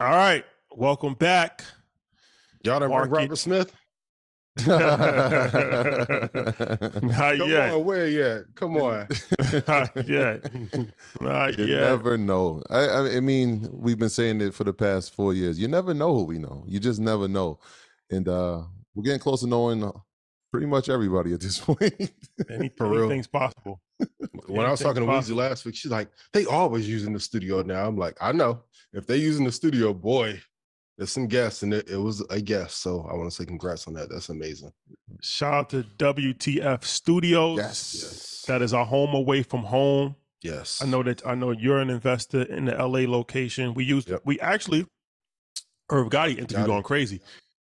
All right, welcome back. Y'all done read Robert Smith? Not Come yet. On, where yet? Come on. Not yet. Not you yet. Never know. I mean, we've been saying it for the past 4 years. You never know who we know. You just never know. And we're getting close to knowing pretty much everybody at this point. Anything's possible. When I was talking to Weezy last week, she's like, they always using the studio now. I'm like, I know. If they using the studio, boy, there's some guests, and it was a guest. So I want to say congrats on that. That's amazing. Shout out to WTF Studios. Yes. That is our home away from home. Yes. I know you're an investor in the LA location. We actually Irv Gotti interview going crazy.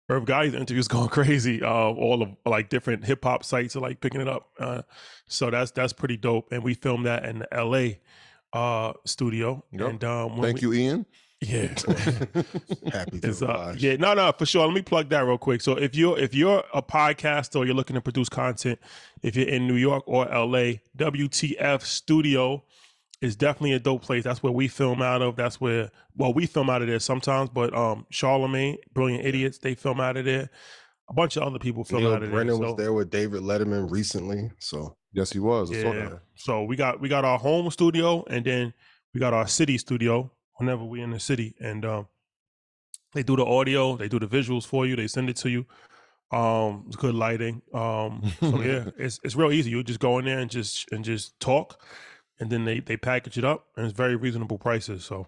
Irv Gotti's interviews going crazy. All of like different hip hop sites are like picking it up. So that's pretty dope. And we filmed that in the LA studio. Yep. And thank you, Ian. Yeah. Happy to oblige. Yeah, no, for sure. Let me plug that real quick. So if you're a podcaster or you're looking to produce content, if you're in New York or LA, WTF Studio is definitely a dope place. That's where we film out of. That's where, well, we film out of there sometimes, but Charlamagne, Brilliant Idiots, they film out of there. A bunch of other people film out of there. Brennan was there with David Letterman recently. So yes, he was. Yeah. So we got our home studio, and then we got our city studio whenever we're in the city. And they do the audio, they do the visuals for you, they send it to you. It's good lighting. So yeah, it's real easy. You just go in there and just talk. And then they package it up, and it's very reasonable prices. So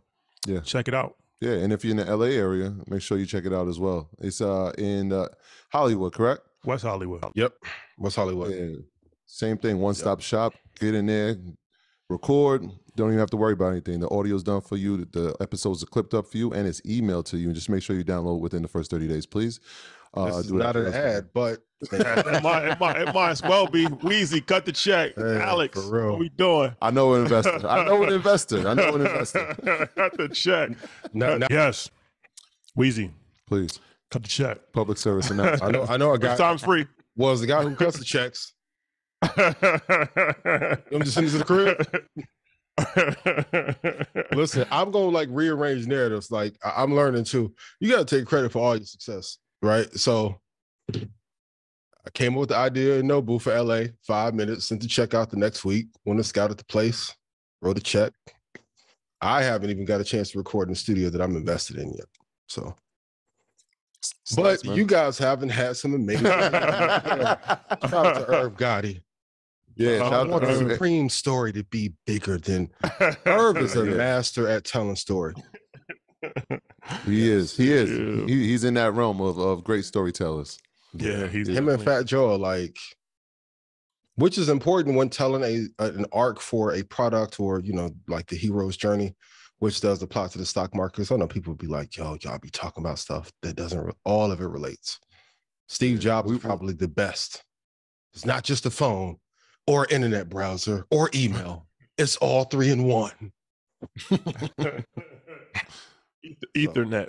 yeah, check it out. Yeah, and if you're in the LA area, make sure you check it out as well. It's in Hollywood, correct? West Hollywood. Yep, West Hollywood. Yeah. Same thing, one-stop shop. Get in there, record. Don't even have to worry about anything. The audio's done for you. The episodes are clipped up for you, and it's emailed to you. And just make sure you download within the first 30 days, please. This is not an ad, but it might as well be. Weezy, cut the check. Hey, Alex, what are we doing? I know an investor. Cut the check. No. Yes. Weezy, please cut the check. Public service announcement. I know a guy. Time's free. Was the guy who cuts the checks. I'm just sending to the crib. Listen, I'm gonna like rearrange narratives. Like I'm learning too. You gotta take credit for all your success, right? So I came up with the idea in Nobu for LA, 5 minutes, sent the check out the next week, went and scouted the place, wrote a check. I haven't even got a chance to record in the studio that I'm invested in yet. So but nice, you guys haven't had some amazing shout out to Irv Gotti. Yeah, I want the Supreme story to be bigger than Irv is a master at telling story. He is. Yeah. He's in that realm of great storytellers. Yeah, he's him and Fat Joe are like, which is important when telling an arc for a product or, you know, like the hero's journey, which does apply to the stock market. So I know people would be like, yo, y'all be talking about stuff that all of it relates. Steve Jobs was probably the best. It's not just a phone or internet browser or email. It's all 3 in 1. Ethernet.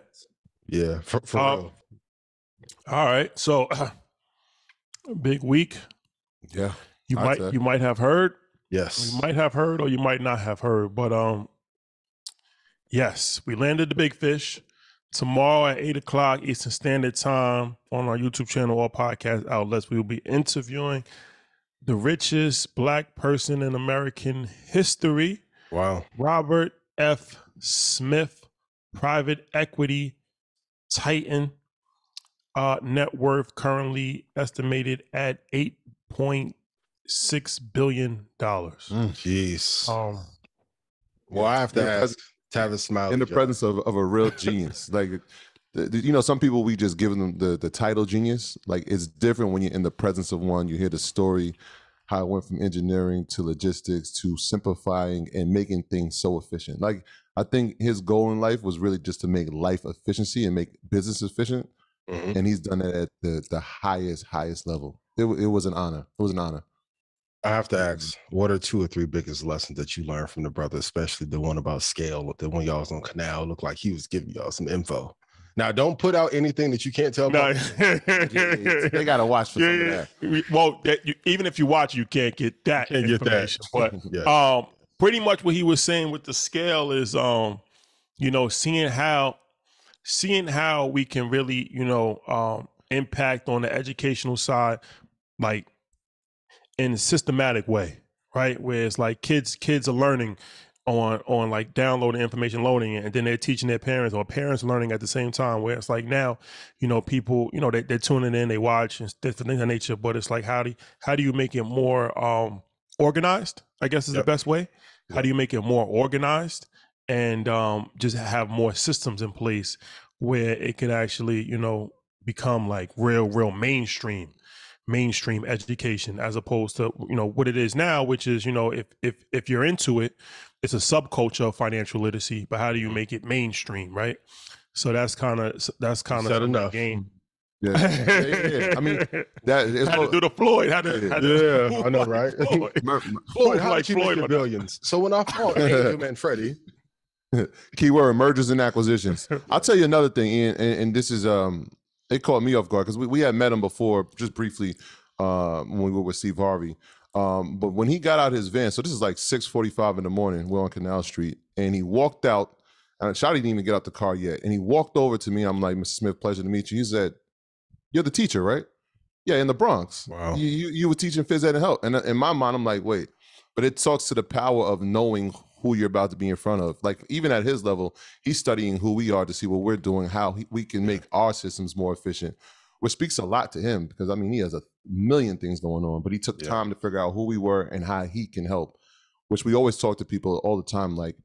Yeah, for real. All right. So big week. Yeah. You might have heard. Yes. You might have heard or you might not have heard. But yes, we landed the big fish. Tomorrow at 8 o'clock Eastern Standard Time on our YouTube channel or podcast outlets, we will be interviewing the richest black person in American history. Wow. Robert F. Smith, private equity titan, net worth currently estimated at $8.6 billion. Jeez. Well, I have to ask Tavis Smiley. In the presence of a real genius. Like, you know, some people, we just give them the title genius. Like, it's different when you're in the presence of one. You hear the story, how it went from engineering to logistics to simplifying and making things so efficient. Like, I think his goal in life was really just to make life efficiency and make business efficient. Mm-hmm. And he's done it at the highest level. It was an honor. It was an honor. I have to ask, what are 2 or 3 biggest lessons that you learned from the brother, especially the one about scale, the one y'all was on Canal, looked like he was giving y'all some info. Now, don't put out anything that you can't tell about. No. Yeah, they got to watch for some of that. Well, even if you watch, you can't get that information. Get that. But pretty much what he was saying with the scale is, you know, seeing how seeing how we can really, you know, impact on the educational side, like in a systematic way, right? Where it's like kids are learning on like downloading information, loading it, and then they're teaching their parents, or parents learning at the same time, where it's like now, you know, people, you know, they're tuning in, they watch and things of that nature, but it's like, how do you make it more organized, I guess is the best way. How do you make it more organized and just have more systems in place where it could actually, you know, become like real mainstream education, as opposed to, you know, what it is now, which is, you know, if you're into it, it's a subculture of financial literacy, but how do you make it mainstream, right? So that's kind of the game. Yeah. I mean, that is how to do the Floyd. How to I know, right? Floyd, how did you make your billions? So when I fought Angel and Freddie, keyword mergers and acquisitions. I'll tell you another thing, Ian, and this is it caught me off guard because we had met him before, just briefly, when we were with Steve Harvey. But when he got out his van, so this is like 6:45 in the morning, we're on Canal Street, and he walked out, and Shadi didn't even get out the car yet, and he walked over to me. I'm like, Mr. Smith, pleasure to meet you. He said, "You're the teacher, right?" "Yeah, in the Bronx." Wow. You were teaching phys ed and health. And in my mind, I'm like, wait, but it talks to the power of knowing who you're about to be in front of. Like, even at his level, he's studying who we are to see what we're doing, how we can make our systems more efficient, which speaks a lot to him because, I mean, he has a million things going on, but he took time to figure out who we were and how he can help, which we always talk to people all the time. Like,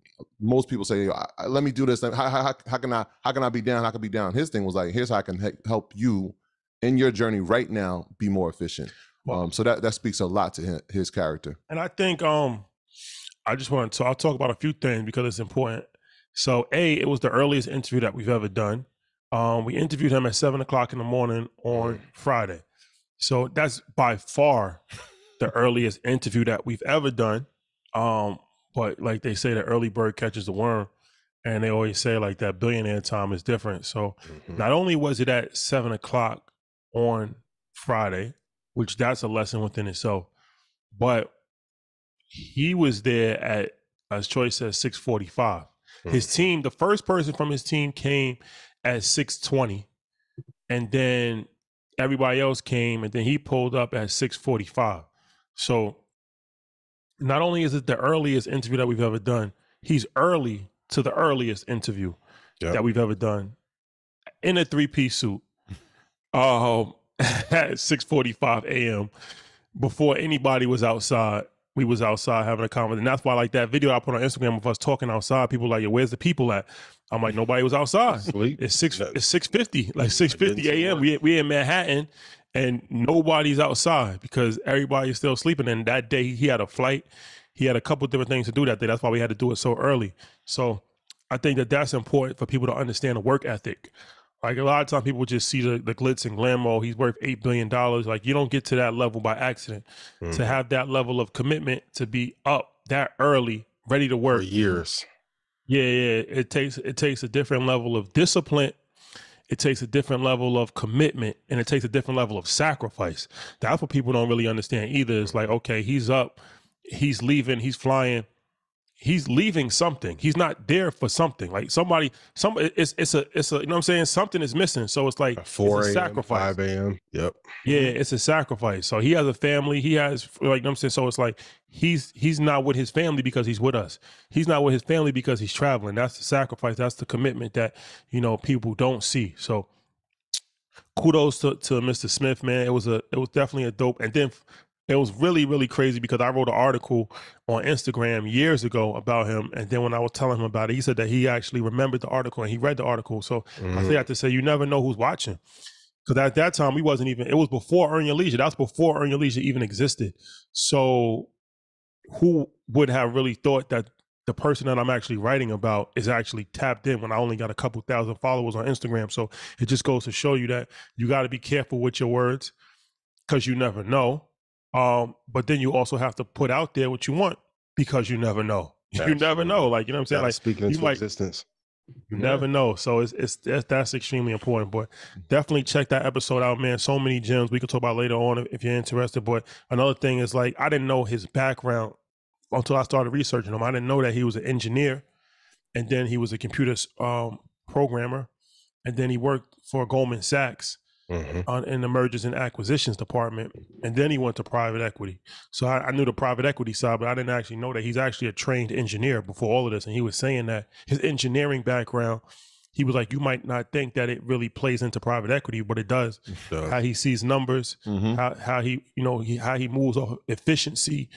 most people say, let me do this. How can I be down? How can I be down? His thing was like, here's how I can help you in your journey right now be more efficient. Wow. So that speaks a lot to his character. And I think, I just want to, I'll talk about a few things because it's important. So it was the earliest interview that we've ever done. We interviewed him at 7:00 in the morning on Friday. So that's by far the earliest interview that we've ever done. But like they say, the early bird catches the worm. And they always say like that billionaire time is different. So not only was it at 7:00 on Friday, which that's a lesson within itself, but he was there at, as Troy says, 6:45. His team, the first person from his team came at 6:20, and then everybody else came, and then he pulled up at 6:45. So not only is it the earliest interview that we've ever done, he's early to the earliest interview that we've ever done in a three-piece suit at 6:45 a.m. before anybody was outside. We was outside having a conversation. That's why, like, that video I put on Instagram of us talking outside, people were like, where's the people at? I'm like, nobody was outside. Sleep. It's 6:50 a.m. We in Manhattan, and nobody's outside because everybody's still sleeping. And that day, he had a flight. He had a couple different things to do that day. That's why we had to do it so early. So I think that that's important for people to understand the work ethic. Like, a lot of times people just see the glitz and glamour. He's worth $8 billion. Like, you don't get to that level by accident. To have that level of commitment, to be up that early, ready to work. For years. Yeah. It takes a different level of discipline. It takes a different level of commitment, and it takes a different level of sacrifice. That's what people don't really understand either. It's like, okay, he's up, he's leaving, he's flying. He's leaving something. He's not there for something. Like somebody, it's a, you know what I'm saying? Something is missing. So it's like, it's a sacrifice. 5 a.m. Yep. Yeah. It's a sacrifice. So he has a family. He has, like, you know what I'm saying? So it's like, he's not with his family because he's with us. He's not with his family because he's traveling. That's the sacrifice. That's the commitment that, you know, people don't see. So kudos to Mr. Smith, man. It was definitely a dope. And then it was really, really crazy because I wrote an article on Instagram years ago about him. And then when I was telling him about it, he said that he actually remembered the article and he read the article. So I say that to say, you never know who's watching. Because at that time, it was before Earn Your Leisure. That's before Earn Your Leisure even existed. So who would have really thought that the person that I'm actually writing about is actually tapped in when I only got a couple thousand followers on Instagram? So it just goes to show you that you got to be careful with your words because you never know. But then you also have to put out there what you want because you never know. Absolutely. You never know. Like, you know what I'm saying? Like, speaking into existence. You never know. So that's extremely important. But definitely check that episode out, man. So many gems we could talk about later on if you're interested. But another thing is, like, I didn't know his background until I started researching him. I didn't know that he was an engineer, and then he was a computer programmer, and then he worked for Goldman Sachs in the mergers and acquisitions department, and then he went to private equity. So I knew the private equity side, but I didn't actually know that he's actually a trained engineer before all of this. And he was saying that his engineering background, he was like, you might not think that it really plays into private equity, but it does. Sure. How he sees numbers, how he, you know, how he moves off efficiency.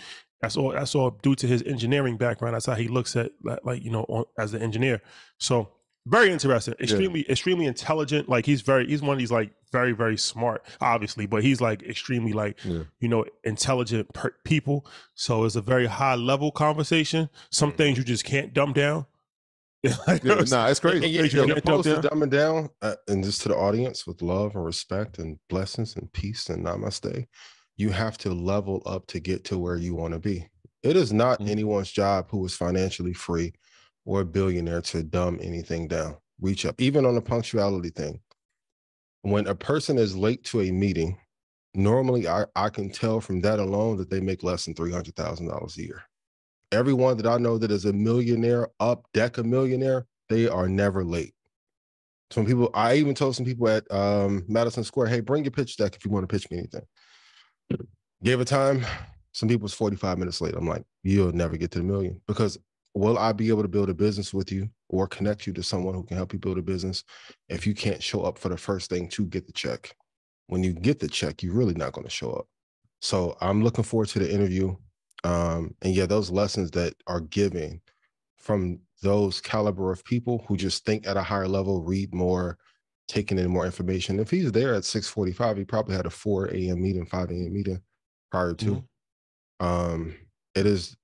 That's all due to his engineering background. That's how he looks at, like, you know, as an engineer. So very interesting, extremely intelligent. Like he's one of these like very smart, obviously, but he's like extremely like, you know, intelligent people. So it's a very high level conversation. Some things you just can't dumb down. It's crazy. Dumbing down, and just to the audience with love and respect and blessings and peace and namaste, you have to level up to get to where you want to be. It is not anyone's job who is financially free or a billionaire to dumb anything down. Reach up, even on the punctuality thing. When a person is late to a meeting, normally I can tell from that alone that they make less than $300,000 a year. Everyone that I know that is a millionaire, up decamillionaire, they are never late. Some people, I even told some people at Madison Square, hey, bring your pitch deck if you want to pitch me anything. Gave a time, some people was 45 minutes late. I'm like, you'll never get to the million, because will I be able to build a business with you or connect you to someone who can help you build a business if you can't show up for the first thing to get the check? When you get the check, you're really not going to show up. So I'm looking forward to the interview. And yeah, those lessons that are given from those caliber of people who just think at a higher level, read more, taking in more information. If he's there at 6:45, he probably had a 4 a.m. meeting, 5 a.m. meeting prior to. It is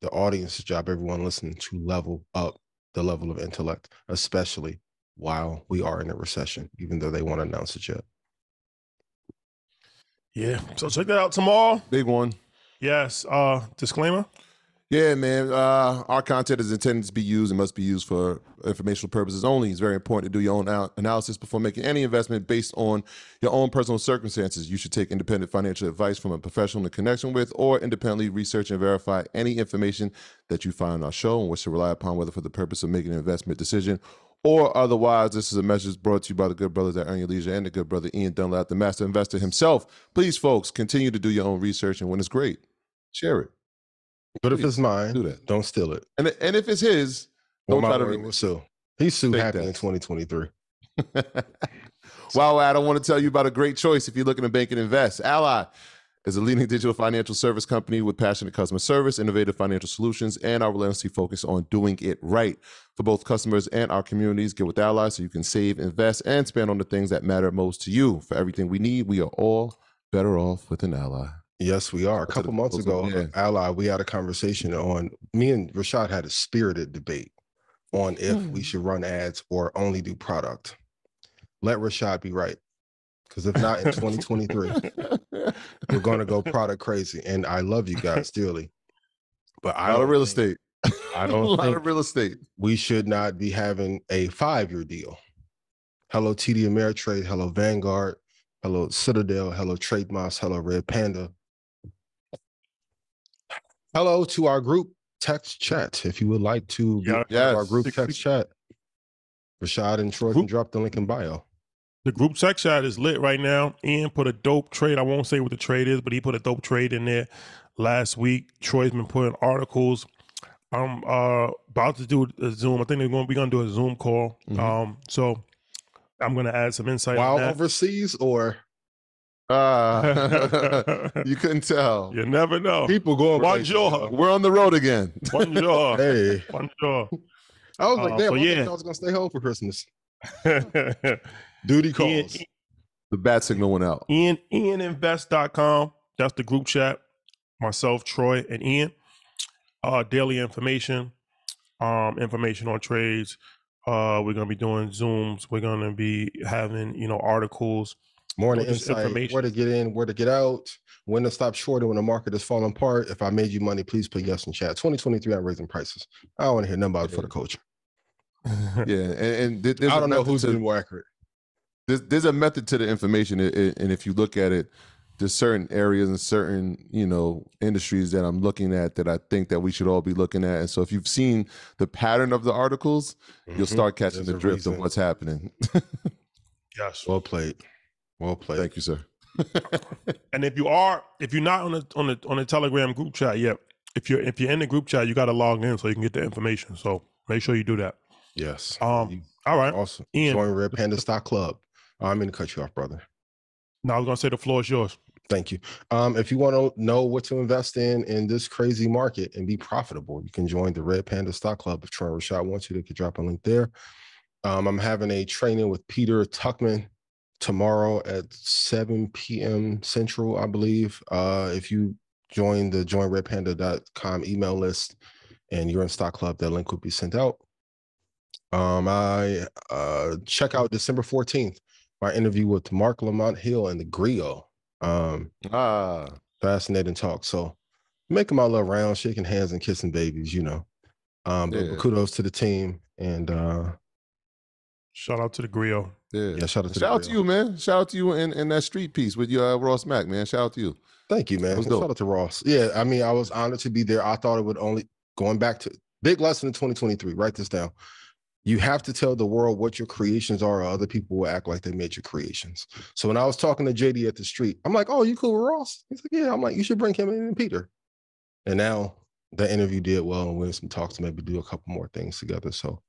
the audience's job, everyone listening, to level up the level of intellect, especially while we are in a recession, even though they won't announce it yet. Yeah, so check that out tomorrow. Big one. Yes. Disclaimer. Yeah, man. Our content is intended to be used and must be used for informational purposes only. It's very important to do your own analysis before making any investment based on your own personal circumstances. You should take independent financial advice from a professional in connection with or independently research and verify any information that you find on our show and which to rely upon, whether for the purpose of making an investment decision or otherwise. This is a message brought to you by the good brothers at Earn Your Leisure and the good brother Ian Dunlap, the master investor himself. Please, folks, continue to do your own research, and when it's great, share it. But if it's mine, do that. Don't steal it. And if it's his, don't try to remove. He's so happy in 2023. Wow, I don't want to tell you about a great choice if you're looking to bank and invest. Ally is a leading digital financial service company with passionate customer service, innovative financial solutions, and our relentlessly focus on doing it right for both customers and our communities. Get with Ally so you can save, invest, and spend on the things that matter most to you. For everything we need, we are all better off with an Ally. Yes, we are. A couple months ago, Ally, we had a conversation on, me and Rashad had a spirited debate on if we should run ads or only do product. Let Rashad be right. Because if not, in 2023, we're going to go product crazy. And I love you guys dearly. But I don't real estate. I don't a lot think of real estate. We should not be having a 5-year deal. Hello, TD Ameritrade. Hello, Vanguard. Hello, Citadel. Hello, TradeMoss. Hello, Red Panda. Hello to our group text chat. If you would like to our group text chat, Rashad and Troy can drop the link in bio. The group text chat is lit right now. Ian put a dope trade. I won't say what the trade is, but he put a dope trade in there last week. Troy's been putting articles. I'm about to do a Zoom. I think we're going to do a Zoom call. So I'm going to add some insight. While overseas or? You couldn't tell. You never know. People going. Bonjour. We're on the road again. Bonjour. Hey. Bonjour. I was like, damn, I was gonna stay home for Christmas. Duty calls. Ian, the bat signal went out. IanInvest.com. That's the group chat. Myself, Troy, and Ian. Daily information. Information on trades. We're gonna be doing Zooms. We're gonna be having, you know, articles. Morning insight, where to get in, where to get out, when to stop short, and when the market is falling apart. If I made you money, please put yes in chat. 2023, I'm raising prices. I don't want to hear nothing about it for the culture. And I don't know who's been more accurate. There's a method to the information, and if you look at it, there's certain areas and certain, you know, industries that I'm looking at that I think that we should all be looking at. And so if you've seen the pattern of the articles, you'll start catching the drift of what's happening. Yes. Well played. Well played. Thank you, sir. And if you're not on a Telegram group chat yet, if you're in the group chat, you got to log in so you can get the information. So make sure you do that. Yes. All right. Awesome. Ian, join Red Panda Stock Club. I'm going to cut you off, brother. No, I was going to say the floor is yours. Thank you. If you want to know what to invest in this crazy market and be profitable, you can join the Red Panda Stock Club. If Troy and Rashad wants you, they could drop a link there. I'm having a training with Peter Tuckman tomorrow at 7 p.m. Central, I believe. If you join the joinredpanda.com email list and you're in Stock Club, that link will be sent out. I check out December 14th. My interview with Mark Lamont Hill and the Griot. Fascinating talk. So making my little round, shaking hands and kissing babies, you know. But kudos to the team and shout out to the Griot. Yeah, yeah, shout out to you, man. Shout out to you in that street piece with your Ross Mac, man. Shout out to you. Thank you, man. Shout out to Ross. Yeah, I mean, I was honored to be there. I thought it would only going back to big lesson in 2023. Write this down. You have to tell the world what your creations are or other people will act like they made your creations. So when I was talking to JD at the street, I'm like, oh, you cool with Ross? He's like, yeah. I'm like, you should bring him in and Peter. And now the interview did well and we had some talks to maybe do a couple more things together. So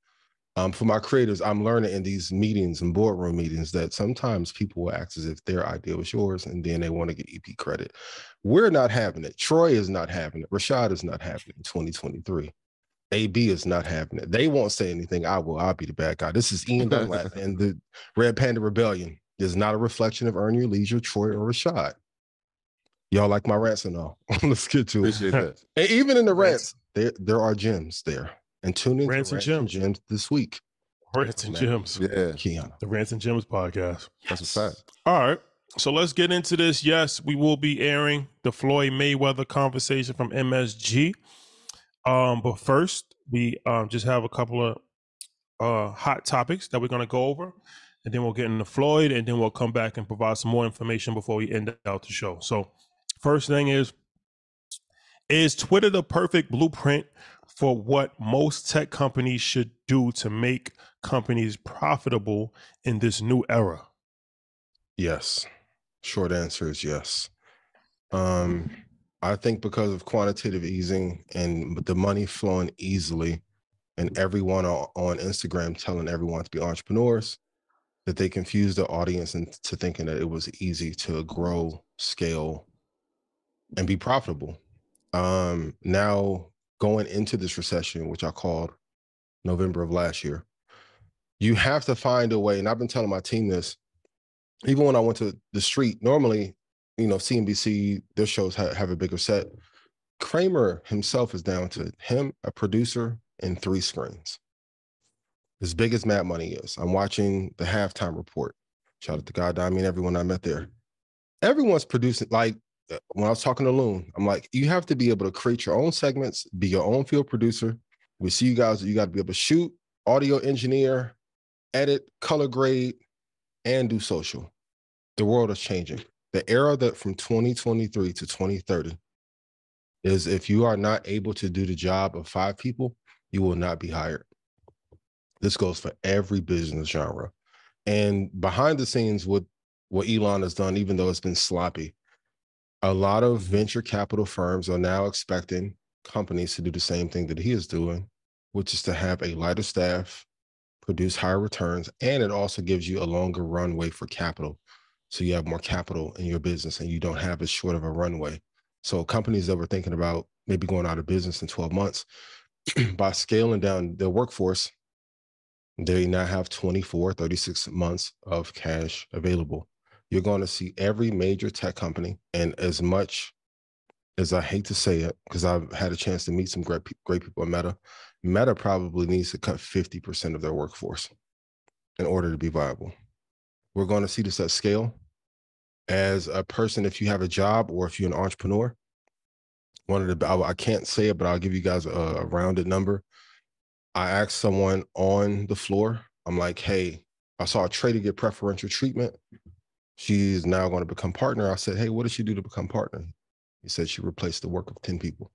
for my creators, I'm learning in these meetings and boardroom meetings that sometimes people will act as if their idea was yours and then they want to get EP credit. We're not having it. Troy is not having it. Rashad is not having it in 2023. AB is not having it. They won't say anything. I will. I'll be the bad guy. This is Ian Dunlap and the Red Panda Rebellion. Is not a reflection of Earn Your Leisure, Troy, or Rashad. Y'all like my rants and all. Let's get to it. And even in the rants, there are gems there. And tune in to Rants and Gems this week. Rants and Gems. Yeah. Kiana. The Rants and Gems podcast. Yes. That's a fact. All right. So let's get into this. Yes, we will be airing the Floyd Mayweather conversation from MSG. But first, we just have a couple of hot topics that we're going to go over, and then we'll get into Floyd, and then we'll come back and provide some more information before we end out the show. So first thing is Twitter the perfect blueprint for what most tech companies should do to make companies profitable in this new era? Yes. Short answer is yes. I think because of quantitative easing and the money flowing easily and everyone on Instagram telling everyone to be entrepreneurs, that they confused the audience into thinking that it was easy to grow, scale, and be profitable. Now going into this recession, which I called November of last year, you have to find a way, and I've been telling my team this, even when I went to the street, normally, you know, CNBC, their shows have a bigger set. Kramer himself is down to him, a producer, and 3 screens. As big as Mad Money is, I'm watching the Halftime Report. Shout out to God, I mean, everyone I met there. Everyone's producing. Like when I was talking to Loon, I'm like, you have to be able to create your own segments, be your own field producer. We see you guys, you got to be able to shoot, audio engineer, edit, color grade, and do social. The world is changing. The era that from 2023 to 2030 is if you are not able to do the job of 5 people, you will not be hired. This goes for every business genre. And behind the scenes, what Elon has done, even though it's been sloppy, a lot of venture capital firms are now expecting companies to do the same thing that he is doing, which is to have a lighter staff, produce higher returns, and it also gives you a longer runway for capital. So you have more capital in your business and you don't have as short of a runway. So companies that were thinking about maybe going out of business in 12 months, by scaling down their workforce, they now have 24, 36 months of cash available. You're going to see every major tech company, and as much as I hate to say it, because I've had a chance to meet some great people at Meta, Meta probably needs to cut 50% of their workforce in order to be viable. We're going to see this at scale. As a person, if you have a job or if you're an entrepreneur, I can't say it, but I'll give you guys a rounded number. I asked someone on the floor, I'm like, hey, I saw a trader get preferential treatment. she's now going to become partner. I said, hey, what did she do to become partner? He said she replaced the work of 10 people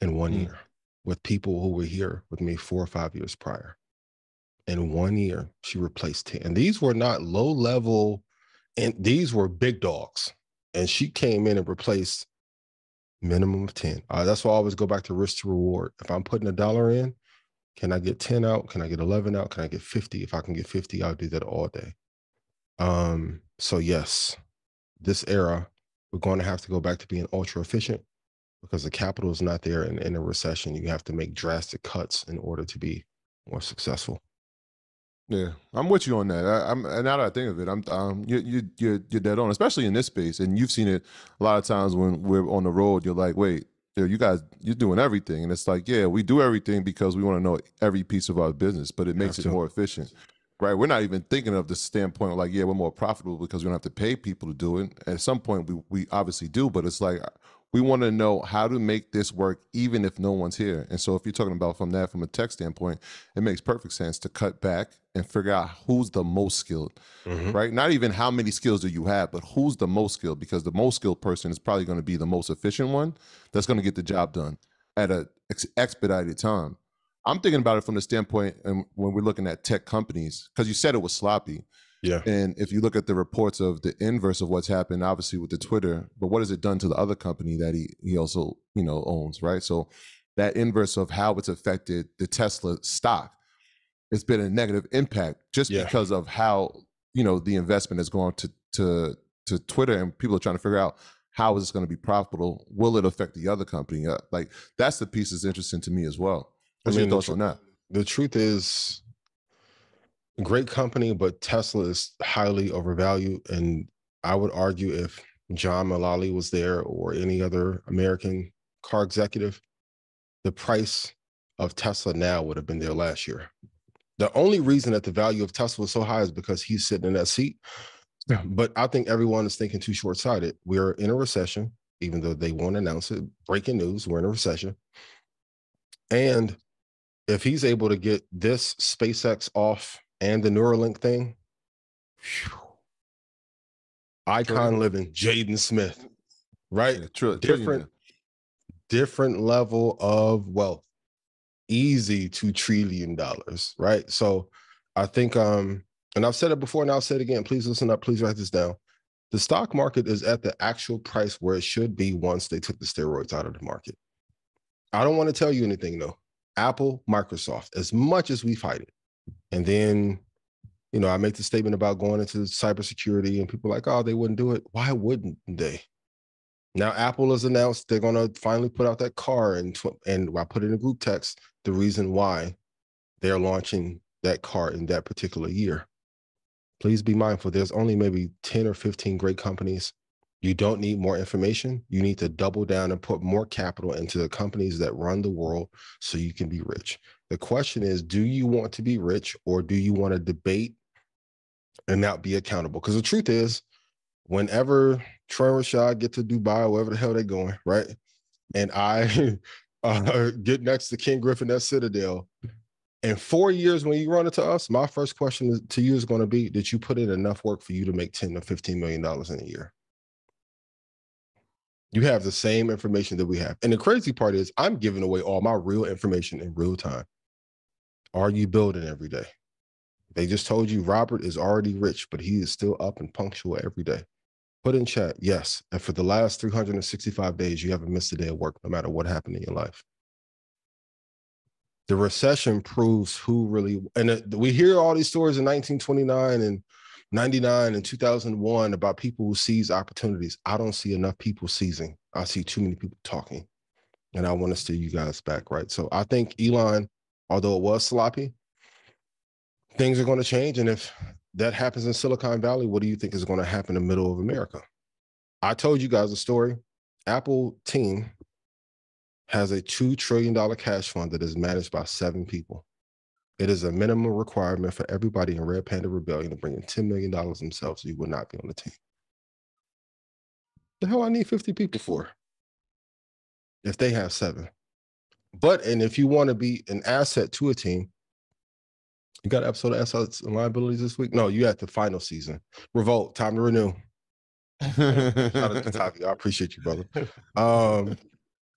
in 1 year with people who were here with me 4 or 5 years prior. In 1 year, she replaced 10. And these were not low level, and these were big dogs. And she came in and replaced minimum of 10. That's why I always go back to risk to reward. If I'm putting $1 in, can I get 10 out? Can I get 11 out? Can I get 50? If I can get 50, I'll do that all day. So yes, this era, we're going to have to go back to being ultra efficient because the capital is not there. And in a recession, you have to make drastic cuts in order to be more successful. Yeah, I'm with you on that. Now that I think of it, you're dead on, especially in this space. And you've seen it a lot of times when we're on the road. You're like, wait, you guys, you're doing everything, and it's like, yeah, we do everything because we want to know every piece of our business, but it makes it more efficient, right? We're not even thinking of the standpoint of like, yeah, we're more profitable because we don't have to pay people to do it. At some point, we obviously do, but it's like we want to know how to make this work even if no one's here. And so if you're talking about from a tech standpoint, it makes perfect sense to cut back and figure out who's the most skilled, right? Not even how many skills do you have, but who's the most skilled, because the most skilled person is probably going to be the most efficient one that's going to get the job done at an expedited time. I'm thinking about it from the standpoint and when we're looking at tech companies, because you said it was sloppy. Yeah. And if you look at the reports of the inverse of what's happened, obviously with the Twitter, but what has it done to the other company that he also, owns, right? So that inverse of how it's affected the Tesla stock, it's been a negative impact just because of how, the investment has gone to Twitter, and people are trying to figure out how is this going to be profitable? Will it affect the other company? Like that's the piece that's interesting to me as well. What's your thoughts on that? The truth is, great company, but Tesla is highly overvalued. And I would argue if John Mullally was there or any other American car executive, the price of Tesla now would have been there last year. The only reason that the value of Tesla was so high is because he's sitting in that seat. Yeah. But I think everyone is thinking too short-sighted. We're in a recession, even though they won't announce it. Breaking news, we're in a recession. And if he's able to get this SpaceX off and the Neuralink thing, icon living, Jaden Smith, right? Yeah, different level of wealth, easy $2 trillion, right? So I think, and I've said it before and I'll say it again, please listen up, please write this down. The stock market is at the actual price where it should be once they took the steroids out of the market. I don't want to tell you anything though. Apple, Microsoft, as much as we fight it. And then, I make the statement about going into cybersecurity and people are like, oh, they wouldn't do it. Why wouldn't they? Now, Apple has announced they're going to finally put out that car. And I put it in a group text, the reason why they're launching that car in that particular year. Please be mindful. There's only maybe 10 or 15 great companies. You don't need more information. You need to double down and put more capital into the companies that run the world so you can be rich. The question is, do you want to be rich or do you want to debate and not be accountable? Because the truth is, whenever Troy and Rashad get to Dubai or wherever the hell they're going, right? And I get next to Ken Griffin at Citadel. In 4 years, when you run it to us, my first question to you is going to be, did you put in enough work for you to make $10 to $15 million in a year? You have the same information that we have. And the crazy part is I'm giving away all my real information in real time. Are you building every day? They just told you Robert is already rich, but he is still up and punctual every day. Put in chat, yes. And for the last 365 days, you haven't missed a day of work, no matter what happened in your life. The recession proves who really, and we hear all these stories in 1929 and 99 and 2001 about people who seize opportunities. I don't see enough people seizing. I see too many people talking, and I want to steer you guys back, right? So I think Elon, although it was sloppy, things are going to change. And if that happens in Silicon Valley, what do you think is going to happen in the middle of America? I told you guys a story. Apple team has a $2 trillion cash fund that is managed by 7 people. It is a minimum requirement for everybody in Red Panda Rebellion to bring in $10 million themselves, so you will not be on the team. The hell I need 50 people for if they have 7. But, and if you want to be an asset to a team, You got an episode of Assets and Liabilities this week? No, you got the final season. Revolt, time to renew. Shout out to Tavi. I appreciate you, brother.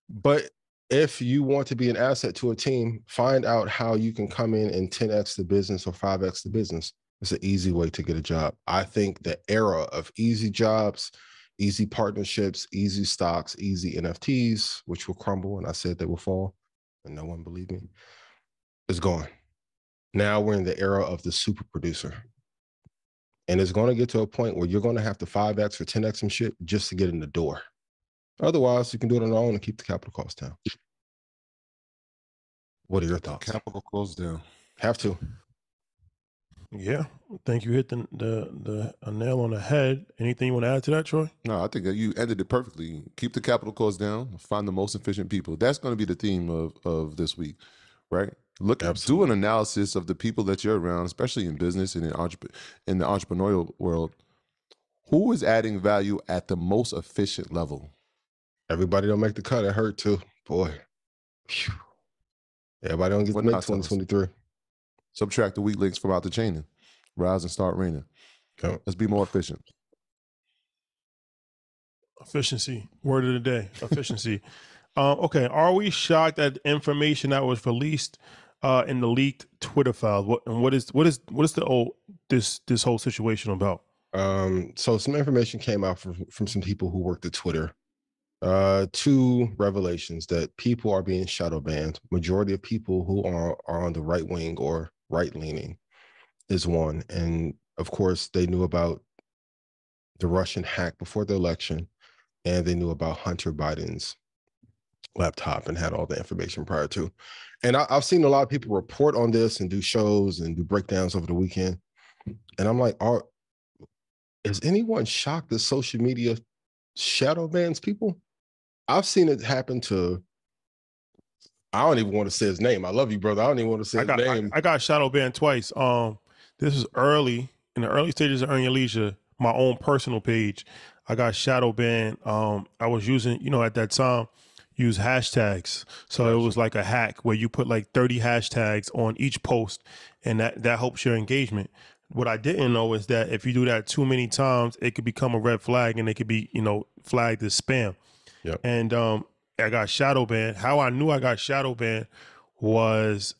But if you want to be an asset to a team, find out how you can come in and 10x the business or 5x the business. It's an easy way to get a job. I think the era of easy jobs, easy partnerships, easy stocks, easy NFTs, which will crumble, and I said they will fall, and no one believed me, is gone. Now we're in the era of the super producer. And it's going to get to a point where you're going to have to 5X or 10X some shit just to get in the door. Otherwise, you can do it on your own and keep the capital costs down. What are your thoughts? Capital costs down. Have to. Yeah, I think you hit the nail on the head. Anything you want to add to that, Troy? No, I think that you ended it perfectly. Keep the capital costs down. Find the most efficient people. That's going to be the theme of this week, right? Do an analysis of the people that you're around, especially in business and in the entrepreneurial world. Who is adding value at the most efficient level? Everybody don't make the cut. It hurt too, boy. Whew. Everybody don't get to make 2023. Subtract the weak links from out the chaining. Rise and start raining. Okay. Let's be more efficient. Efficiency. Word of the day. Efficiency. Okay, are we shocked at the information that was released in the leaked Twitter files? What is the this whole situation about? So some information came out from some people who worked at Twitter. Two revelations that people are being shadow banned. Majority of people who are on the right wing or right leaning is one, and of course they knew about the Russian hack before the election, and they knew about Hunter Biden's laptop and had all the information prior to. And I've seen a lot of people report on this and do shows and do breakdowns over the weekend. And I'm like, is anyone shocked that social media shadow bans people? I've seen it happen to, I don't even want to say his name. I love you, brother. I don't even want to say his name. I got shadow banned twice. This is early, in the early stages of Earn Your Leisure, my own personal page. I got shadow banned. I was using, at that time, use hashtags. So it was like a hack where you put like 30 hashtags on each post, and that helps your engagement. What I didn't know is that if you do that too many times, it could become a red flag, and it could be, flagged as spam. Yep. And I got shadow banned. How I knew I got shadow banned was,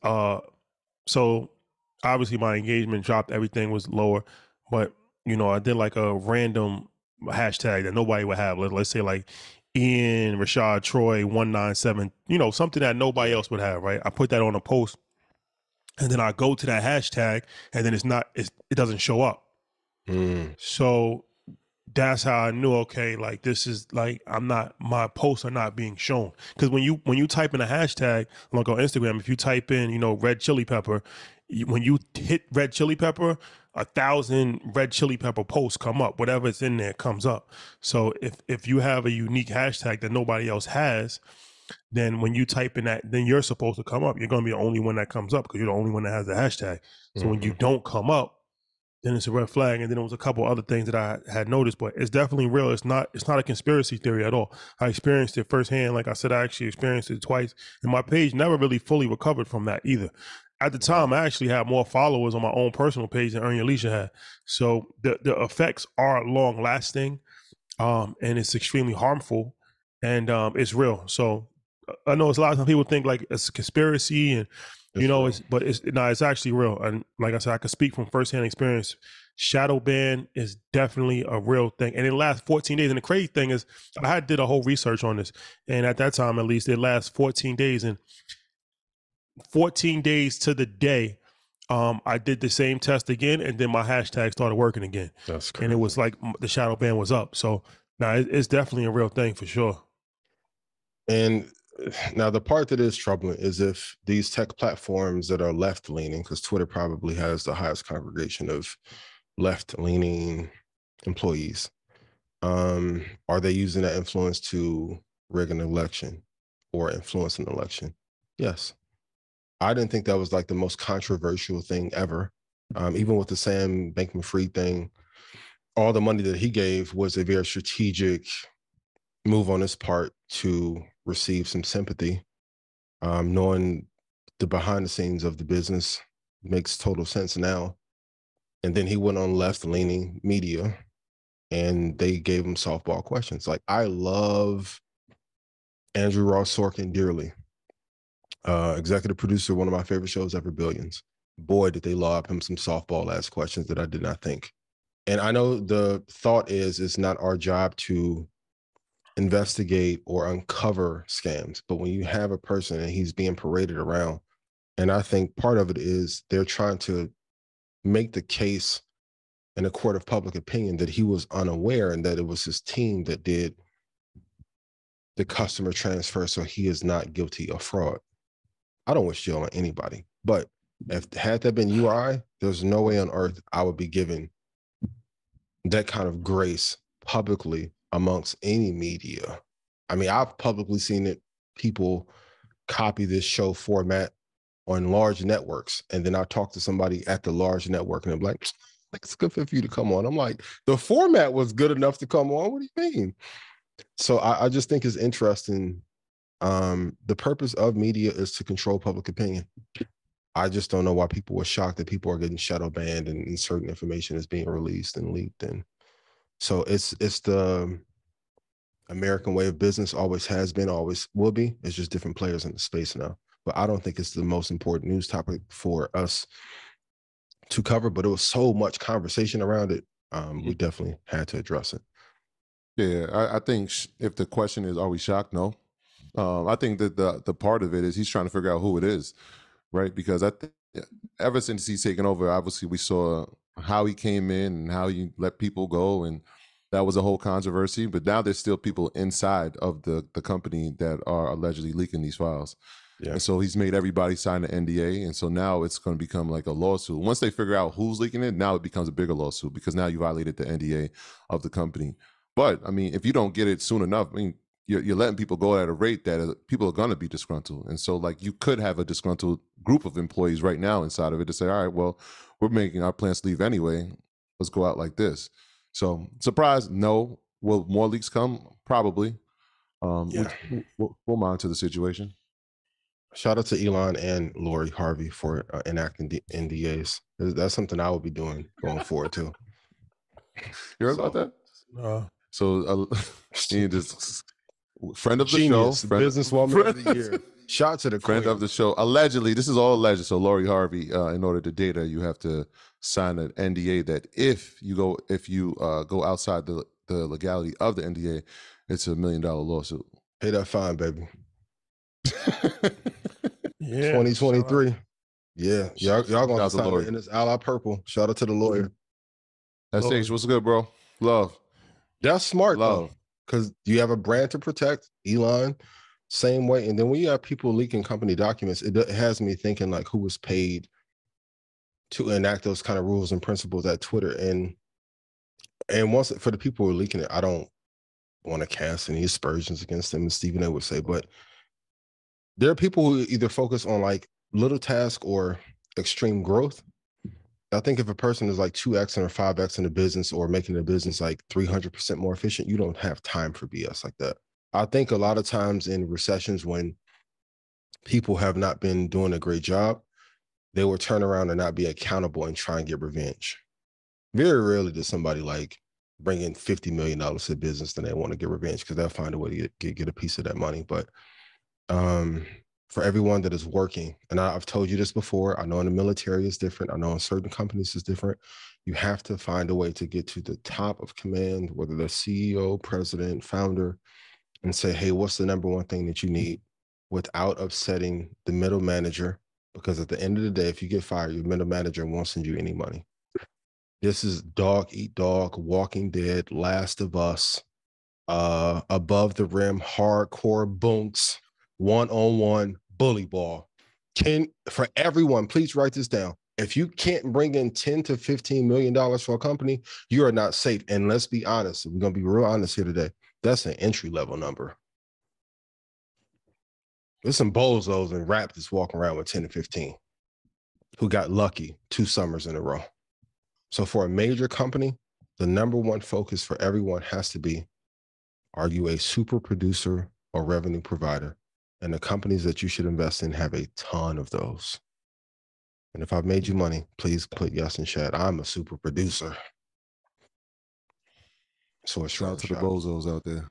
so obviously my engagement dropped, everything was lower, but I did like a random hashtag that nobody would have. Let's say like Ian Rashad Troy 197, something that nobody else would have, right? I put that on a post, and then I go to that hashtag, and then it doesn't show up. So that's how I knew, okay, like this is like, my posts are not being shown. Because when you type in a hashtag, like on Instagram, if you type in red chili pepper, when you hit red chili pepper, 1,000 red chili pepper posts come up. Whatever is in there comes up. So if you have a unique hashtag that nobody else has, then when you type in that, then you're supposed to come up. You're going to be the only one that comes up because you're the only one that has the hashtag. So when you don't come up, then it's a red flag. And then it was a couple other things that I had noticed, but it's definitely real. It's not a conspiracy theory at all. I experienced it firsthand. Like I said, I actually experienced it twice, and my page never really fully recovered from that either. At the time, I actually had more followers on my own personal page than Earn Your Leisure had. So the effects are long lasting, and it's extremely harmful, and it's real. So I know a lot of people think like it's a conspiracy, and it's actually real. And like I said, I can speak from firsthand experience. Shadow ban is definitely a real thing, and it lasts 14 days. And the crazy thing is, I did a whole research on this, and at that time, at least, it lasts 14 days. And 14 days to the day, I did the same test again, and then my hashtag started working again. That's crazy. And it was like the shadow ban was up. So now it's definitely a real thing for sure. And now the part that is troubling is if these tech platforms that are left leaning, because Twitter probably has the highest congregation of left leaning employees, are they using that influence to rig an election or influence an election? Yes. I didn't think that was like the most controversial thing ever. Even with the Sam Bankman-Fried thing, all the money that he gave was a very strategic move on his part to receive some sympathy, knowing the behind the scenes of the business, makes total sense now. And then he went on left-leaning media, and they gave him softball questions. Like, I love Andrew Ross Sorkin dearly. Executive producer of one of my favorite shows ever, Billions. Boy, did they lob him some softball-ass questions that I did not think. And I know the thought is it's not our job to investigate or uncover scams, but when you have a person and he's being paraded around, and I think part of it is they're trying to make the case in a court of public opinion that he was unaware and that it was his team that did the customer transfer, so he is not guilty of fraud. I don't wish jail on anybody, but if had that been you or I, there's no way on earth I would be given that kind of grace publicly amongst any media. I mean, I've publicly seen it. People copy this show format on large networks. And then I talk to somebody at the large network and they're like, it's good for you to come on. I'm like, the format was good enough to come on. What do you mean? So I just think it's interesting. The purpose of media is to control public opinion. I just don't know why people were shocked that people are getting shadow banned and certain information is being released and leaked. And so it's the American way of business, always has been, always will be. It's just different players in the space now. But I don't think it's the most important news topic for us to cover, but it was so much conversation around it. We definitely had to address it. Yeah, I think if the question is, are we shocked? No. I think that the part of it is he's trying to figure out who it is, right? Because ever since he's taken over, obviously we saw how he came in and how he let people go, and that was a whole controversy. But now there's still people inside of the company that are allegedly leaking these files. Yeah. And so he's made everybody sign an NDA. And so now it's going to become like a lawsuit. Once they figure out who's leaking it, now it becomes a bigger lawsuit because now you violated the NDA of the company. But, I mean, if you don't get it soon enough, I mean, you're letting people go at a rate that people are going to be disgruntled. And so, like, you could have a disgruntled group of employees right now inside of it to say, all right, well, we're making our plants to leave anyway. Let's go out like this. So, surprise, no. Will more leaks come? Probably. Yeah. We'll monitor the situation. Shout out to Elon and Lori Harvey for enacting the NDAs. That's something I will be doing going forward too. You heard about that? No. So just friend of the genius, show, businesswoman of the year. Shout to the friend queen of the show. Allegedly, this is all alleged. So Lori Harvey, in order to date her, you have to sign an NDA that if you go outside the legality of the NDA, it's a $1 million lawsuit. Pay that fine, baby. Yeah, 2023. Yeah, y'all gonna sign it in this ally purple. Shout out to the lawyer. That's H. What's good, bro? Love. That's smart, love, because you have a brand to protect. Elon, same way. And then when you have people leaking company documents, it has me thinking like, who was paid to enact those kind of rules and principles at Twitter? And once for the people who are leaking it, I don't want to cast any aspersions against them, as Stephen A. would say, but there are people who either focus on like little task or extreme growth. I think if a person is like 2X or 5X in a business or making a business like 300% more efficient, you don't have time for BS like that. I think a lot of times in recessions when people have not been doing a great job, they will turn around and not be accountable and try and get revenge. Very rarely does somebody like bring in $50 million to the business then they want to get revenge because they'll find a way to get a piece of that money. But for everyone that is working, and I've told you this before, I know in the military is different, I know in certain companies is different, you have to find a way to get to the top of command, whether they're CEO, president, founder, and say, hey, what's the number one thing that you need without upsetting the middle manager? Because at the end of the day, if you get fired, your middle manager won't send you any money. This is dog eat dog, Walking Dead, Last of Us, above the rim, hardcore bunks, one-on-one bully ball. For everyone, please write this down. If you can't bring in $10 to $15 million for a company, you are not safe. And let's be honest, we're going to be real honest here today. That's an entry-level number. There's some bozos and rap that's walking around with 10 to 15 who got lucky 2 summers in a row. So for a major company, the number one focus for everyone has to be, are you a super producer or revenue provider? And the companies that you should invest in have a ton of those. And if I've made you money, please put yes in chat. I'm a super producer. So a shout to the bozos out there.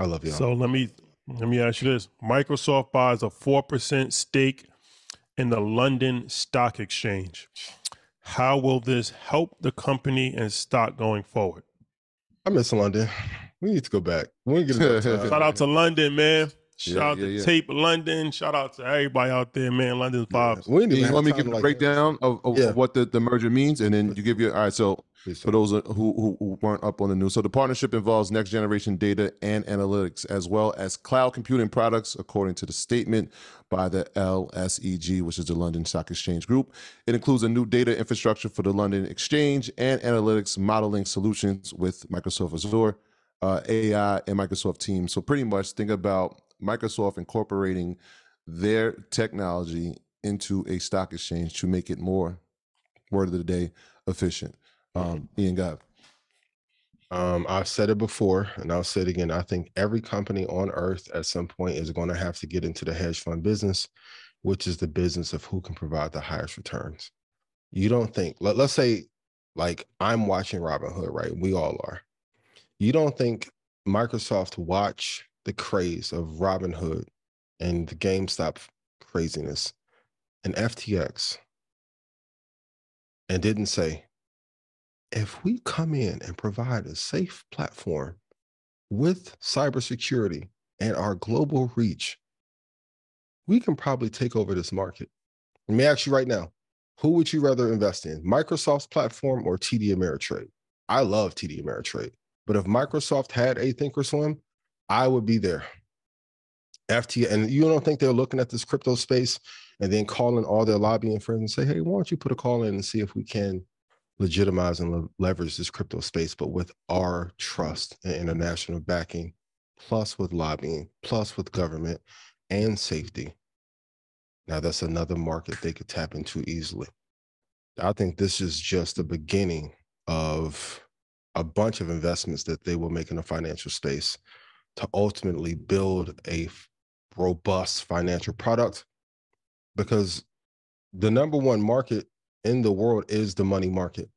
I love y'all. So let me ask you this. Microsoft buys a 4% stake in the London Stock Exchange. How will this help the company and stock going forward? I miss London. We need to go back. We get shout out to London, man. Shout out to Tape London. Shout out to everybody out there, man. London's vibes. Yeah. You want me to give a breakdown of what the merger means? And then you give your, all right, so for those who weren't up on the news. So the partnership involves next generation data and analytics, as well as cloud computing products, according to the statement by the LSEG, which is the London Stock Exchange Group. It includes a new data infrastructure for the London Exchange and analytics modeling solutions with Microsoft Azure, AI, and Microsoft Teams. So pretty much think about Microsoft incorporating their technology into a stock exchange to make it more, word of the day, efficient. Ian Gov. I've said it before, and I'll say it again. I think every company on earth at some point is going to have to get into the hedge fund business, which is the business of who can provide the highest returns. You don't think, let's say, like I'm watching Robinhood, right? We all are. You don't think Microsoft watch the craze of Robinhood and the GameStop craziness and FTX and didn't say, if we come in and provide a safe platform with cybersecurity and our global reach, we can probably take over this market. Let me ask you right now, who would you rather invest in, Microsoft's platform or TD Ameritrade? I love TD Ameritrade, but if Microsoft had a thinkorswim, I would be there. FTX, and you don't think they're looking at this crypto space and then calling all their lobbying friends and say, hey, why don't you put a call in and see if we can legitimize and leverage this crypto space, but with our trust and international backing, plus with lobbying, plus with government and safety. Now that's another market they could tap into easily. I think this is just the beginning of a bunch of investments that they will make in the financial space to ultimately build a robust financial product, because the number one market in the world is the money market.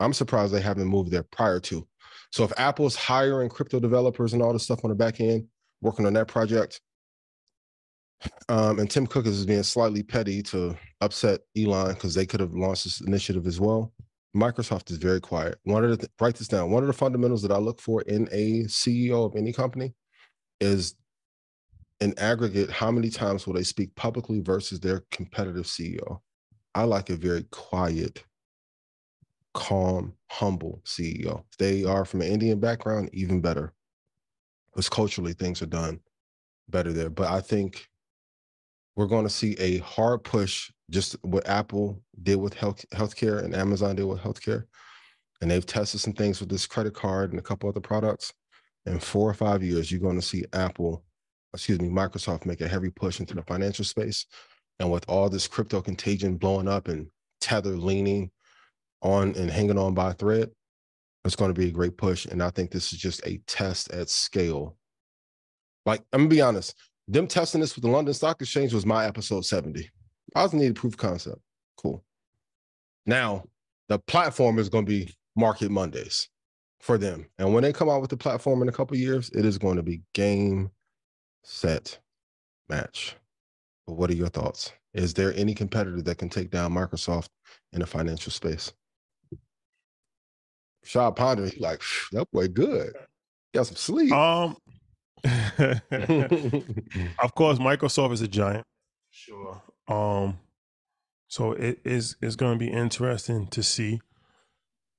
I'm surprised they haven't moved there prior to. So if Apple's hiring crypto developers and all this stuff on the back end, working on that project, and Tim Cook is being slightly petty to upset Elon because they could have launched this initiative as well, Microsoft is very quiet. Write this down. One of the fundamentals that I look for in a CEO of any company is, in aggregate, how many times will they speak publicly versus their competitive CEO? I like a very quiet, calm, humble CEO. If they are from an Indian background, even better, because culturally things are done better there. But I think we're going to see a hard push, just what Apple did with healthcare and Amazon did with healthcare. And they've tested some things with this credit card and a couple other products. In 4 or 5 years, you're going to see Microsoft make a heavy push into the financial space. And with all this crypto contagion blowing up and Tether leaning on and hanging on by a thread, it's going to be a great push. And I think this is just a test at scale. Like, I'm going to be honest, them testing this with the London Stock Exchange was my episode 70. I just needed proof of concept. Cool. Now, the platform is going to be Market Mondays for them. And when they come out with the platform in a couple of years, it is going to be game, set, match. But what are your thoughts? Is there any competitor that can take down Microsoft in the financial space? Shah Ponder, he's like, that boy good. He got some sleep. Of course, Microsoft is a giant. Sure. So it's going to be interesting to see.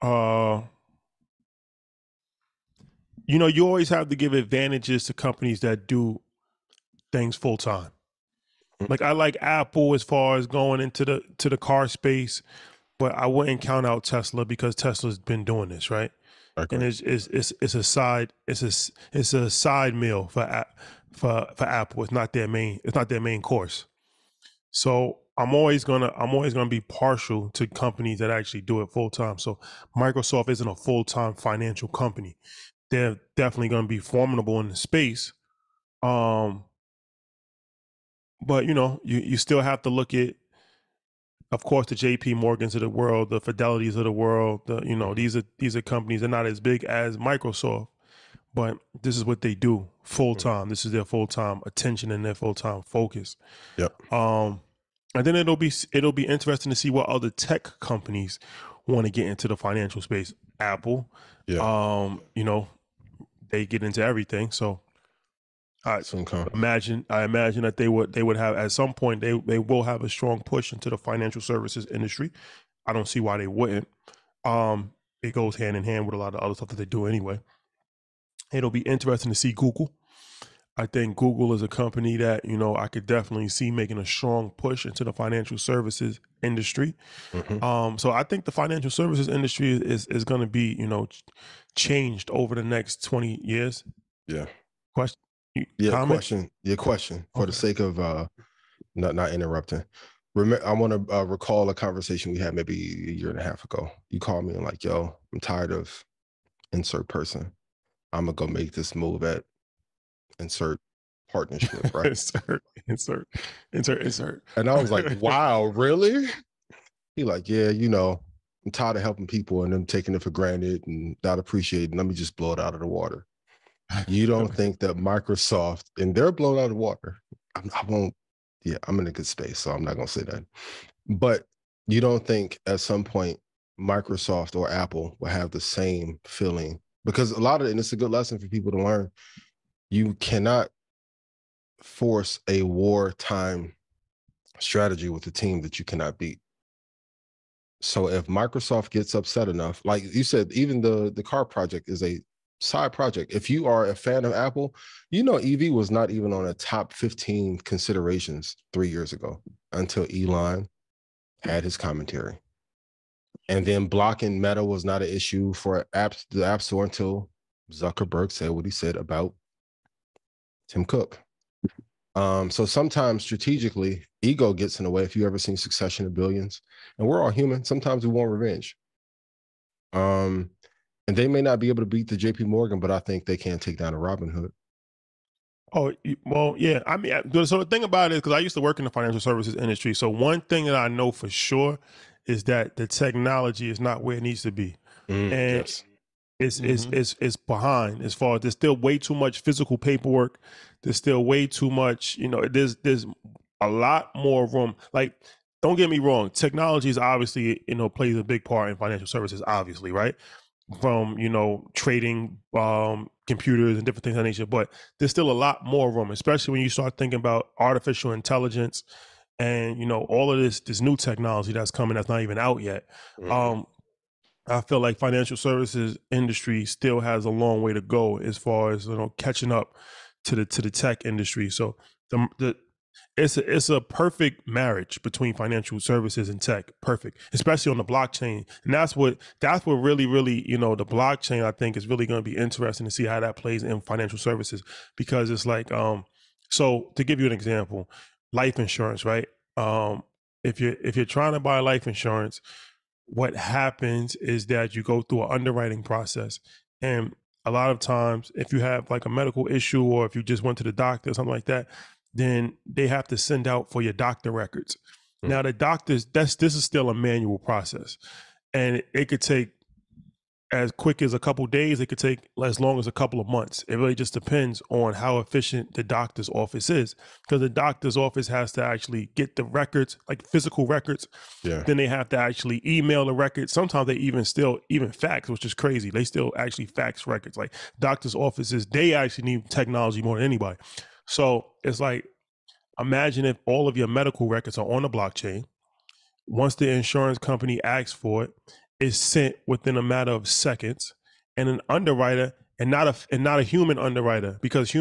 You know, you always have to give advantages to companies that do things full time. Like, I like Apple as far as going into the car space, but I wouldn't count out Tesla because Tesla's been doing this, right? Okay. And it's a side meal for Apple. It's not their main course. So I'm always gonna be partial to companies that actually do it full time. So Microsoft isn't a full time financial company. They're definitely gonna be formidable in the space. But you know, you still have to look at of course, the JP Morgans of the world, the Fidelities of the world, the, you know, these are companies. They're not as big as Microsoft, but this is what they do full time. Mm-hmm. This is their full time attention and their full time focus. Yep. And then it'll be interesting to see what other tech companies want to get into the financial space. Apple, you know, they get into everything. So I imagine that they would have at some point they will have a strong push into the financial services industry. I don't see why they wouldn't. It goes hand in hand with a lot of other stuff that they do anyway. It'll be interesting to see Google. I think Google is a company that, you know, I could definitely see making a strong push into the financial services industry. Mm-hmm. So I think the financial services industry is going to be, you know, changed over the next 20 years. Yeah. Question. Yeah. Comment? Question. Your question for the sake of not interrupting. I want to recall a conversation we had maybe a year and a half ago. You called me and like, yo, I'm tired of insert person. I'm going to go make this move at insert partnership, right? insert. And I was like, wow, really? He like, yeah, you know, I'm tired of helping people and them taking it for granted and not appreciating. Let me just blow it out of the water. You don't think that Microsoft, and they're blown out of the water. I'm in a good space, so I'm not going to say that. But you don't think at some point Microsoft or Apple will have the same feeling? Because a lot of it, and it's a good lesson for people to learn, you cannot force a wartime strategy with a team that you cannot beat. So if Microsoft gets upset enough, like you said, even the car project is a side project. If you are a fan of Apple, you know EV was not even on a top 15 considerations 3 years ago until Elon had his commentary. And then blocking Meta was not an issue for the App Store until Zuckerberg said what he said about Tim Cook. So sometimes strategically, ego gets in the way. If you've ever seen Succession of Billions, and we're all human, sometimes we want revenge. And they may not be able to beat the JP Morgan, but I think they can take down a Robin Hood. Oh, well, yeah. I mean, so the thing about it is, because I used to work in the financial services industry. So one thing that I know for sure is that the technology is not where it needs to be. Yes. It's behind as far as there's still way too much physical paperwork. There's still way too much, you know, there's a lot more room. Like, don't get me wrong. Technology is obviously, you know, plays a big part in financial services, obviously, right? From, you know, trading, computers and different things of that nature, but there's still a lot more room, especially when you start thinking about artificial intelligence and, you know, all of this new technology that's coming, that's not even out yet. Mm-hmm. I feel like financial services industry still has a long way to go as far as, you know, catching up to the tech industry. So it's a perfect marriage between financial services and tech. Perfect, especially on the blockchain. And that's what really, you know, the blockchain, I think, is really going to be interesting to see how that plays in financial services, because it's like, so to give you an example, life insurance, right? If you're trying to buy life insurance, what happens is that you go through an underwriting process. And a lot of times, if you have like a medical issue, or if you just went to the doctor or something like that, then they have to send out for your doctor records. Mm-hmm. Now the doctors, this is still a manual process. And it could take as quick as a couple of days. It could take as long as a couple of months. It really just depends on how efficient the doctor's office is, because the doctor's office has to actually get the records, like physical records. Yeah. Then they have to actually email the records. Sometimes they even fax, which is crazy. They still actually fax records. Like doctor's offices, they actually need technology more than anybody. So it's like, imagine if all of your medical records are on the blockchain. Once the insurance company asks for it, is sent within a matter of seconds, and an underwriter, and not a human underwriter, because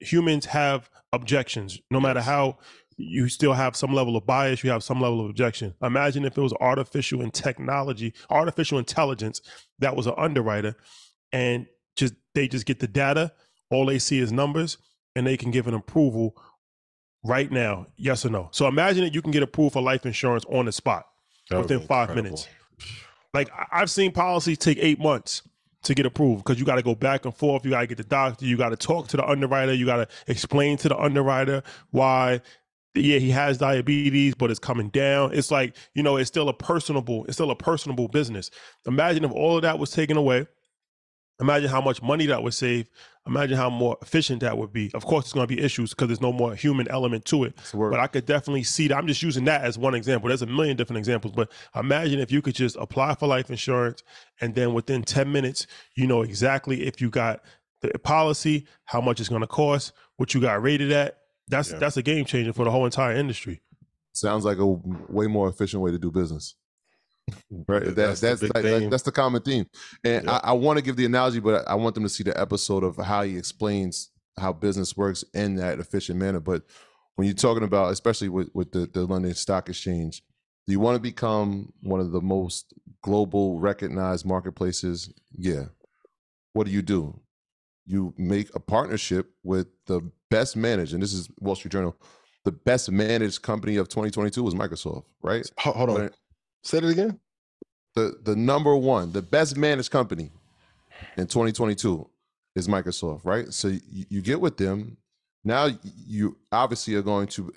humans have objections. No matter how, you still have some level of bias, you have some level of objection. Imagine if it was artificial intelligence that was an underwriter, and they just get the data, all they see is numbers, and they can give an approval right now, yes or no. So imagine that you can get approved for life insurance on the spot within 5 minutes. Like, I've seen policies take 8 months to get approved, because you got to go back and forth. You got to get the doctor. You got to talk to the underwriter. You got to explain to the underwriter why yeah, he has diabetes, but it's coming down. It's like, you know, it's still a personable business. Imagine if all of that was taken away. Imagine how much money that would save. Imagine how more efficient that would be. Of course, there's going to be issues because there's no more human element to it. But I could definitely see that. I'm just using that as one example. There's a million different examples. But imagine if you could just apply for life insurance, and then within 10 minutes, you know exactly if you got the policy, how much it's going to cost, what you got rated at. That's a game changer for the whole entire industry. Sounds like a way more efficient way to do business. Right, that's the common theme, and yeah. I want to give the analogy, but I want them to see the episode of how he explains how business works in that efficient manner. But when you're talking about, especially with the London Stock Exchange, you want to become one of the most global recognized marketplaces. Yeah, what do? You make a partnership with the best managed, and this is Wall Street Journal. The best managed company of 2022 was Microsoft. Right? Hold on. Say it again. The number one, the best managed company in 2022 is Microsoft, right? So you get with them. Now you obviously are going to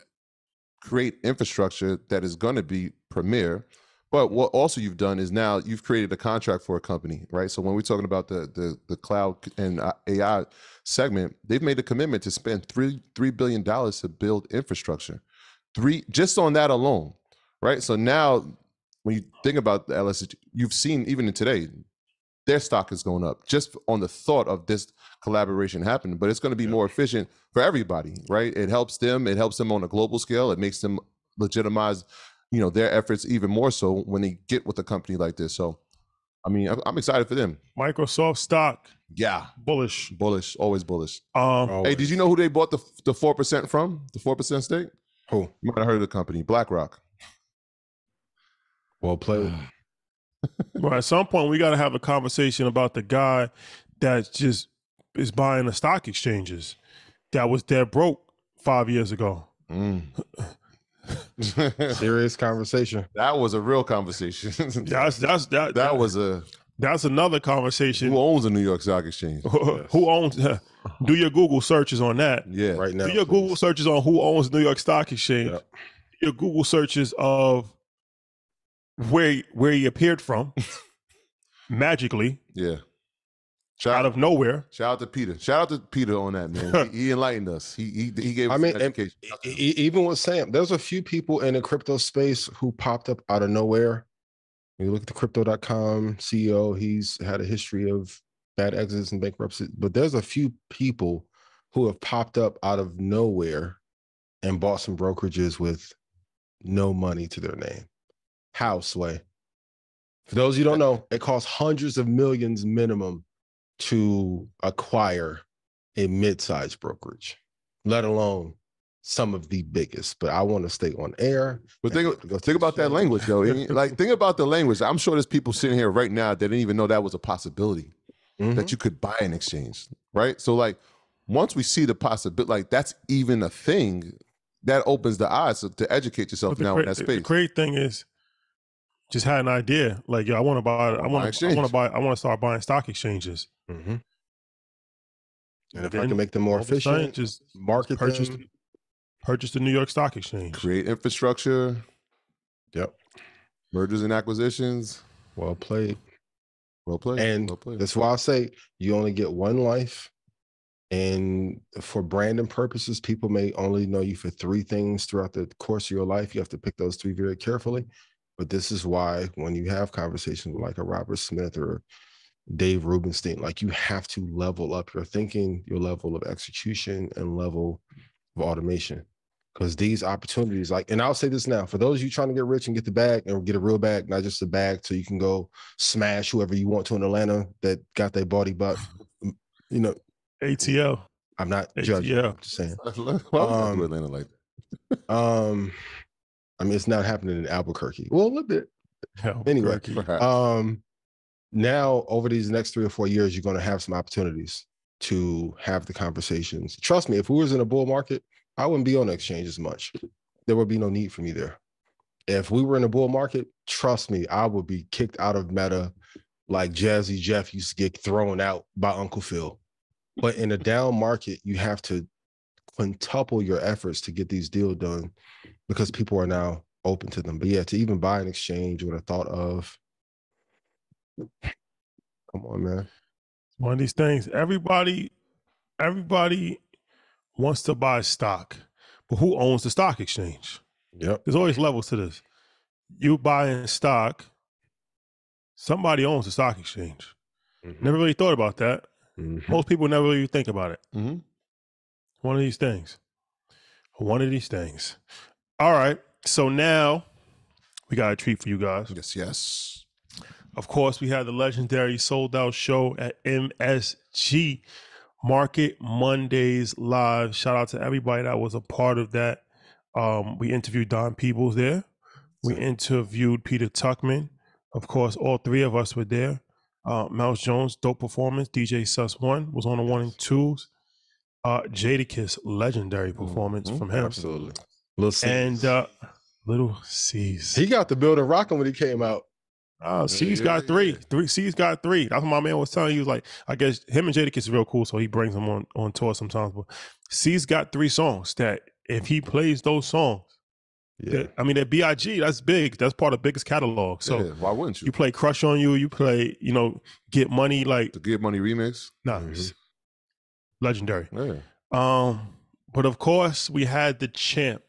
create infrastructure that is going to be premier. But what also you've done is now you've created a contract for a company, right? So when we're talking about the cloud and AI segment, they've made a commitment to spend $3 billion to build infrastructure. Just on that alone, right? So now, when you think about the LSE, you've seen even today, their stock is going up just on the thought of this collaboration happening. But it's going to be more efficient for everybody, right? It helps them on a global scale. It makes them legitimize, you know, their efforts even more so when they get with a company like this. So, I mean, I'm excited for them. Microsoft stock, yeah, bullish, always bullish. Hey, did you know who they bought the 4% from? The 4% stake? Who? You might have heard of the company, BlackRock. Well played. Well, at some point, we got to have a conversation about the guy that just is buying the stock exchanges that was dead broke 5 years ago. Serious conversation. That was a real conversation. That's another conversation. Who owns the New York Stock Exchange? Who owns? Do your Google searches on that? Yeah, right now. Do your Google searches on who owns New York Stock Exchange? Yep. Your Google searches of where he appeared from magically, yeah, out of nowhere. Shout out to Peter on that, man. he enlightened us. He gave us education. Even with Sam, there's a few people in the crypto space who popped up out of nowhere. When you look at the crypto.com CEO, he's had a history of bad exits and bankruptcy, but there's a few people who have popped up out of nowhere and bought some brokerages with no money to their name. How, Sway? For those you don't know, it costs hundreds of millions minimum to acquire a mid-sized brokerage, let alone some of the biggest. But I want to stay on air. But think about that language, though. Like, think about the language. I'm sure there's people sitting here right now that didn't even know that was a possibility, that you could buy an exchange, right? So, like, once we see the possibility, like, that's even a thing, that opens the eyes to educate yourself now in that space. The great thing is, just had an idea, like, yo, I want to start buying stock exchanges. And if I can make them more efficient, just purchase the New York Stock Exchange. Create infrastructure. Yep. Mergers and acquisitions. Well played. And that's why I say you only get one life. And for branding purposes, people may only know you for three things throughout the course of your life. You have to pick those three very carefully. But this is why when you have conversations like a Robert Smith or Dave Rubenstein, like, you have to level up your thinking, your level of execution, and level of automation. Because these opportunities, like, and I'll say this now, for those of you trying to get rich and get the bag and get a real bag, not just a bag, so you can go smash whoever you want to in Atlanta that got their body butt, you know. ATL. I'm not judging. I'm just saying. Why do Atlanta like that? I mean, it's not happening in Albuquerque. Well, a little bit. Anyway, now over these next 3 or 4 years, you're going to have some opportunities to have the conversations. Trust me, if we was in a bull market, I wouldn't be on the exchange as much. There would be no need for me there. If we were in a bull market, trust me, I would be kicked out of Meta like Jazzy Jeff used to get thrown out by Uncle Phil. But in a down market, you have to quintuple your efforts to get these deals done because people are now open to them. But yeah, to even buy an exchange would have thought of, come on, man. It's one of these things. Everybody wants to buy stock, but who owns the stock exchange? Yep. There's always levels to this. You buying stock, somebody owns the stock exchange. Mm-hmm. Never really thought about that. Mm-hmm. Most people never really think about it. Mm-hmm. One of these things. All right. So now we got a treat for you guys. Yes. Of course, we had the legendary sold out show at MSG Market Mondays Live. Shout out to everybody that was a part of that. We interviewed Don Peebles there. We interviewed Peter Tuckman. Of course, all three of us were there. Mouse Jones, dope performance. DJ Sus1 was on the one and twos. Jadakiss, legendary performance from him. Absolutely. Little C's. And Little C's. He got the building rocking when he came out. C's got three. C's got three. That's what my man was telling you. He was like, I guess him and Jadakiss is real cool, so he brings them on tour sometimes. But C's got three songs that if he plays those songs, that B.I.G., that's big. That's part of the biggest catalog. So why wouldn't you? You play Crush on You. You play, Get Money. Like the Get Money remix? Nah. Mm-hmm. Legendary. Yeah. But of course, we had the champ,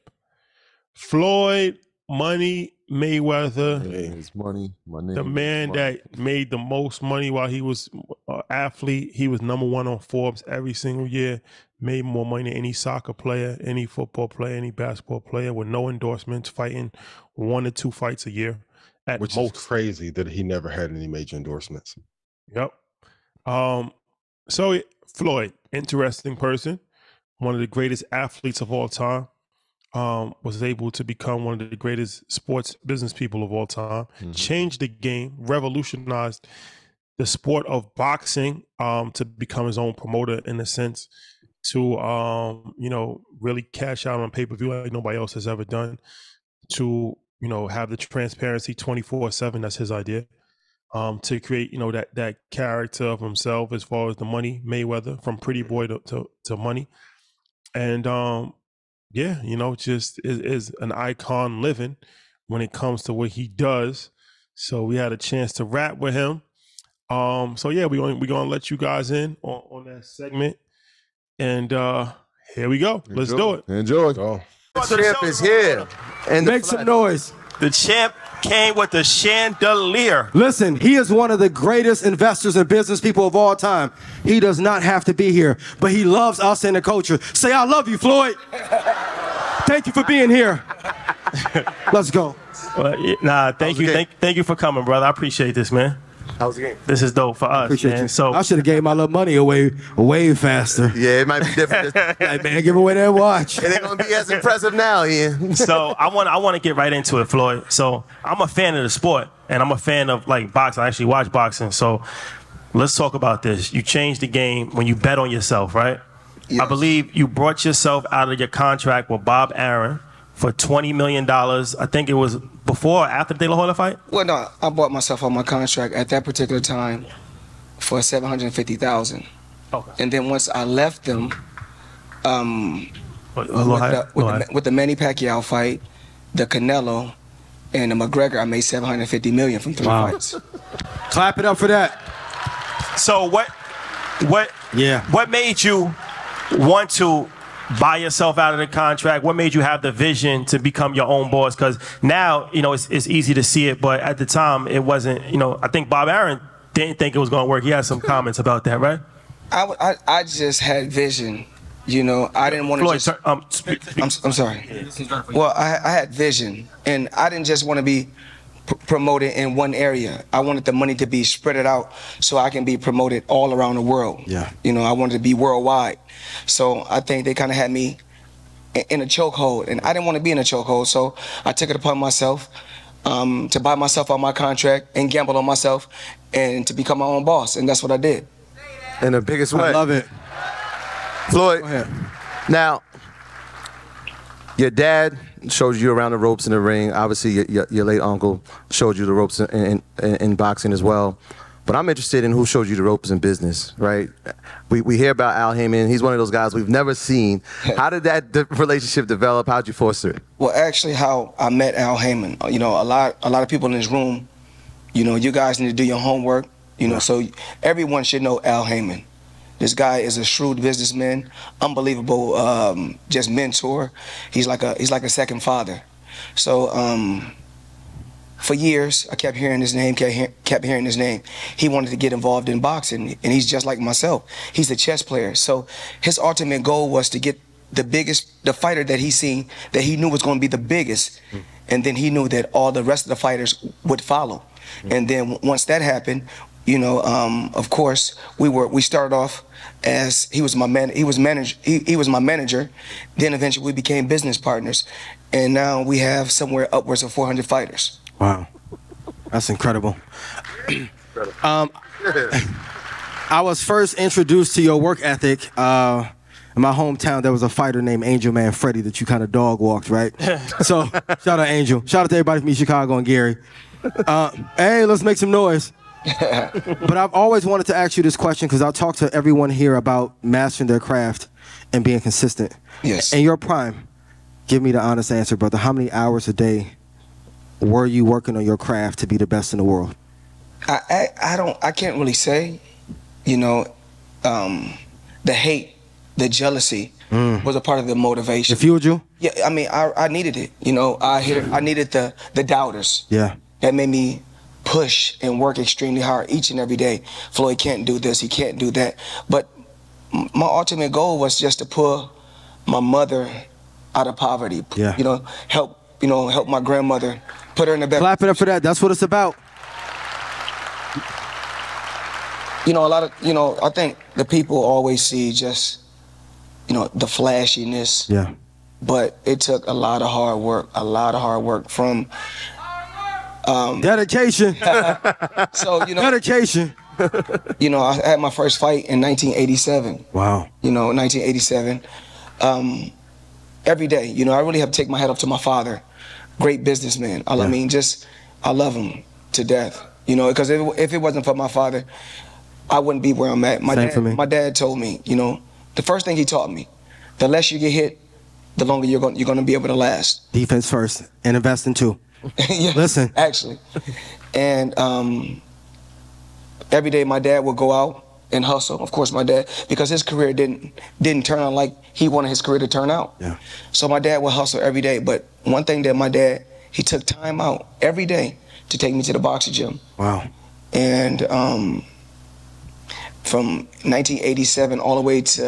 Floyd Money Mayweather. Yeah, his money, my name. The man that made the most money while he was an athlete. He was number one on Forbes every single year. Made more money than any soccer player, any football player, any basketball player, with no endorsements, fighting 1 or 2 fights a year at most. Which is crazy that he never had any major endorsements. Yep. So Floyd, interesting person, one of the greatest athletes of all time, was able to become one of the greatest sports business people of all time, changed the game, revolutionized the sport of boxing, to become his own promoter in a sense, to, really cash out on pay-per-view like nobody else has ever done, to, have the transparency 24/7. That's his idea. To create, that character of himself as far as the Money Mayweather, from Pretty Boy to Money. And just is an icon living when it comes to what he does. So we had a chance to rap with him. We're gonna let you guys in on that segment. And here we go. Enjoy. Let's do it. Enjoy. Oh. The champ is here. And make some noise. The champ came with the chandelier. Listen, he is one of the greatest investors and business people of all time. He does not have to be here, but he loves us and the culture. Say, I love you, Floyd. Thank you for being here. Let's go. Thank you for coming, brother. I appreciate this, man. How's the game? This is dope for us. Appreciate you. So I should have gave my little money away way faster. Yeah, it might be different. Like, man, give away that watch. It ain't gonna be as impressive now, Ian. So I want to get right into it, Floyd. So I'm a fan of the sport, and I'm a fan of boxing. I actually watch boxing. So let's talk about this. You changed the game when you bet on yourself, right? Yes. I believe you brought yourself out of your contract with Bob Arum for $20 million. I think it was before or after the De La Hoya fight? Well, no, I bought myself on my contract at that particular time for $750,000. Okay. And then once I left them, with the Manny Pacquiao fight, the Canelo, and the McGregor, I made $750 million from 3 fights. Clap it up for that. So what made you want to buy yourself out of the contract? What made you have the vision to become your own boss? Because now, it's easy to see it, but at the time, it wasn't. I think Bob Arum didn't think it was going to work. He had some comments about that, right? I just had vision, I didn't want to just... I'm sorry. Well, I had vision, and I didn't just want to be promoted in one area. I wanted the money to be spread out so I can be promoted all around the world. Yeah. I wanted to be worldwide. So I think they kind of had me in a chokehold, and I didn't want to be in a chokehold. So I took it upon myself to buy myself on my contract and gamble on myself and to become my own boss. And that's what I did. In the biggest way. I love it. Floyd, now, your dad showed you around the ropes in the ring. Obviously, your late uncle showed you the ropes in boxing as well. But I'm interested in who showed you the ropes in business, right? We hear about Al Heyman. He's one of those guys we've never seen. How did that relationship develop? How'd you foster it? Well, actually, how I met Al Heyman. You know, a lot of people in this room, you know, you guys need to do your homework. You know, so everyone should know Al Heyman. This guy is a shrewd businessman, unbelievable, just mentor. He's like a second father. So for years, I kept hearing his name, kept hearing his name. He wanted to get involved in boxing, and he's just like myself. He's a chess player. So his ultimate goal was to get the fighter that he seen, that he knew was going to be the biggest, and then he knew that all the rest of the fighters would follow. And then once that happened, you know, of course, we started off as he was my manager. Then eventually we became business partners, and now we have somewhere upwards of 400 fighters. Wow, that's incredible. I was first introduced to your work ethic. In my hometown, there was a fighter named Angel Man Freddy that you kind of dog walked, right? So shout out Angel. Shout out to everybody from East Chicago and Gary. Hey, let's make some noise. But I've always wanted to ask you this question, because I talk to everyone here about mastering their craft and being consistent. Yes. In your prime, give me the honest answer, brother. How many hours a day were you working on your craft to be the best in the world? I can't really say. You know, the hate, the jealousy was a part of the motivation. It fueled you? Yeah, I mean, I needed it. You know, I needed the doubters. Yeah. That made me push and work extremely hard each and every day. Floyd can't do this, he can't do that. But my ultimate goal was just to pull my mother out of poverty. Yeah. You know, help my grandmother, put her in the back. Clap it up for that. That's what it's about. You know, I think the people always see just, you know, the flashiness. Yeah. But it took a lot of hard work, from dedication. So, you know, dedication. You know, I had my first fight in 1987. Wow. You know, 1987. Every day, you know, I really have to take my hat off to my father. Great businessman. I mean, just, I love him to death. You know, because if it wasn't for my father, I wouldn't be where I'm at. My dad told me, you know, the first thing he taught me, the less you get hit, the longer you're going to be able to last. Defense first and investing too. Yeah, listen, actually. And every day my dad would go out and hustle. Of course, my dad, because his career didn't turn out like he wanted his career to turn out. Yeah. So my dad would hustle every day. But one thing that my dad, he took time out every day to take me to the boxing gym. Wow. And from 1987 all the way to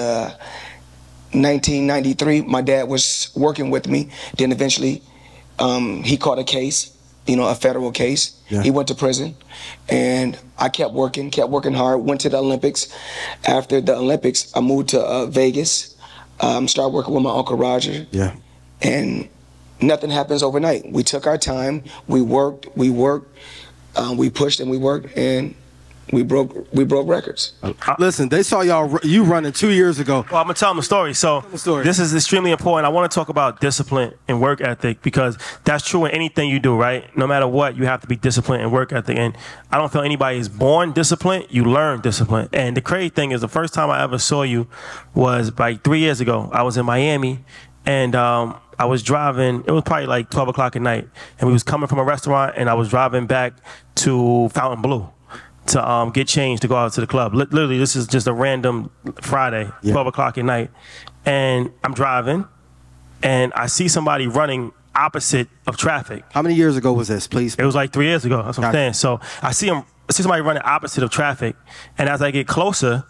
1993, my dad was working with me. Then eventually he caught a case, you know, a federal case. Yeah. He went to prison, and I kept working hard, went to the Olympics. After the Olympics, I moved to Vegas, started working with my Uncle Roger. Yeah. And nothing happens overnight. We took our time, we pushed and we worked, and we broke records. Listen, they saw you running 2 years ago. Well, I'm gonna tell them a story. So this is extremely important. I want to talk about discipline and work ethic, because that's true in anything you do, right? No matter what, you have to be disciplined and work ethic. And I don't feel anybody is born disciplined. You learn discipline. And the crazy thing is, the first time I ever saw you was like 3 years ago. I was in Miami, and I was driving. It was probably like 12 o'clock at night, and we was coming from a restaurant, and I was driving back to Fontainebleau to get changed to go out to the club. Literally, this is just a random Friday, 12 o'clock at night. And I'm driving, and I see somebody running opposite of traffic. How many years ago was this, please? It was like 3 years ago. That's what I'm saying. So I see somebody running opposite of traffic. And as I get closer,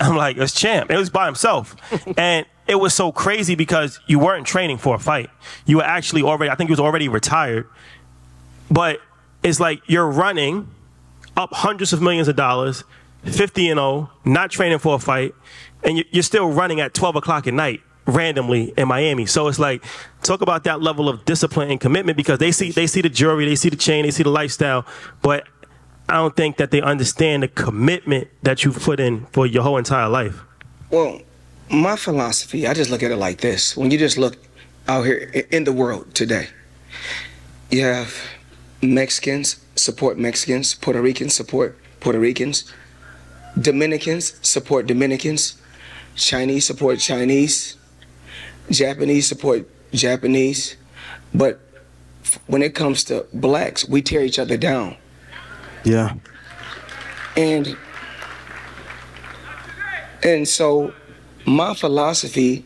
I'm like, it's Champ. It was by himself. And it was so crazy, because you weren't training for a fight. You were actually already, I think he was already retired. But it's like you're running up hundreds of millions of dollars, 50-0, not training for a fight, and you're still running at 12 o'clock at night randomly in Miami. So it's like, talk about that level of discipline and commitment, because they see the jewelry, they see the chain, they see the lifestyle, but I don't think that they understand the commitment that you've put in for your whole entire life. Well, my philosophy, I just look at it like this. When you just look out here in the world today, you have Mexicans support Mexicans, Puerto Ricans support Puerto Ricans. Dominicans support Dominicans. Chinese support Chinese. Japanese support Japanese. But when it comes to blacks, we tear each other down. Yeah. And so my philosophy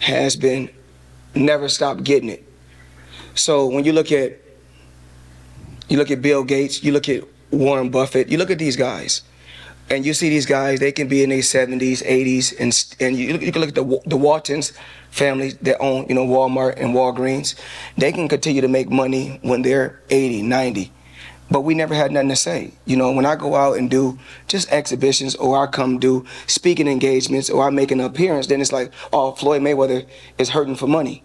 has been never stop getting it. So when you look at Bill Gates, you look at Warren Buffett, you look at these guys, and you see these guys, they can be in their 70s, 80s, and you can look at the Waltons families that own, you know, Walmart and Walgreens. They can continue to make money when they're 80, 90. But we never had nothing to say. You know, when I go out and do just exhibitions, or I come do speaking engagements, or I make an appearance, then it's like, oh, Floyd Mayweather is hurting for money.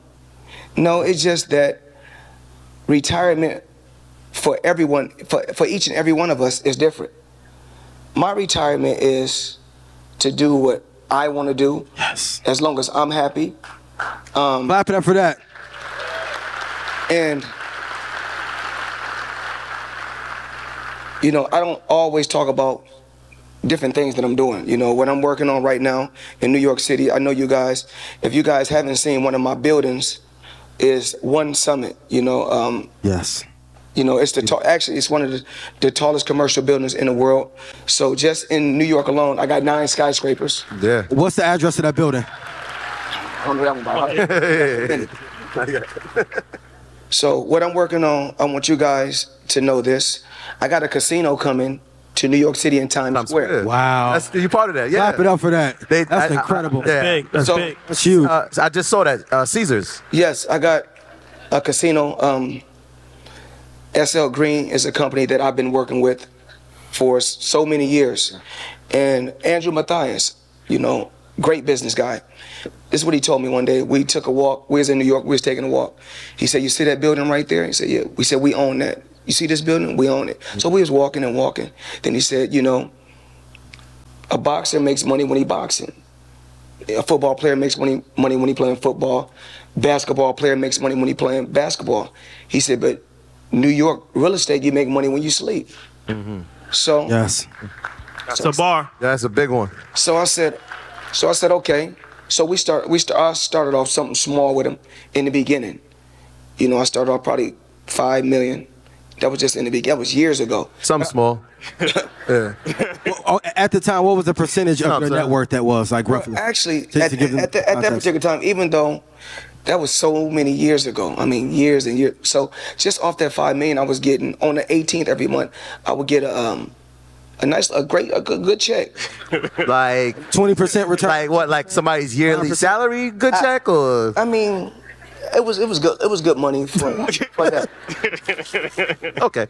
No, it's just that retirement for everyone, for each and every one of us, is different. My retirement is to do what I want to do. Yes. As long as I'm happy. Clap it up for that. And you know, I don't always talk about different things that I'm doing. You know, what I'm working on right now in New York City, I know you guys, if you guys haven't seen one of my buildings, is One Summit, you know. Yes. You know, it's actually it's one of the tallest commercial buildings in the world. So just in New York alone, I got 9 skyscrapers. Yeah. What's the address of that building? I don't know that one by heart. So what I'm working on, I want you guys to know this. I got a casino coming to New York City in Times Square. Wow. You're part of that, yeah. Clap it up for that. That's incredible. That's big. That's big. That's huge. I just saw that. Caesars. Yes, I got a casino. SL Green is a company that I've been working with for so many years. And Andrew Mathias, you know, great business guy. This is what he told me one day. We took a walk. We was in New York. We was taking a walk. He said, you see that building right there? He said, yeah. We said, we own that. You see this building? We own it. So we was walking and walking. Then he said, you know, a boxer makes money when he boxing. A football player makes money when he playing football. Basketball player makes money when he playing basketball. He said, but New York real estate, you make money when you sleep. Mm-hmm. So yes, that's a bar. That's a big one. So I said, okay. So I started off something small with him in the beginning. You know, I started off probably $5 million. That was just in the beginning. That was years ago. Something small. Yeah. Well, at the time, what was the percentage of your net worth that was, like, roughly? Well, actually, at that particular time, even though that was so many years ago. I mean, years and years. So just off that $5 million, I was getting on the 18th every month. I would get a good check. Like 20% return. Like what? Like somebody's yearly 9%. Salary? Good check, or? I mean, it was good. It was good money for that. Okay.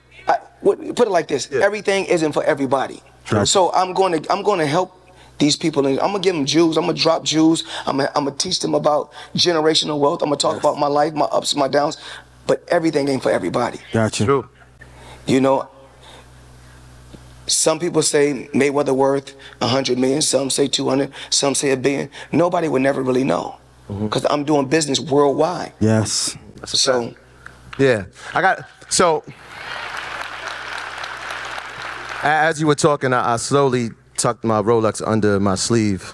Put it like this: yeah. Everything isn't for everybody. Right. So I'm going to help these people. I'm going to give them Jews. I'm going to drop Jews. I'm going to teach them about generational wealth. I'm going to talk about my life, my ups, my downs. But everything ain't for everybody. Gotcha. True. You know, some people say Mayweather worth 100 million. Some say 200. Some say $1 billion. Nobody would never really know because I'm doing business worldwide. Yes. So, yeah. As you were talking, I slowly tucked my Rolex under my sleeve.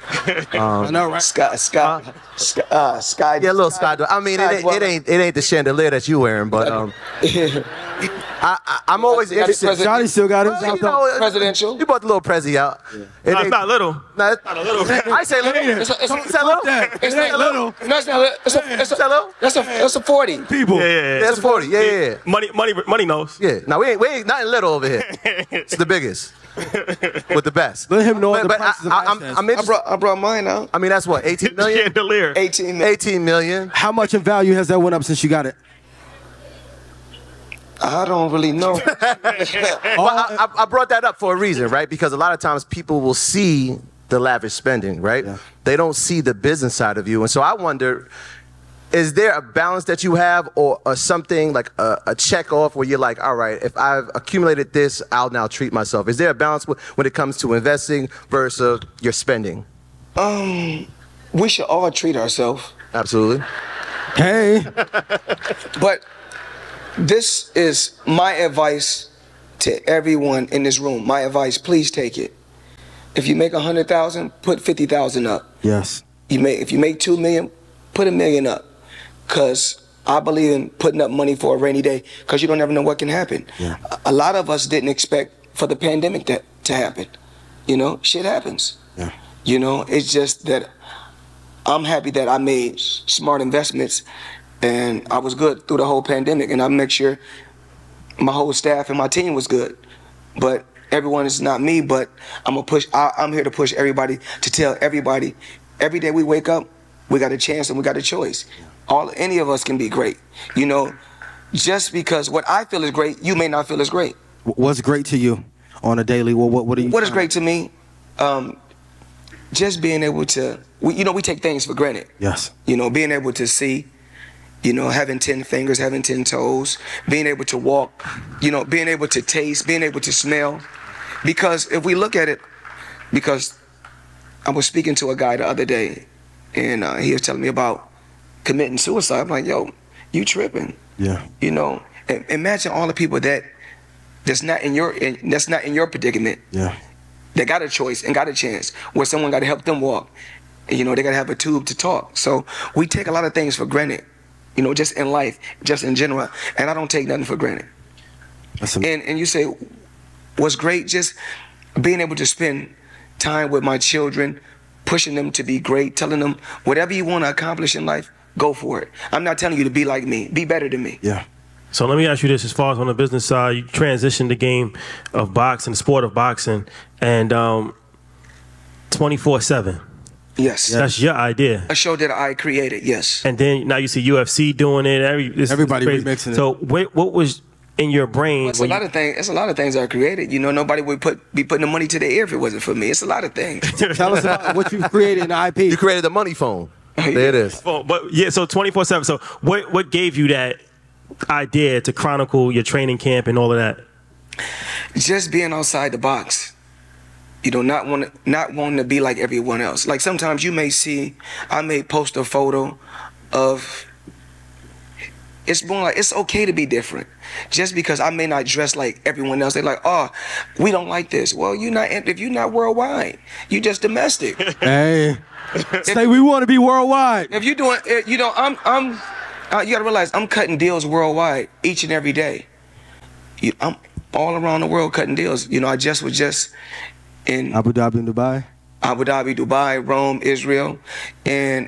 I know, right? Sky. Yeah, a little sky. I mean, it ain't the chandelier that you wearing, but I'm always interested. Johnny still got his presidential. You bought the little Prezi out. Yeah. It's not little. No, it's not a little. I say little. It's not little. It's not little. It's not little. That's a 40. People. Yeah. That's a 40. Yeah. Money knows. Yeah. Now we ain't nothing little over here. It's the biggest. With the best. Let him know. I brought mine out. I mean, that's what, 18 million? Chandelier. 18 million. How much in value has that went up since you got it? I don't really know. But I brought that up for a reason, right? Because a lot of times people will see the lavish spending, right? Yeah. They don't see the business side of you. And so I wonder, is there a balance that you have, or something like a check off where you're like, all right, if I've accumulated this, I'll now treat myself? Is there a balance when it comes to investing versus your spending? We should all treat ourselves. Absolutely. Hey. But this is my advice to everyone in this room. My advice, please take it. If you make 100,000, put 50,000 up. Yes. If you make 2 million, put a million up. Because I believe in putting up money for a rainy day, because you don't ever know what can happen. Yeah. A lot of us didn't expect for the pandemic to happen. You know, shit happens. Yeah. You know, it's just that I'm happy that I made smart investments and I was good through the whole pandemic, and I make sure my whole staff and my team was good. But everyone is not me, but I'm gonna push. I'm here to push everybody, to tell everybody, every day we wake up, we got a chance and we got a choice. Any of us can be great. You know, just because what I feel is great, you may not feel is great. What's great to you on a daily? What is great to me? Just being able to, you know, we take things for granted. Yes. You know, being able to see, you know, having 10 fingers, having 10 toes, being able to walk, you know, being able to taste, being able to smell. Because if we look at it, because I was speaking to a guy the other day, and he was telling me about committing suicide. I'm like, yo, you tripping. Yeah. You know, imagine all the people that's not in your predicament. Yeah. They got a choice and got a chance where someone got to help them walk. And, you know, they got to have a tube to talk. So we take a lot of things for granted, you know, just in life, just in general. And I don't take nothing for granted. And you say, what's great? Just being able to spend time with my children, pushing them to be great, telling them whatever you want to accomplish in life, go for it. I'm not telling you to be like me. Be better than me. Yeah. So let me ask you this, as far as on the business side, you transitioned the game of boxing, the sport of boxing, and 24/7. Yes. That's your idea. A show that I created, yes. And then now you see UFC doing it. Everybody remixing it. So what was in your brain? Well, it's a lot of things I created. You know, nobody would be putting the money to their ear if it wasn't for me. It's a lot of things. Tell us about what you created in the IP. You created the money phone. There it is. Oh, but yeah, so 24/7. So what gave you that idea to chronicle your training camp and all of that? Just being outside the box, you know, not wanting to be like everyone else. Like sometimes you may see, I may post a photo of, it's more like it's okay to be different. Just because I may not dress like everyone else, they're like, oh, we don't like this. Well, if you're not worldwide, you just domestic. Hey, say we want to be worldwide. If you're doing, you know, you got to realize I'm cutting deals worldwide each and every day. I'm all around the world cutting deals. You know, I just was just in Abu Dhabi and Dubai. Abu Dhabi, Dubai, Rome, Israel, and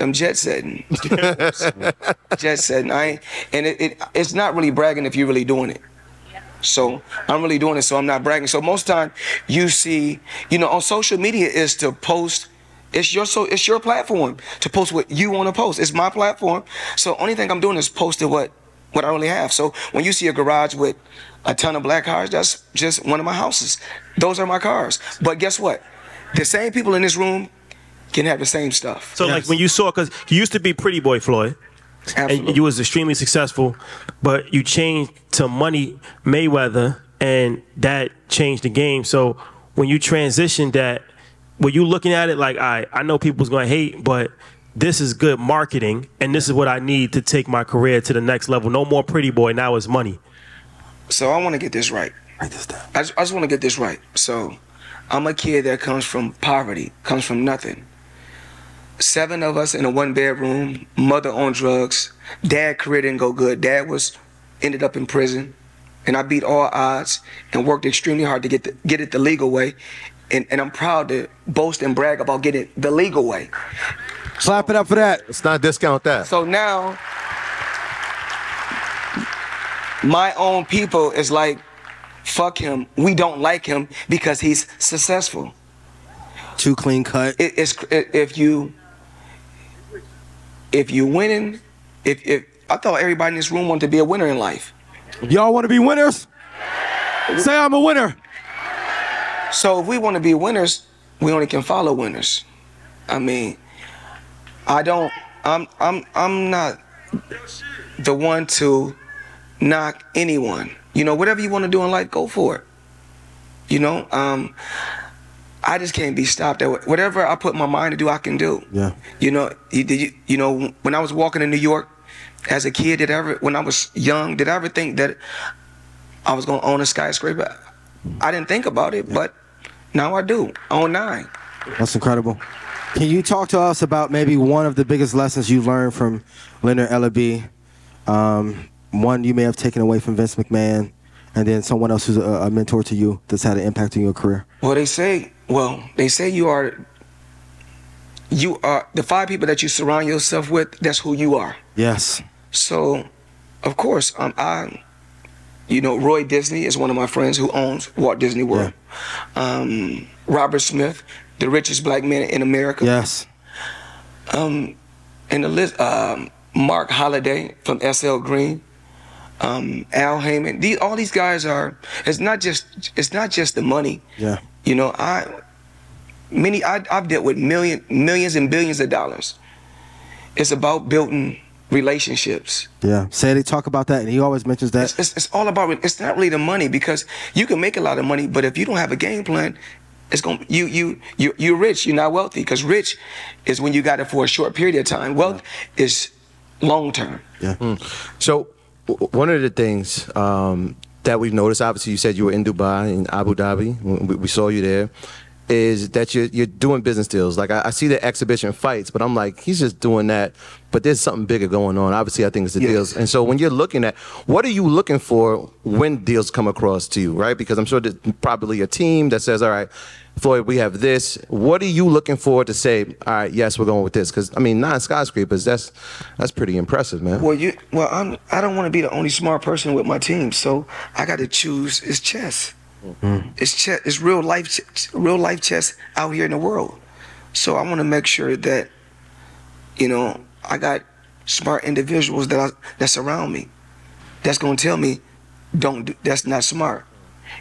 I'm jet setting. Jet setting. It's not really bragging if you're really doing it. So I'm really doing it, so I'm not bragging. So most time you see, you know, on social media is to post. It's your platform to post what you want to post. It's my platform. So only thing I'm doing is posting what I only have. So when you see a garage with a ton of black cars, that's just one of my houses. Those are my cars. But guess what? The same people in this room can have the same stuff. So yes. Like when you saw, because you used to be Pretty Boy Floyd. Absolutely. And you was extremely successful, but you changed to Money Mayweather, and that changed the game. So when you transitioned that, were you looking at it like, all right, I know people's going to hate, but this is good marketing, and this is what I need to take my career to the next level. No more Pretty Boy, now it's Money. So I want to get this right. Write this down. I just want to get this right. So I'm a kid that comes from poverty, comes from nothing. 7 of us in a 1-bedroom, mother on drugs, dad career didn't go good. Dad ended up in prison, and I beat all odds and worked extremely hard to get it the legal way. And I'm proud to boast and brag about getting it the legal way. Clap it up for that. Let's not discount that. So now, my own people is like, fuck him. We don't like him because he's successful. Too clean cut. If you winning, if I thought everybody in this room wanted to be a winner in life. Y'all want to be winners? Say I'm a winner. So if we want to be winners, we only can follow winners. I mean, I'm not the one to knock anyone. You know, whatever you want to do in life, go for it. You know, I just can't be stopped. Whatever I put my mind to do, I can do. Yeah. You know, you know, when I was walking in New York as a kid, when I was young, did I ever think that I was going to own a skyscraper. I didn't think about it, but now I do. I own 9. That's incredible. Can you talk to us about maybe one of the biggest lessons you learned from Leonard Ellaby, one you may have taken away from Vince McMahon, and then someone else who's a mentor to you that's had an impact on your career? Well, they say you are the 5 people that you surround yourself with, that's who you are. Yes. So, of course, Roy Disney is one of my friends who owns Walt Disney World. Yeah. Robert Smith, the richest black man in America. Yes. And the list, Mark Holliday from SL Green, Al Heyman. All these guys are. It's not just the money. Yeah. You know, I've dealt with millions and billions of dollars. It's about building relationships. Yeah. Sandy talk about that, and he always mentions that. It's all about. It's not really the money, because you can make a lot of money, but if you don't have a game plan, it's gonna you're rich. You're not wealthy, because rich is when you got it for a short period of time. Wealth is long term. Yeah. Mm. So one of the things that we've noticed, obviously, you said you were in Dubai, in Abu Dhabi. We saw you there. Is that you're doing business deals. Like I see the exhibition fights, but I'm like, he's just doing that, but there's something bigger going on. Obviously, I think it's the deals. And so when you're looking at, what are you looking for when deals come across to you, right? Because I'm sure there's probably a team that says, all right, Floyd, we have this. What are you looking for to say, all right, yes, we're going with this? Because, I mean, 9 skyscrapers, that's pretty impressive, man. Well, I don't want to be the only smart person with my team, so I got to choose. It's chess. Mm-hmm. It's real life chess out here in the world. So I want to make sure that, you know, I got smart individuals that surround me. That's gonna tell me, that's not smart.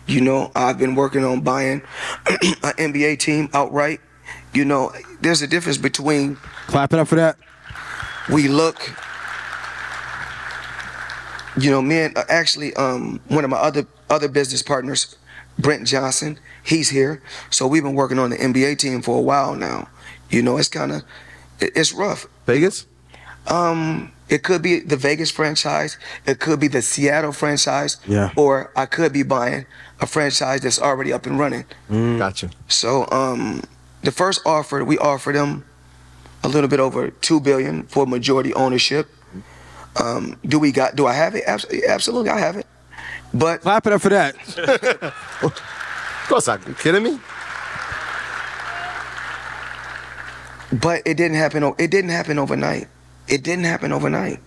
You know, I've been working on buying an NBA team outright. You know, there's a difference between. Clap it up for that. We look. You know, one of my other business partners, Brent Johnson, he's here. So we've been working on the NBA team for a while now. You know, it's rough. Vegas? It could be the Vegas franchise. It could be the Seattle franchise. Yeah. Or I could be buying a franchise that's already up and running. Mm. Gotcha. So the first offer, we offered them a little bit over $2 billion for majority ownership. Do I have it? Absolutely, I have it. But clap it up for that. Of course, are you kidding me? But it didn't happen. It didn't happen overnight. It didn't happen overnight.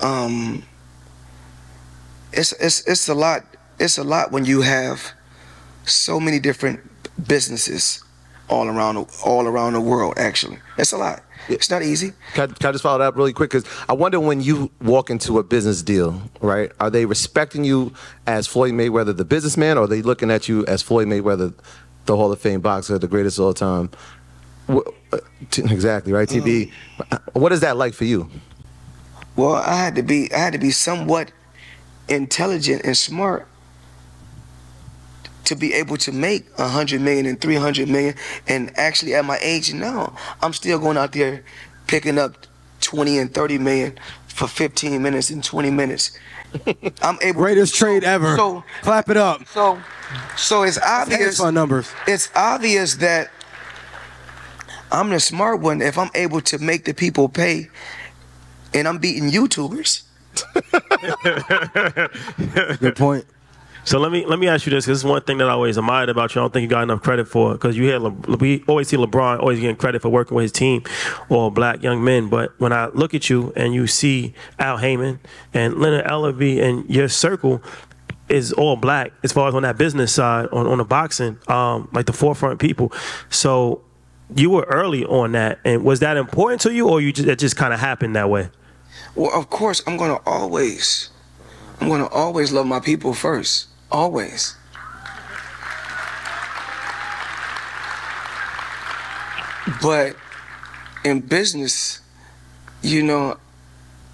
Mm. It's a lot. It's a lot when you have so many different businesses all around the world. Actually, it's a lot. It's not easy. Can I just follow that up really quick? Because I wonder, when you walk into a business deal, right, are they respecting you as Floyd Mayweather, the businessman, or are they looking at you as Floyd Mayweather, the Hall of Fame boxer, the greatest of all time? Exactly, right, TB? What is that like for you? Well, I had to be somewhat intelligent and smart to be able to make $100 million and $300 million, and actually at my age now, I'm still going out there picking up $20 and $30 million for 15 minutes and 20 minutes. I'm able. Greatest trade ever. So clap it up. So it's obvious. Numbers. It's obvious that I'm the smart one if I'm able to make the people pay, and I'm beating YouTubers. Good point. So let me ask you this, because this is one thing that I always admired about you. I don't think you got enough credit for it, because we always see LeBron always getting credit for working with his team or black young men. But when I look at you and you see Al Heyman and Leonard Ellaby, and your circle is all black as far as on that business side, on the boxing, like the forefront people. So you were early on that. And was that important to you, or it just kind of happened that way? Well, of course, I'm going to always love my people first. Always. But in business, you know,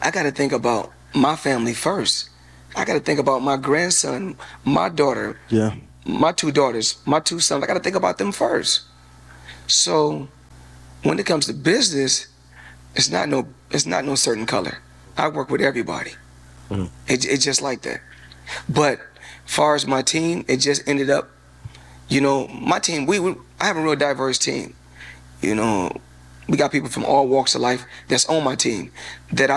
I got to think about my family first. I got to think about my grandson, my daughter, my 2 daughters, my 2 sons. I got to think about them first. So when it comes to business, it's not no certain color. I work with everybody. Mm-hmm. It's just like that. But far as my team, it just ended up, you know, my team, I have a real diverse team. You know, we got people from all walks of life that's on my team that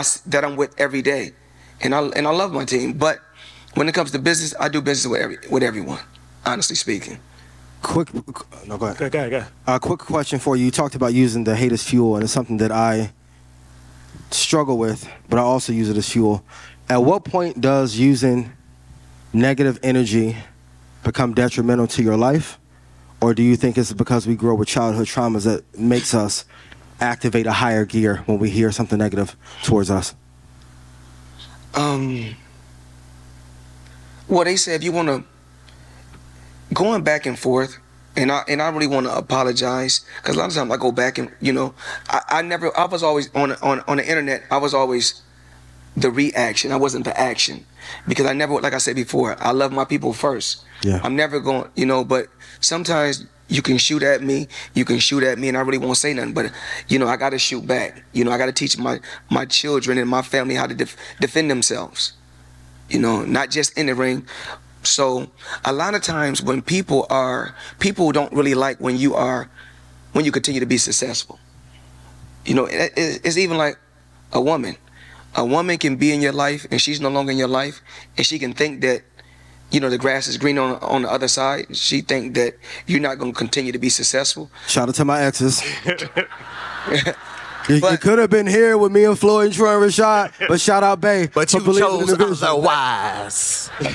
I'm with every day. And I love my team. But when it comes to business, I do business with everyone, honestly speaking. Go ahead. Quick question for you. You talked about using the hate as fuel, and it's something that I struggle with, but I also use it as fuel. At what point does using negative energy become detrimental to your life? Or do you think it's because we grow with childhood traumas that makes us activate a higher gear when we hear something negative towards us? Well, they say if you want to, going back and forth, and I really want to apologize, because a lot of times I go back and, you know, I was always on the internet, I was always the reaction. I wasn't the action, because I never, like I said before, I love my people first. Yeah. I'm never going, you know, but sometimes you can shoot at me and I really won't say nothing, but, you know, I got to shoot back. You know, I got to teach my children and my family how to defend themselves, you know, not just in the ring. So a lot of times when people don't really like when you continue to be successful. You know, it's even like a woman. A woman can be in your life and she's no longer in your life, and she can think that, you know, the grass is green on the other side. She think that you're not going to continue to be successful. Shout out to my exes. You could have been here with me and Floyd and Troy and Rashad, but shout out Bay. But you chose otherwise. and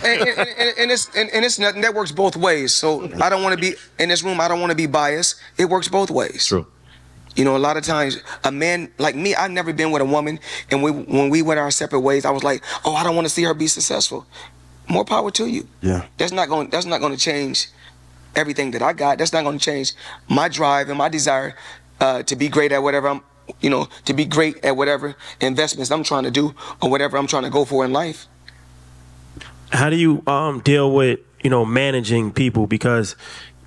it's nothing. That works both ways. So I don't want to be in this room. I don't want to be biased. It works both ways. True. You know, a lot of times, a man like me, I've never been with a woman, and when we went our separate ways, I was like, oh, I don't want to see her be successful. More power to you. Yeah. That's not going to change everything that I got. That's not going to change my drive and my desire to be great at whatever I'm, you know, to be great at whatever investments I'm trying to do or whatever I'm trying to go for in life. How do you deal with, you know, managing people? Because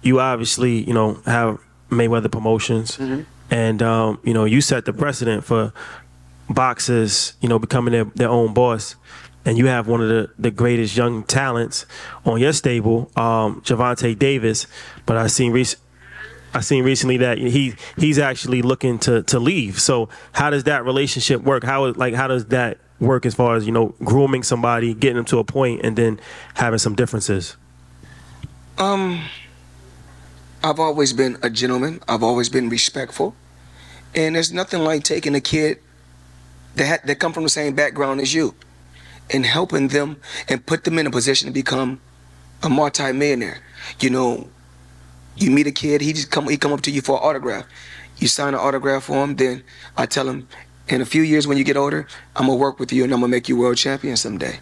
you obviously, you know, have Mayweather Promotions. Mm-hmm. And, you know, you set the precedent for boxers, you know, becoming their own boss. And you have one of the greatest young talents on your stable, Gervonta Davis. But I seen recently that he's actually looking to leave. So how does that relationship work? How does that work as far as, you know, grooming somebody, getting them to a point, and then having some differences? I've always been a gentleman. I've always been respectful. And there's nothing like taking a kid that come from the same background as you and helping them and put them in a position to become a multi-millionaire. You know, you meet a kid, he come up to you for an autograph. You sign an autograph for him, then I tell him, in a few years when you get older, I'm gonna work with you and I'm gonna make you world champion someday.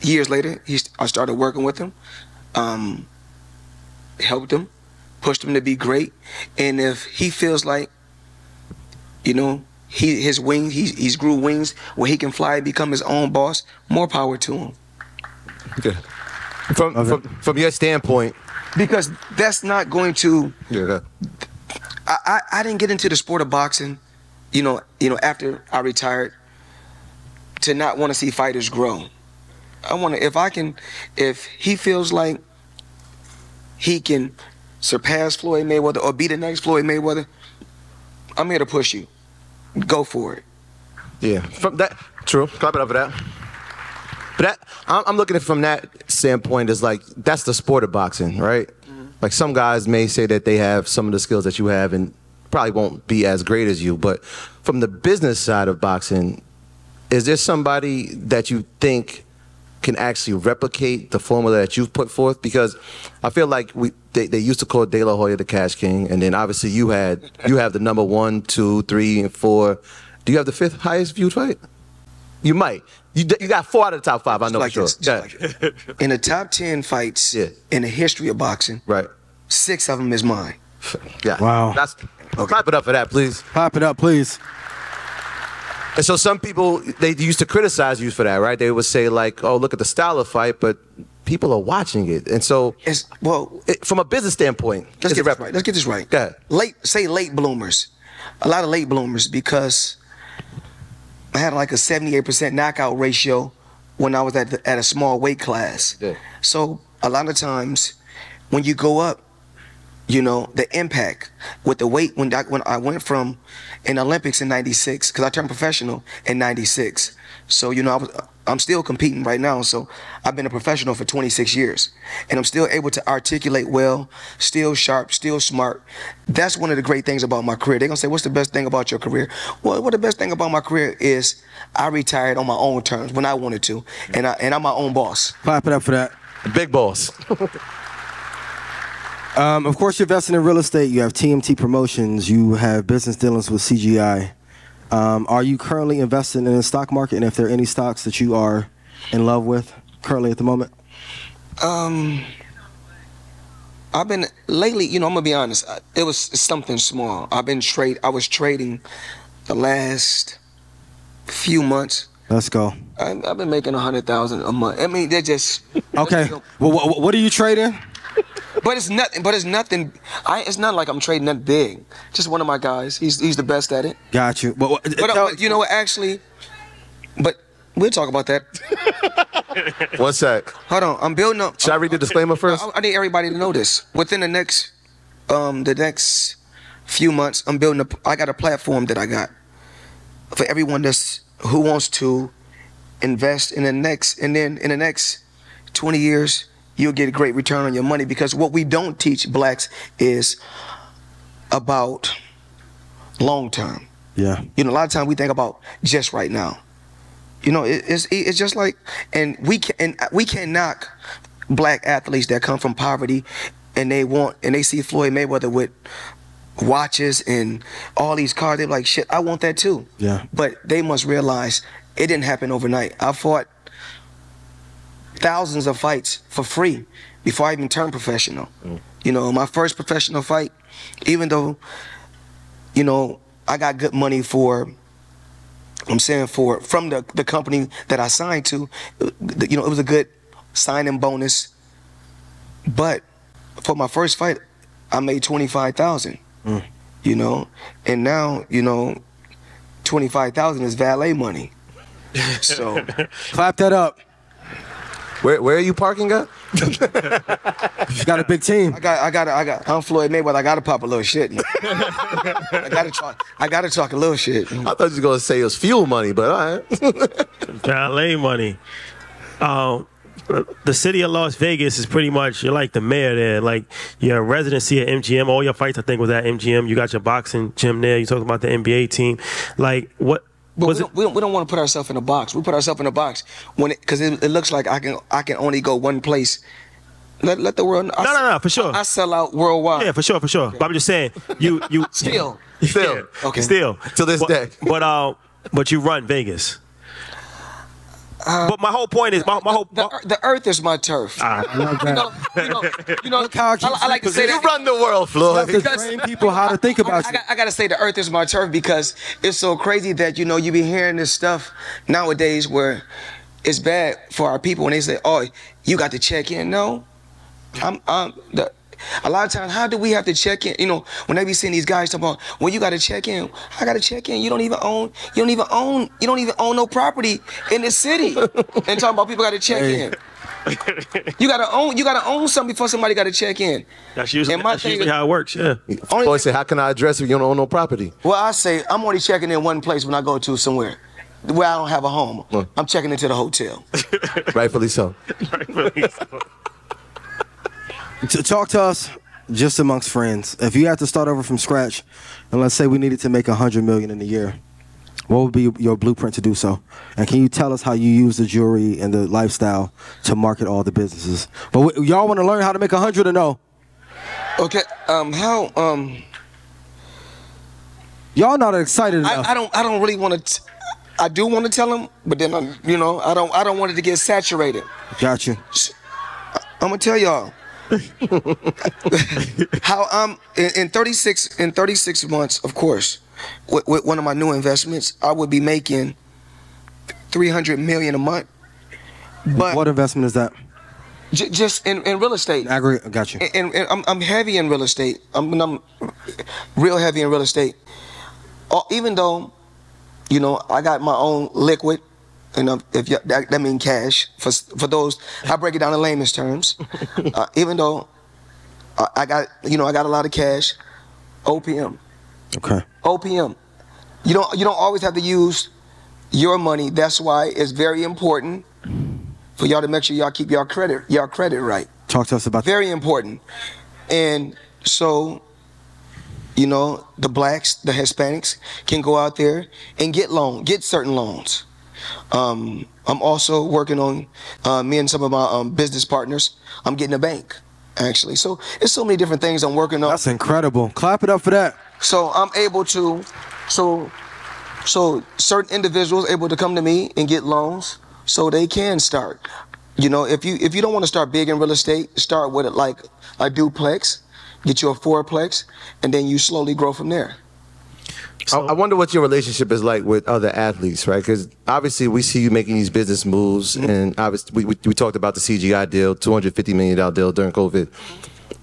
Years later, I started working with him, helped him, pushed him to be great. And if he feels like, you know, he's grew wings where he can fly and become his own boss, more power to him. Okay. From your standpoint, because that's not going to. Yeah. I didn't get into the sport of boxing, you know, after I retired, to not want to see fighters grow. I want to, if he feels like he can surpass Floyd Mayweather or be the next Floyd Mayweather, I'm here to push you. Go for it. Yeah. From that, true. Clap it up for that. But I'm looking at it from that standpoint as like, that's the sport of boxing, right? Mm-hmm. Like some guys may say that they have some of the skills that you have and probably won't be as great as you. But from the business side of boxing, is there somebody that you think can actually replicate the formula that you've put forth? Because I feel like they used to call De La Hoya the Cash King, and then obviously you have the number 1, 2, 3, and 4. Do you have the 5th highest viewed fight? You might. You got 4 out of the top 5. I know for sure. In the top 10 fights in the history of boxing, right, 6 of them is mine. Yeah. Wow. Clap it up for that, please. Clap it up, please. And so some people, they used to criticize you for that, right? They would say like, oh, look at the style of fight, but people are watching it. And so, from a business standpoint, let's get this right. Go ahead. Late bloomers. A lot of late bloomers, because I had like a 78% knockout ratio when I was at a small weight class. Yeah. So a lot of times when you go up, you know, the impact with the weight, when I went from in Olympics in 96, because I turned professional in 96. So, you know, I'm still competing right now. So I've been a professional for 26 years and I'm still able to articulate well, still sharp, still smart. That's one of the great things about my career. They're going to say, what's the best thing about your career? Well, what the best thing about my career is I retired on my own terms when I wanted to, and I'm my own boss. Clap it up for that. Big boss. Of course, you're investing in real estate. You have TMT Promotions. You have business dealings with CGI. Are you currently investing in the stock market? And if there are any stocks that you are in love with currently at the moment? I've been lately, you know, I'm gonna be honest. It was something small. I was trading the last few months. Let's go. I've been making 100,000 a month. I mean, they're just okay. Well, what are you trading? But it's nothing. It's not like I'm trading that big. Just one of my guys. He's the best at it. Got you. But you know what? Actually, but we'll talk about that. One sec. Hold on. I'm building up. Should I read the disclaimer first? I need everybody to know this. Within the next few months, I'm building up. I got a platform that I got for everyone who wants to invest in the next 20 years. You'll get a great return on your money, because what we don't teach blacks is about long term. Yeah. You know, a lot of times we think about just right now. You know, it's just like, and we can knock black athletes that come from poverty and they see Floyd Mayweather with watches and all these cars. They're like, shit, I want that too. Yeah. But they must realize it didn't happen overnight. I fought thousands of fights for free before I even turned professional. You know, my first professional fight, even though, you know, I got good money from the company that I signed to, you know, it was a good signing bonus. But for my first fight, I made $25,000, you know, and now, you know, $25,000 is valet money. So clap that up. Where are you parking at? You got a big team. I got. I'm Floyd Mayweather. I gotta pop a little shit. I gotta talk a little shit. I thought you was gonna say it was fuel money, but all right. Valet money. The city of Las Vegas is pretty much, you're like the mayor there. Like your residency at MGM. All your fights, I think, was at MGM. You got your boxing gym there. You talked about the NBA team. Like what? But we don't want to put ourselves in a box. We put ourselves in a box because it looks like I can only go one place. Let the world know. No, for sure. I sell out worldwide. Yeah, for sure. Okay. But I'm just saying, you still, yeah, okay, still to this day. But you run Vegas. But my whole point is the earth is my turf. I love that. You know I like to say that. You run the world, Floyd. You have to train people how to think about you. I got to say the earth is my turf because it's so crazy that, you know, you be hearing this stuff nowadays where it's bad for our people when they say, oh, you got to check in. No, a lot of times, how do we have to check in? You know, when they be seeing these guys talk about, well, you got to check in. I got to check in. You don't even own no property in the city. And talking about people got to check in. You got to own something before somebody got to check in. That's usually how it works. Yeah. Floyd said, how can I address if you don't own no property? Well, I say I'm only checking in one place when I go to somewhere where I don't have a home. I'm checking into the hotel. Rightfully so. Rightfully so. Talk to us just amongst friends. If you had to start over from scratch, and let's say we needed to make $100 million in a year, what would be your blueprint to do so? And can you tell us how you use the jewelry and the lifestyle to market all the businesses? But y'all want to learn how to make 100 or no? Okay. Y'all not excited enough. I don't really want to. I do want to tell them, but then I don't want it to get saturated. Gotcha. I'm gonna tell y'all. How I'm in 36 months, of course, with one of my new investments, I would be making $300 million a month. But what investment is that? Just in real estate. I got you. And I'm heavy in real estate. I'm real heavy in real estate. Even though, you know, I got my own liquid. You know, if you, that means cash for those. I break it down in layman's terms. Even though I got a lot of cash, OPM. Okay. OPM. You don't always have to use your money. That's why it's very important for y'all to make sure y'all keep y'all credit right. Talk to us about that. Very important. And so, you know, the blacks, the Hispanics can go out there and get certain loans. I'm also working on, me and some of my business partners, I'm getting a bank, actually. So it's so many different things I'm working on. That's incredible. Clap it up for that. So I'm able to, so certain individuals able to come to me and get loans so they can start. You know, if you don't want to start big in real estate, start with it like a duplex, get you a fourplex, and then you slowly grow from there. So, I wonder what your relationship is like with other athletes, right? Because obviously we see you making these business moves, and obviously we talked about the CGI deal, $250 million deal during COVID.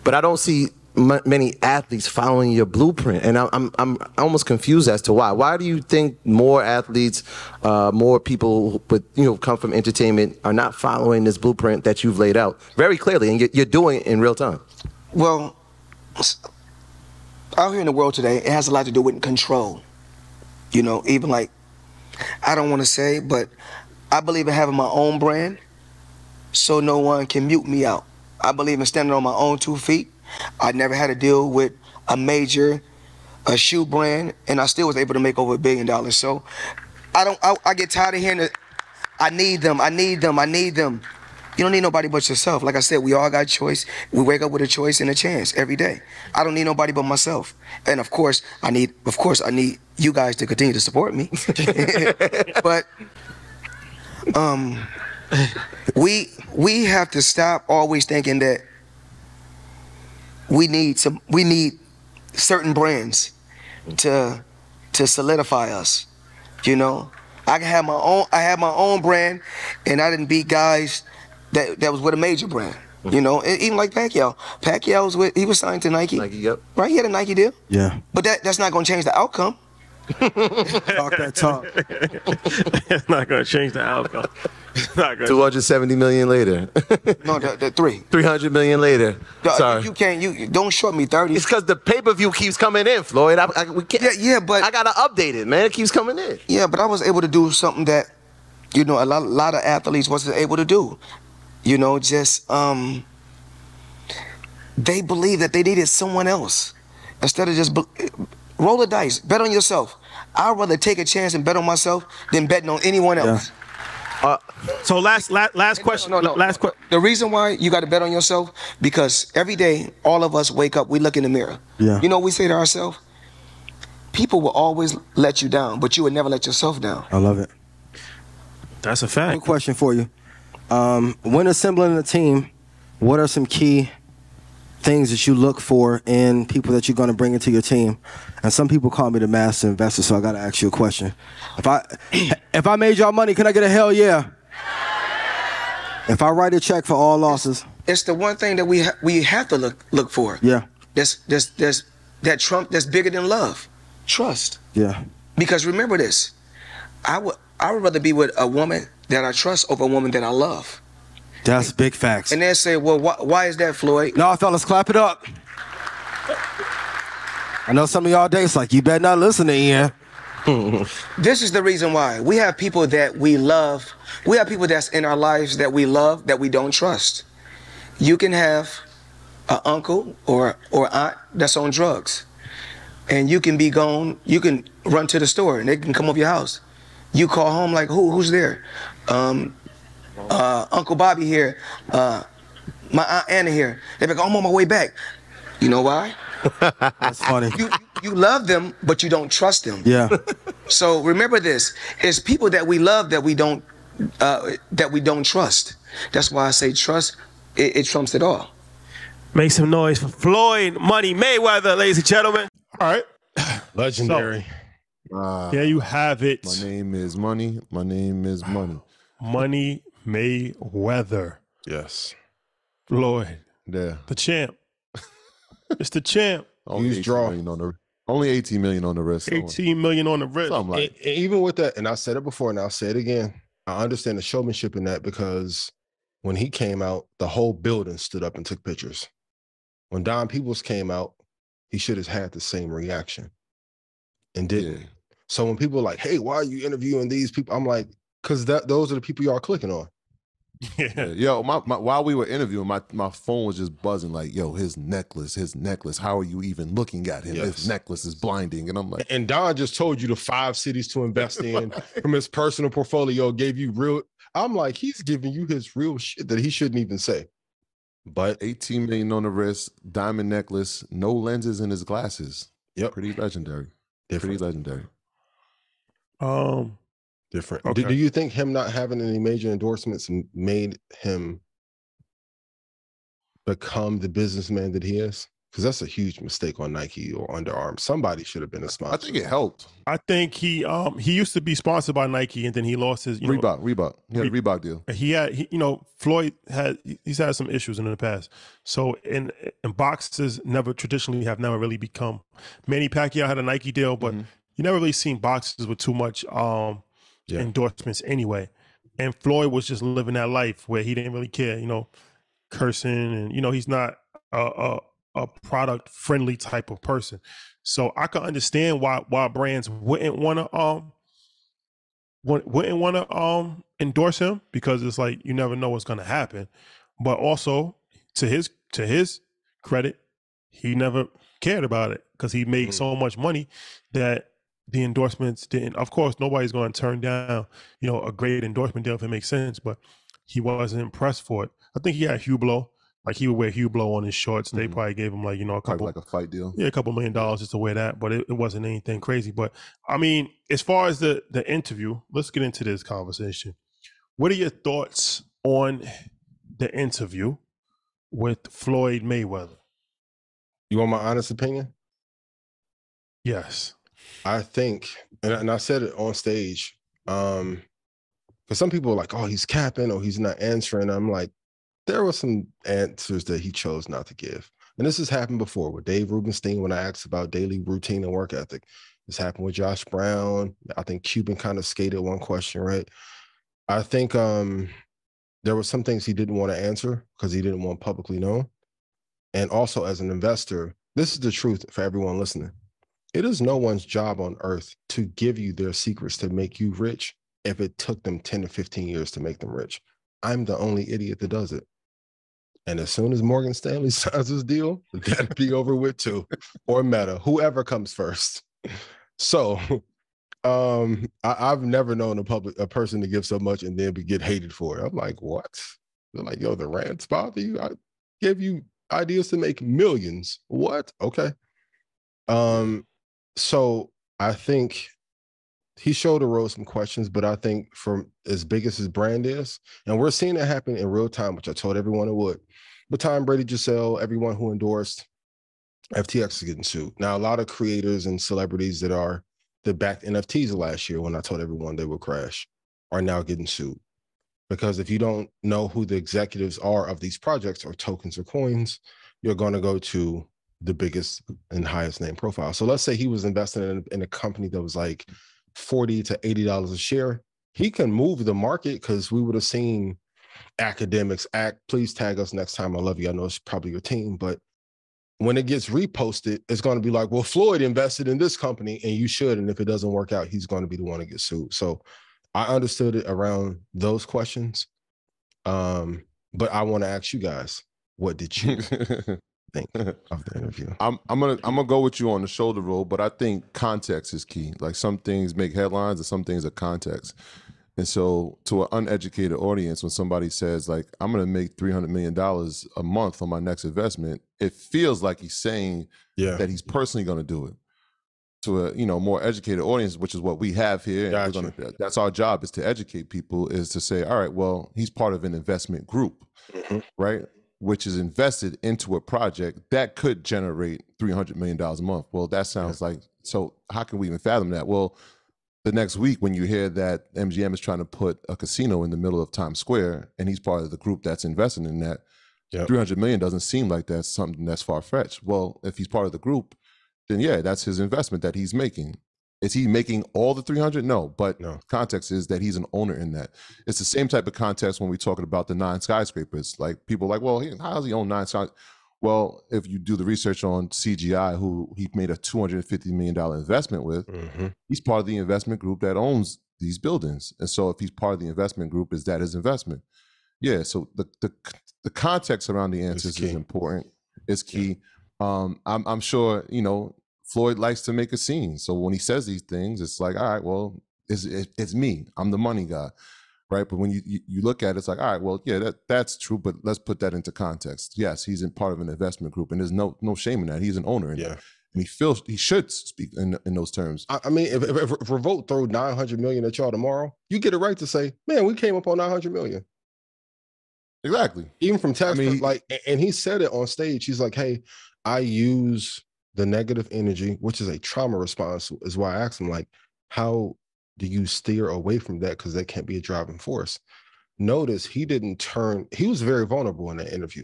But I don't see many athletes following your blueprint, and I'm almost confused as to why. Why do you think more athletes, more people with, you know, come from entertainment are not following this blueprint that you've laid out very clearly, and you're doing it in real time? Well, out here in the world today, it has a lot to do with control. You know, even like, I don't want to say, but I believe in having my own brand so no one can mute me out. I believe in standing on my own 2 feet. I never had to deal with a major shoe brand, and I still was able to make over $1 billion. So I get tired of hearing that I need them, I need them, I need them. You don't need nobody but yourself. Like I said, we all got choice. We wake up with a choice and a chance every day. I don't need nobody but myself. And of course I need you guys to continue to support me. But we have to stop always thinking that we need certain brands to solidify us. You know, I have my own brand, and I didn't beat guys that was with a major brand. You know, and even like Pacquiao. Pacquiao he was signed to Nike. Nike, yep. Right, he had a Nike deal. Yeah. But that's not going to change the outcome. Talk that talk. It's not going to change the outcome. 270 million later. No, the 300 million later. Sorry, you don't short me 30. It's because the pay-per-view keeps coming in, Floyd. We can't. Yeah, but I gotta update it, man. It keeps coming in. Yeah, but I was able to do something that, you know, a lot of athletes wasn't able to do. You know, just they believed that they needed someone else instead of just roll the dice, bet on yourself. I'd rather take a chance and bet on myself than betting on anyone else. Yeah. So last question. No. The reason why you got to bet on yourself, because every day all of us wake up, we look in the mirror. Yeah. You know, we say to ourselves, people will always let you down, but you would never let yourself down. I love it. That's a fact. Good question for you. When assembling a team, what are some key things that you look for in people that you're going to bring into your team? And some people call me the master investor, so I got to ask you a question. If I made y'all money, can I get a hell yeah? If I write a check for all losses, it's the one thing that we have to look for. Yeah, that's trump. That's bigger than love, trust. Yeah, because remember this, I would rather be with a woman that I trust over a woman that I love. That's big facts. And they say, well, why is that, Floyd? No, fellas, clap it up. I know some of y'all days like, you better not listen to Ian. This is the reason why. We have people that we love. We have people that's in our lives that we love that we don't trust. You can have an uncle or aunt that's on drugs. And you can be gone. You can run to the store and they can come over your house. You call home like, who's there? Uncle Bobby here, my Aunt Anna here. They're like, I'm on my way back. You know why? That's funny. You love them, but you don't trust them. Yeah. So remember this: it's people that we love that we don't trust. that's why I say trust. It trumps it all. Make some noise for Floyd Money Mayweather, ladies and gentlemen. All right, legendary. So, there you have it. My name is Money. My name is Money. Money Mayweather. Yes. Floyd. Yeah. The champ. It's the champ. Only $18 million on the, only 18 million on the wrist. 18 million on the wrist. Like, even with that, and I said it before and I'll say it again, I understand the showmanship in that because when he came out, the whole building stood up and took pictures. When Don Peebles came out, he should have had the same reaction and didn't. Yeah. So when people are like, hey, why are you interviewing these people? I'm like, because those are the people y'all clicking on. Yeah. Yo, while we were interviewing, my phone was just buzzing like, yo, his necklace. How are you even looking at him? Yes. His necklace is blinding. And I'm like. And Don just told you the 5 cities to invest in from his personal portfolio, gave you real. I'm like, he's giving you his real shit that he shouldn't even say. But 18 million on the wrist, diamond necklace, no lenses in his glasses. Yep. Pretty legendary. Different. Pretty legendary. Different. Okay. Do you think him not having any major endorsements made him become the businessman that he is? Because that's a huge mistake on Nike or Under Armour. Somebody should have been a sponsor. I think it helped. I think he used to be sponsored by Nike, and then he lost his Reebok. He had a Reebok deal. Floyd had some issues in the past. So and boxers never really become. Manny Pacquiao had a Nike deal, but you never really seen boxers with too much endorsements anyway. And Floyd was just living that life where he didn't really care, cursing, and he's not a product friendly type of person. So I can understand why brands wouldn't want to endorse him, because it's like you never know what's going to happen. But also to his credit, he never cared about it because he made so much money that the endorsements didn't. Of course, nobody's going to turn down, a great endorsement deal if it makes sense, but he wasn't impressed for it. I think he had Hublot. Like, he would wear Hublot on his shorts. They probably gave him a fight deal. Yeah, a couple $1,000,000 just to wear that, but it wasn't anything crazy. But I mean, as far as the interview, let's get into this conversation. What are your thoughts on the interview with Floyd Mayweather? You want my honest opinion? Yes. I think, and I said it on stage, because some people are like, oh, he's capping or he's not answering. I'm like, there were some answers that he chose not to give. And this has happened before with Dave Rubenstein when I asked about daily routine and work ethic. This happened with Josh Brown. I think Cuban kind of skated one question, right? I think there were some things he didn't want to answer because he didn't want publicly known. And also, as an investor, this is the truth for everyone listening. It is no one's job on earth to give you their secrets to make you rich if it took them 10 to 15 years to make them rich. I'm the only idiot that does it. And as soon as Morgan Stanley signs his deal, that'd be over with too, or Meta, whoever comes first. So I've never known a person to give so much and then get hated for it. I'm like, what? They're like, yo, the rants bother you? I gave you ideas to make millions. What? Okay. So I think he showed the road some questions, but I think from as big as his brand is, and we're seeing it happen in real time, which I told everyone it would. But Tom Brady, Gisele, everyone who endorsed, FTX is getting sued. Now, a lot of creators and celebrities that backed NFTs last year when I told everyone they would crash are now getting sued. Because if you don't know who the executives are of these projects or tokens or coins, you're going to go to the biggest and highest name profile. So let's say he was investing in a company that was like $40 to $80 a share. He can move the market because we would have seen academics act. Please tag us next time. I love you. I know it's probably your team, but when it gets reposted, it's going to be like, well, Floyd invested in this company and you should. And if it doesn't work out, he's going to be the one to get sued. So I understood it around those questions. But I want to ask you guys, what did you think of the interview? I'm gonna go with you on the shoulder roll, but I think context is key. Like, some things make headlines and some things are context. And so to an uneducated audience, when somebody says like, I'm gonna make $300 million a month on my next investment, it feels like he's saying that he's personally gonna do it. To a more educated audience, which is what we have here. Gotcha. And that's our job, is to educate people, is to say, all right, well, he's part of an investment group, right? Which is invested into a project that could generate $300 million a month. Well, that sounds like, so how can we even fathom that? Well, the next week when you hear that MGM is trying to put a casino in the middle of Times Square and he's part of the group that's invested in that, $300 million doesn't seem like that's something that's far-fetched. Well, if he's part of the group, then that's his investment that he's making. Is he making all the 300? No, but no. Context is that he's an owner in that. It's the same type of context when we're talking about the 9 skyscrapers. Like people are like, well, how does he own 9 skyscrapers? Well, if you do the research on CGI, who he made a $250 million investment with, mm-hmm. he's part of the investment group that owns these buildings. And so if he's part of the investment group, is that his investment? Yeah, so the context around the answers is important. It's key. Yeah. I'm sure, you know, Floyd likes to make a scene. So when he says these things, it's like, all right, well, it's me. I'm the money guy, right? But when you look at it, it's like, all right, well, yeah, that's true, but let's put that into context. Yes, he's in part of an investment group, and there's no shame in that. He's an owner in that. And he should speak in those terms. I mean, if Revolt throw 900 million at y'all tomorrow, you get a right to say, man, we came up on 900 million. Exactly. Even from tax, like, and he said it on stage. He's like, hey, I use the negative energy, which is a trauma response, is why I asked him, like, how do you steer away from that? Because that can't be a driving force. Notice he didn't turn, he was very vulnerable in that interview.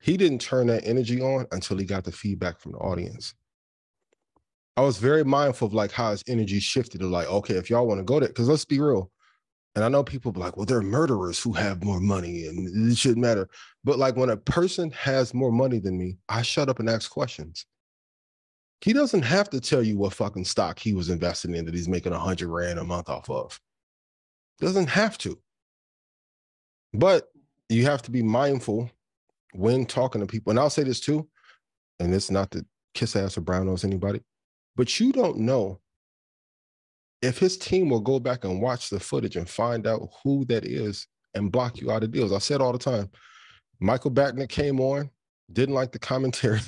He didn't turn that energy on until he got the feedback from the audience. I was very mindful of like how his energy shifted to like, okay, if y'all want to go there, because let's be real. And I know people be like, well, there are murderers who have more money and it shouldn't matter. But like when a person has more money than me, I shut up and ask questions. He doesn't have to tell you what fucking stock he was investing in that he's making 100 rand a month off of. Doesn't have to. But you have to be mindful when talking to people. And I'll say this too, and it's not to kiss ass or brown nose anybody, but you don't know if his team will go back and watch the footage and find out who that is and block you out of deals. I said all the time, Michael Batnick came on, didn't like the commentary.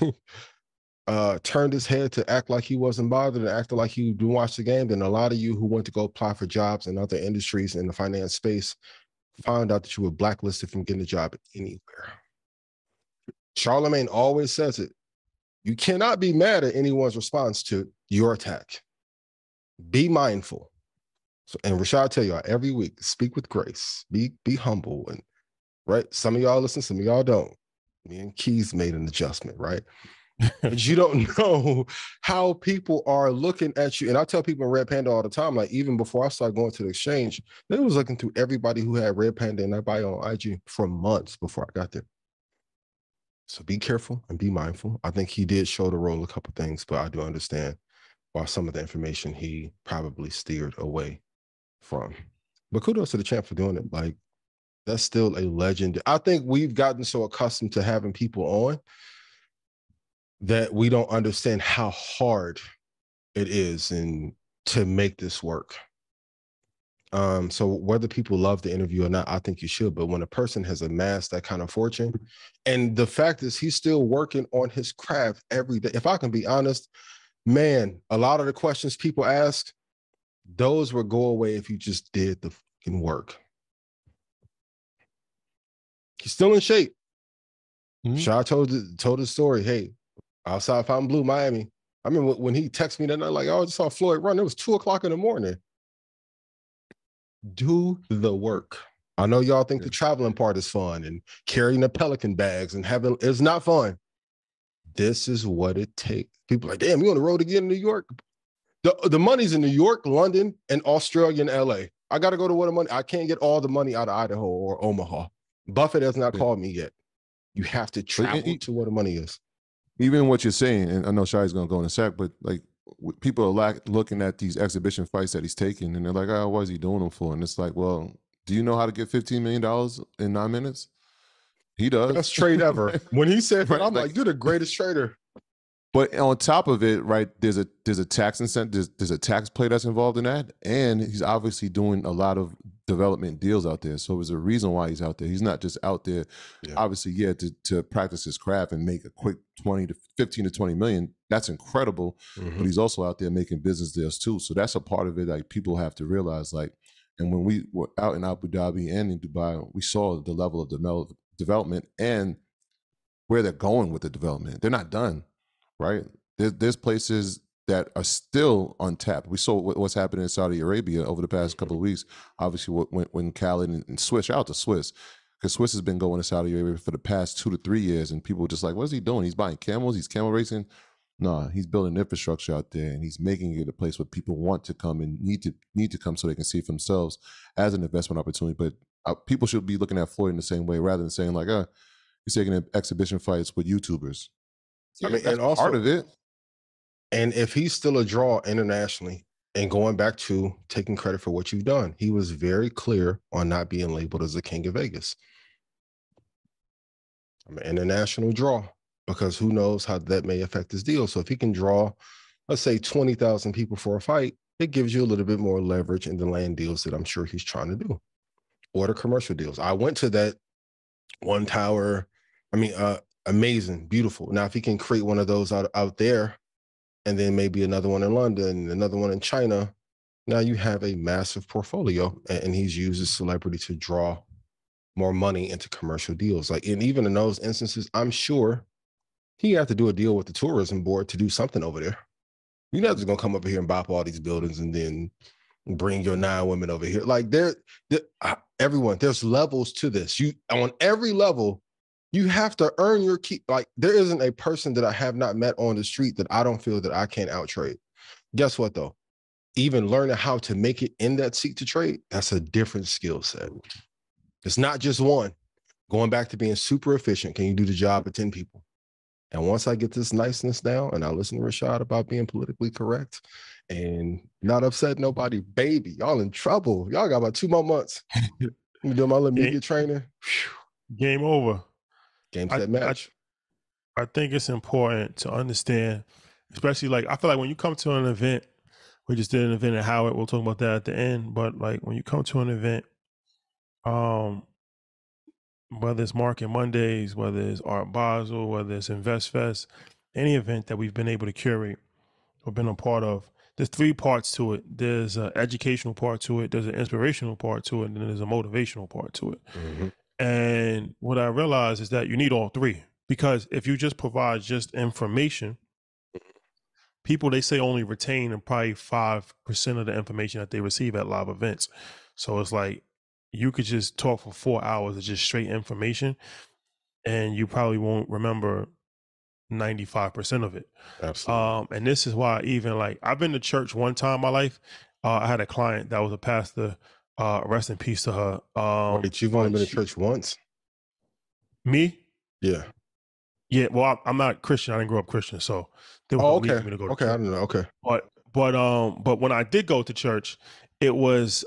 Turned his head to act like he wasn't bothered and acted like he didn't watch the game. Then a lot of you who went to go apply for jobs in other industries in the finance space found out that you were blacklisted from getting a job anywhere. Charlemagne always says it. You cannot be mad at anyone's response to your attack. Be mindful. So, and Rashad, I tell y'all every week, speak with grace, be humble. And right, some of y'all listen, some of y'all don't. Me and Keys made an adjustment, right? But you don't know how people are looking at you. And I tell people in Red Panda all the time, like even before I started going to the exchange, they was looking through everybody who had Red Panda and everybody on IG for months before I got there. So be careful and be mindful. I think he did show the role a couple of things, but I do understand why some of the information he probably steered away from. But kudos to the champ for doing it. Like that's still a legend. I think we've gotten so accustomed to having people on that we don't understand how hard it is and to make this work. So whether people love the interview or not, I think you should. But when a person has amassed that kind of fortune, and the fact is he's still working on his craft every day. If I can be honest, man, a lot of the questions people ask, those would go away if you just did the fucking work. He's still in shape. Mm-hmm. Shaw told the story, hey, outside Fountain Blue, Miami. I remember when he texted me that night, like, oh, I just saw Floyd run. It was 2:00 in the morning. Do the work. I know y'all think the traveling part is fun and carrying the Pelican bags and having, it's not fun. This is what it takes. People are like, damn, you on the road again in New York? The money's in New York, London, and Australia and LA. I got to go to where the money, I can't get all the money out of Idaho or Omaha. Buffett has not called me yet. You have to travel to where the money is. Even what you're saying, and I know Shai's going to go in a sec, but like people are looking at these exhibition fights that he's taking and they're like, oh, what is he doing them for? And it's like, well, do you know how to get $15 million in 9 minutes? He does. Best trade ever. When he said, right, I'm like, you're the greatest trader. But on top of it, right, there's a tax incentive, there's a tax play that's involved in that. And he's obviously doing a lot of development deals out there. So there's a reason why he's out there. He's not just out there, obviously, to practice his craft and make a quick 15 to 20 million. That's incredible. Mm-hmm. But he's also out there making business deals too. So that's a part of it. Like people have to realize, like, and when we were out in Abu Dhabi and in Dubai, we saw the level of development and where they're going with the development. They're not done. Right? There's places that are still untapped. We saw what's happening in Saudi Arabia over the past couple of weeks, obviously when Khaled and Swiss, shout out to Swiss, because Swiss has been going to Saudi Arabia for the past 2 to 3 years and people are just like, what is he doing? He's buying camels, he's camel racing. No, he's building infrastructure out there, and he's making it a place where people want to come and need to come so they can see for themselves as an investment opportunity. But people should be looking at Floyd in the same way, rather than saying like, he's taking exhibition fights with YouTubers. Yeah, I mean, and also part of it. And if he's still a draw internationally, and going back to taking credit for what you've done, he was very clear on not being labeled as the King of Vegas. I'm an international draw, because who knows how that may affect his deal. So if he can draw, let's say 20,000 people for a fight, it gives you a little bit more leverage in the land deals that I'm sure he's trying to do, or the commercial deals. I went to that one tower. I mean, amazing, beautiful. Now, if he can create one of those out there, and then maybe another one in London, another one in China, now you have a massive portfolio, and he's used his celebrity to draw more money into commercial deals. Like, and even in those instances, I'm sure he had to do a deal with the tourism board to do something over there. You're not just going to come over here and buy up all these buildings and then bring your 9 women over here. Like, everyone, there's levels to this. On every level, you have to earn your keep. Like, there isn't a person that I have not met on the street that I don't feel that I can't out trade. Guess what, though? Even learning how to make it in that seat to trade, that's a different skill set. It's not just one. Going back to being super efficient, can you do the job of 10 people? And once I get this niceness down, and I listen to Rashad about being politically correct and not upset nobody, baby, y'all in trouble. Y'all got about 2 more months. I'm doing my little media training. Game over. Game, set, match. I think it's important to understand, especially like, I feel like when you come to an event, we just did an event at Howard, we'll talk about that at the end, but like when you come to an event, whether it's Market Mondays, whether it's Art Basel, whether it's Invest Fest, any event that we've been able to curate or been a part of, there's 3 parts to it. There's an educational part to it, there's an inspirational part to it, and then there's a motivational part to it. Mm-hmm. And what I realized is that you need all 3, because if you just provide just information, people, they say, only retain probably 5% of the information that they receive at live events. So it's like, you could just talk for 4 hours of just straight information, and you probably won't remember 95% of it. Absolutely. And this is why, even like, I've been to church one time in my life. I had a client that was a pastor. Rest in peace to her. Wait, you've only been to church once? Me? Yeah. Yeah, well, I'm not Christian. I didn't grow up Christian, so they were okay for me to go to church. I don't know. Okay. But when I did go to church, it was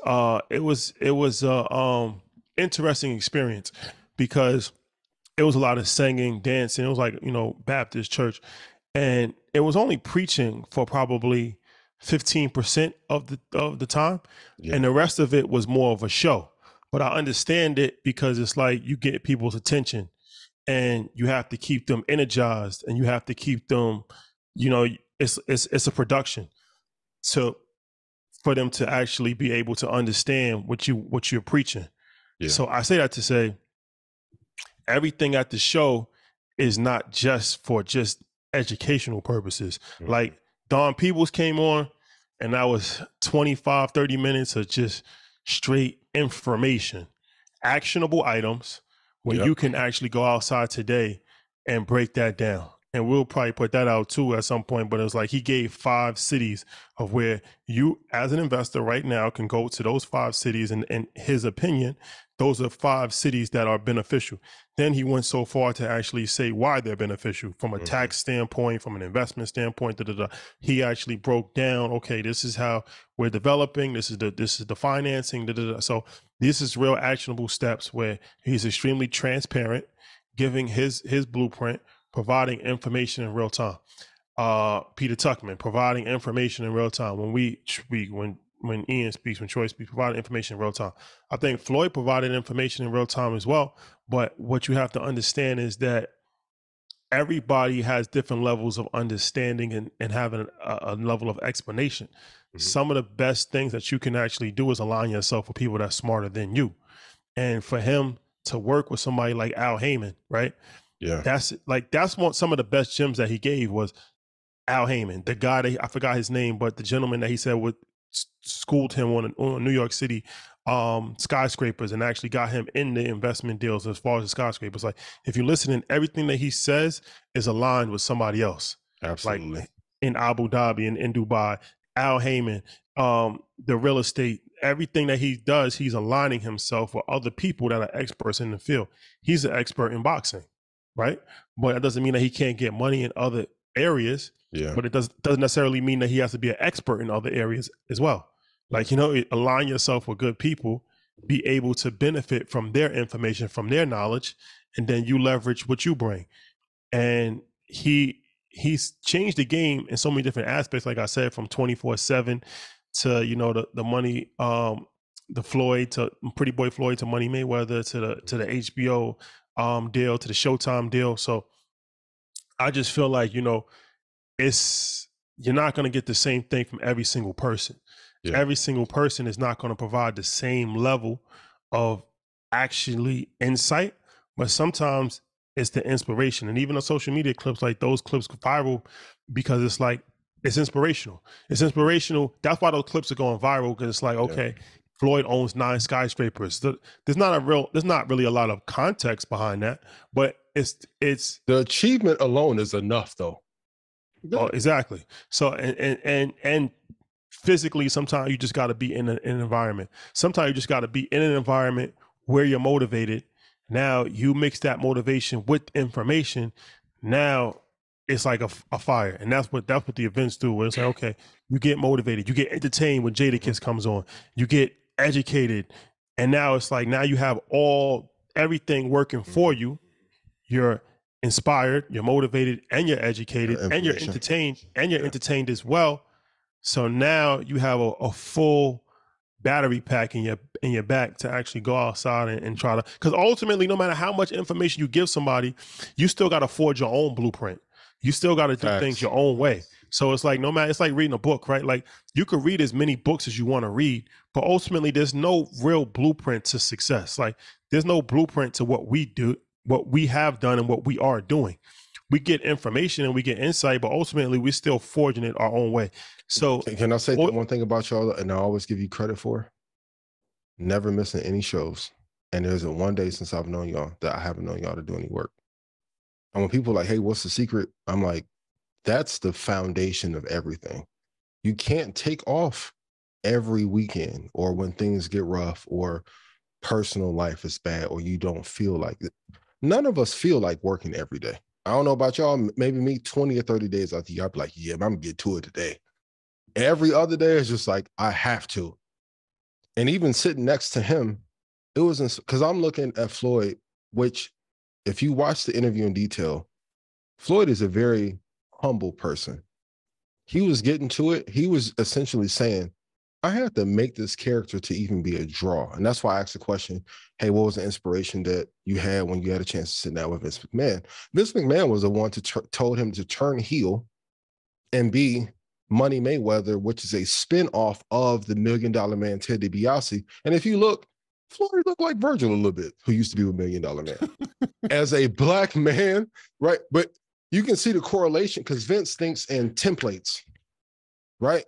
interesting experience, because it was a lot of singing, dancing. It was like, you know, Baptist church, and it was only preaching for probably 15% of the time, yeah. And the rest of it was more of a show. But I understand it, because it's like, you get people's attention, and you have to keep them energized, and you have to keep them, you know, it's a production. So for them to actually be able to understand what you're preaching. Yeah. So I say that to say, everything at the show is not just for just educational purposes. Mm-hmm. Like, Don Peebles came on, and that was 25, 30 minutes of just straight information, actionable items where you can actually go outside today and break that down. And we'll probably put that out too at some point, but it was like, he gave 5 cities of where you as an investor right now can go to those 5 cities, and in his opinion, those are 5 cities that are beneficial. Then he went so far to actually say why they're beneficial from a tax standpoint, from an investment standpoint. He actually broke down, okay, this is how we're developing. This is the financing. So this is real actionable steps where he's extremely transparent, giving his blueprint, providing information in real time. Peter Tuckman, providing information in real time. When we speak, when Ian speaks, when Troy speaks, providing information in real time. I think Floyd provided information in real time as well. But what you have to understand is that everybody has different levels of understanding and having a level of explanation. Mm-hmm. Some of the best things that you can actually do is align yourself with people that's smarter than you. And for him to work with somebody like Al Haymon, right? Yeah. That's one, some of the best gems that he gave was Al Haymon, the guy that, I forgot his name, but the gentleman that he said would schooled him on New York City skyscrapers, and actually got him in the investment deals as far as the skyscrapers. Like, if you're listening, everything that he says is aligned with somebody else. Absolutely. Like in Abu Dhabi and in Dubai, Al Heyman, the real estate, everything that he does, he's aligning himself with other people that are experts in the field. He's an expert in boxing, right? But that doesn't mean that he can't get money in other areas. Yeah. But it doesn't necessarily mean that he has to be an expert in other areas as well. Like, you know, align yourself with good people, be able to benefit from their information, from their knowledge, and then you leverage what you bring. And he's changed the game in so many different aspects. Like I said, from 24/7 to, you know, the money, the Floyd to Pretty Boy Floyd to Money Mayweather to the HBO deal, to the Showtime deal. So I just feel like, you know, you're not going to get the same thing from every single person. Yeah. Every single person is not going to provide the same level of actually insight, but sometimes it's the inspiration. And even on social media clips, like those clips go viral because it's like, it's inspirational. It's inspirational. That's why those clips are going viral, because it's like, okay, yeah, Floyd owns 9 skyscrapers. There's not really a lot of context behind that, but it's the achievement alone is enough though. Oh, exactly. So, and physically, sometimes you just got to be in an environment. Sometimes you just got to be in an environment where you're motivated. Now you mix that motivation with information. Now it's like a fire. And that's what the events do, where it's like, okay, you get motivated, you get entertained when Jadakiss comes on, you get educated. And now it's like, now you have everything working for you. You're inspired, you're motivated, and you're educated, and you're entertained, and you're entertained as well. So now you have a full battery pack in your back to actually go outside and try to, because ultimately, no matter how much information you give somebody, you still got to forge your own blueprint. You still got to do things your own way. So it's like, no matter, it's like reading a book, right? Like you could read as many books as you want to read, but ultimately there's no real blueprint to success. Like there's no blueprint to what we do, what we have done, and what we are doing. We get information and we get insight, but ultimately we're still forging it our own way. So can I say one thing about y'all, and I always give you credit for? Never missing any shows. And there isn't one day since I've known y'all that I haven't known y'all to do any work. And when people are like, hey, what's the secret? I'm like, that's the foundation of everything. You can't take off every weekend or when things get rough or personal life is bad or you don't feel like it. None of us feel like working every day. I don't know about y'all, maybe me 20 or 30 days after y'all be like, yeah, I'm going to get to it today. Every other day is just like, I have to. And even sitting next to him, it wasn't, because I'm looking at Floyd, which if you watch the interview in detail, Floyd is a very humble person. He was getting to it. He was essentially saying, I had to make this character to even be a draw. And that's why I asked the question, hey, what was the inspiration that you had when you had a chance to sit down with Vince McMahon? Vince McMahon was the one who told him to turn heel and be Money Mayweather, which is a spinoff of the $1 Million Man, Ted DiBiase. And if you look, Floyd looked like Virgil a little bit, who used to be with $1 Million Man as a black man, right? But you can see the correlation because Vince thinks in templates, right?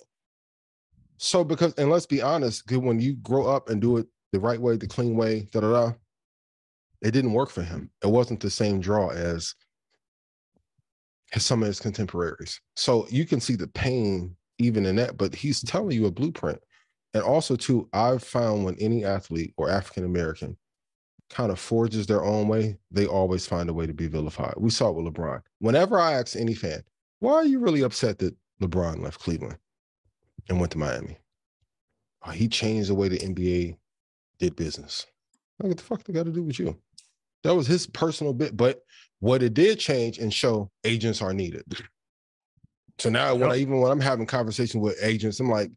So because, and let's be honest, when you grow up and do it the right way, the clean way, it didn't work for him. It wasn't the same draw as some of his contemporaries. So you can see the pain even in that, but he's telling you a blueprint. And also too, I've found when any athlete or African-American kind of forges their own way, they always find a way to be vilified. We saw it with LeBron. Whenever I ask any fan, why are you really upset that LeBron left Cleveland and went to Miami? Oh, he changed the way the NBA did business. Like, what the fuck they got to do with you? That was his personal bit, but what it did change and show, agents are needed. So now when I'm having conversations with agents, I'm like,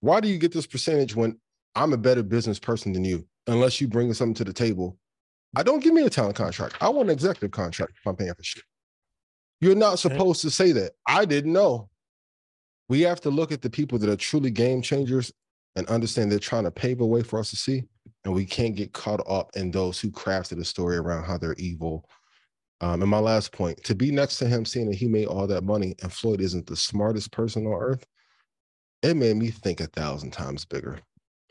why do you get this percentage when I'm a better business person than you? Unless you bring something to the table. I don't give me a talent contract. I want an executive contract if I'm paying for shit. You're not supposed to say that. I didn't know. We have to look at the people that are truly game changers and understand they're trying to pave a way for us to see. And we can't get caught up in those who crafted a story around how they're evil. And my last point, to be next to him, seeing that he made all that money and Floyd isn't the smartest person on earth, it made me think 1,000 times bigger.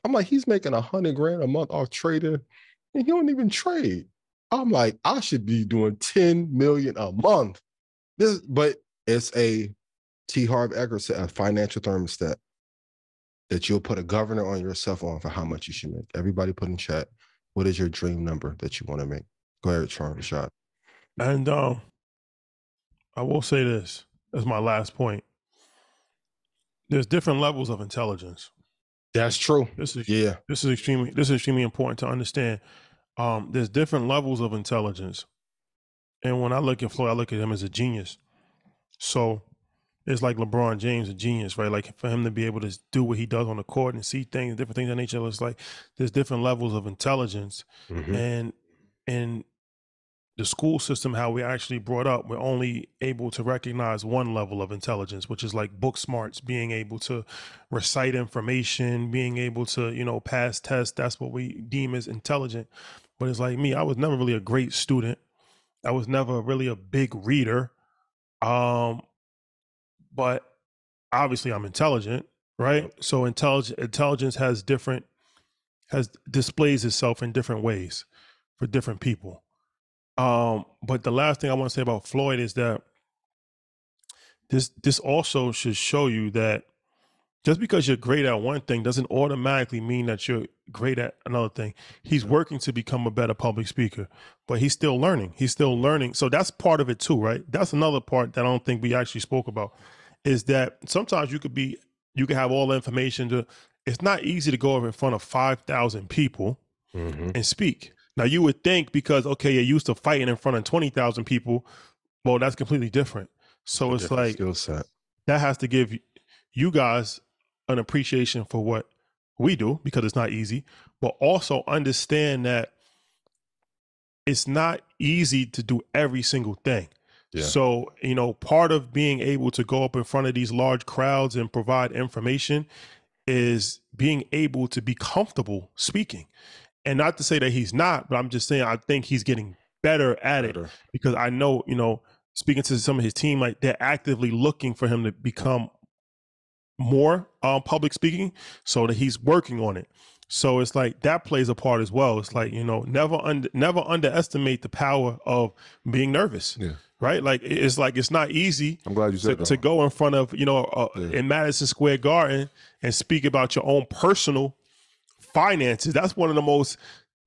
I'm like, he's making $100 grand a month off trading and he don't even trade. I'm like, I should be doing 10 million a month. But It's a T. Harv Ekerson, a financial thermostat that you'll put a governor on yourself on for how much you should make. Everybody put in chat, what is your dream number that you want to make? Go ahead, Rashad. And I will say this as my last point. There's different levels of intelligence. That's true. This is extremely important to understand. There's different levels of intelligence. And when I look at Floyd, I look at him as a genius. So it's like LeBron James, a genius, right? Like for him to be able to do what he does on the court and see things, different things of that nature, it's like there's different levels of intelligence. Mm-hmm. And the school system, how we actually brought up, we're only able to recognize one level of intelligence, which is like book smarts, being able to recite information, being able to, you know, pass tests. That's what we deem as intelligent. But it's like me, I was never really a great student. I was never really a big reader. But obviously I'm intelligent, right? So intelligence displays itself in different ways for different people. But the last thing I want to say about Floyd is that this also should show you that just because you're great at one thing doesn't automatically mean that you're great at another thing. He's working to become a better public speaker, but he's still learning. So that's part of it too, right? That's another part that I don't think we actually spoke about, is that sometimes you could have all the information. It's not easy to go over in front of 5,000 people mm-hmm. and speak. Now you would think because, okay, you're used to fighting in front of 20,000 people. Well, that's completely different. So it's like, skill set. That has to give you guys an appreciation for what we do, because it's not easy, but also understand that it's not easy to do every single thing. Yeah. So, you know, part of being able to go up in front of these large crowds and provide information is being able to be comfortable speaking. And not to say that he's not, but I'm just saying I think he's getting better at it, because I know, you know, speaking to some of his team, like they're actively looking for him to become more public speaking, so that he's working on it. So it's like that plays a part as well. It's like, you know, never underestimate the power of being nervous. Yeah. Right? Like it's not easy. I'm glad you said to go in front of, you know, in Madison Square Garden and speak about your own personal finances. That's one of the most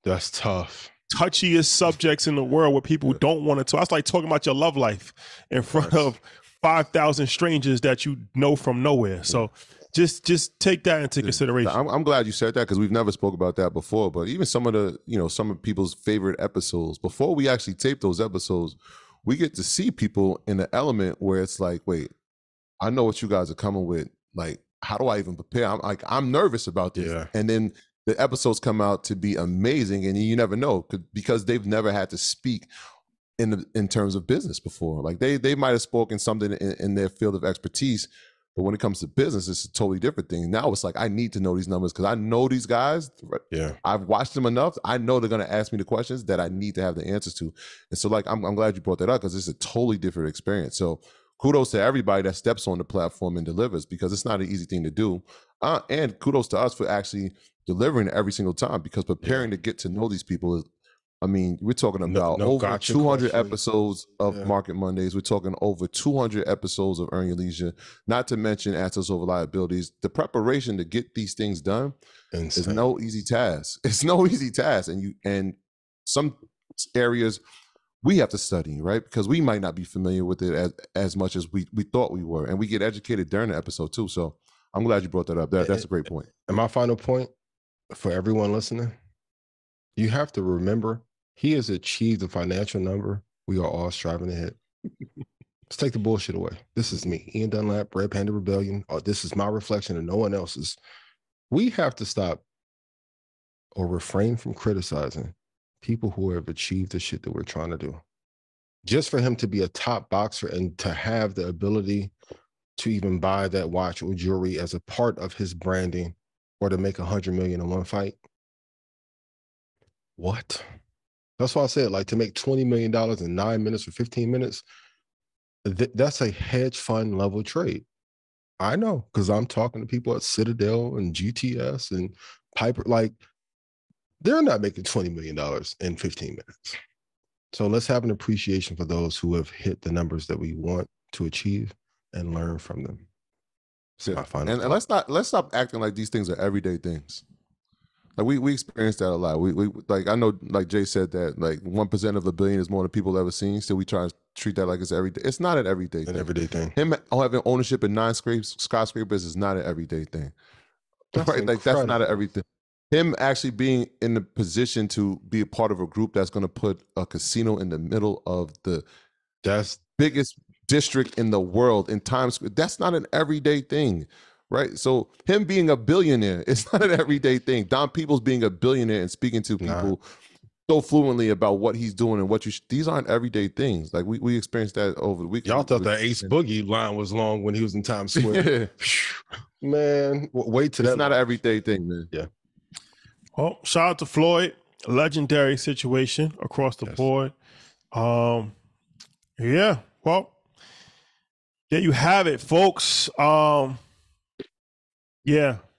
touchiest subjects in the world, where people don't want to talk. That's like talking about your love life in front of 5,000 strangers that you know from nowhere. So just take that into consideration. I'm glad you said that, because we've never spoke about that before. But even some of people's favorite episodes, before we actually tape those episodes, we get to see people in the element where it's like, wait, I know what you guys are coming with. Like, how do I even prepare? I'm nervous about this. Yeah. And then the episodes come out to be amazing, and you never know, because they've never had to speak in terms of business before. Like they might have spoken something in their field of expertise, but when it comes to business, it's a totally different thing. Now it's like, I need to know these numbers, because I know these guys. Yeah, I've watched them enough. I know they're going to ask me the questions that I need to have the answers to. And so, like, I'm glad you brought that up, because it's a totally different experience. So kudos to everybody that steps on the platform and delivers, because it's not an easy thing to do. And kudos to us for actually delivering every single time, because preparing to get to know these people is, I mean, we're talking about over 200 episodes of Market Mondays. We're talking over 200 episodes of Earn Your Leisure, not to mention Assets Over Liabilities. The preparation to get these things done is no easy task. It's no easy task. And some areas we have to study, right? Because we might not be familiar with it as much as we thought we were. And we get educated during the episode too. So I'm glad you brought that up. That's a great point. And my final point for everyone listening, you have to remember, he has achieved the financial number we are all striving to hit. Let's take the bullshit away. This is me, Ian Dunlap, Red Panda Rebellion. Oh, this is my reflection and no one else's. We have to stop or refrain from criticizing people who have achieved the shit that we're trying to do. Just for him to be a top boxer and to have the ability to even buy that watch or jewelry as a part of his branding, or to make $100 million in one fight. What? That's why I said, like, to make $20 million in 9 minutes or 15 minutes, that's a hedge fund level trade. I know, because I'm talking to people at Citadel and GTS and Piper. Like, they're not making $20 million in 15 minutes. So let's have an appreciation for those who have hit the numbers that we want to achieve and learn from them. Yeah. And let's stop acting like these things are everyday things. Like we experience that a lot. We like, I know, like Jay said, that like 1% of a billion is more than people ever seen. So we try to treat that like it's everyday. It's not an everyday thing. An everyday thing. Him having ownership in 9 skyscrapers is not an everyday thing. That's right? Like that's not an everything. Him actually being in the position to be a part of a group that's going to put a casino in the middle of the biggest district in the world in Times Square, that's not an everyday thing, right? So him being a billionaire, it's not an everyday thing. Don Peebles being a billionaire and speaking to people so fluently about what he's doing and what you these aren't everyday things. Like we experienced that over the weekend. Y'all thought that Ace Boogie line was long when he was in Times Square. Yeah. Man, wait till it's not an everyday thing, man. Yeah. Well, shout out to Floyd, legendary situation across the board. Yeah, well, there you have it, folks. Yeah,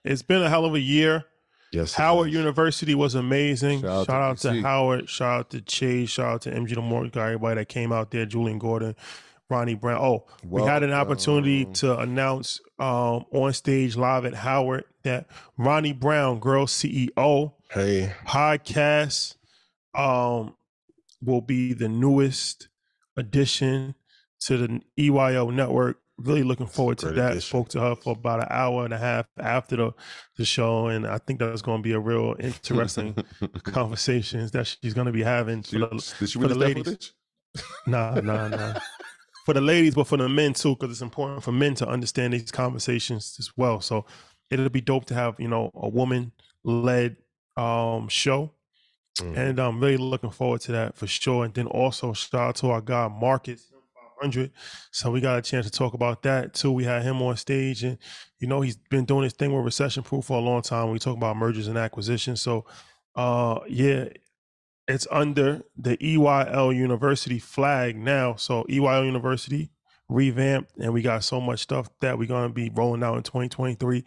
it's been a hell of a year. Yes, Howard University was amazing. Shout out to Howard. Shout out to Chase. Shout out to MG the Morgan guy, everybody that came out there, Julian Gordon, Ronnie Brown. Oh, well, we had an opportunity to announce on stage live at Howard that Ronnie Brown, Girl CEO, podcast, will be the newest addition to the EYO network. Really looking forward to that. Edition. Spoke to her for about an hour and a half after the show, and I think that's going to be a real interesting conversations that she's going to be having for the ladies. Nah. For the ladies, but for the men too, because it's important for men to understand these conversations as well. So it'll be dope to have, you know, a woman-led show. And I'm really looking forward to that for sure. And then also shout out to our guy Marcus 500. So we got a chance to talk about that too. We had him on stage, and you know, he's been doing his thing with Recession Proof for a long time. We talk about mergers and acquisitions. So yeah. It's under the EYL University flag now. So EYL University revamped, and we got so much stuff that we're going to be rolling out in 2023.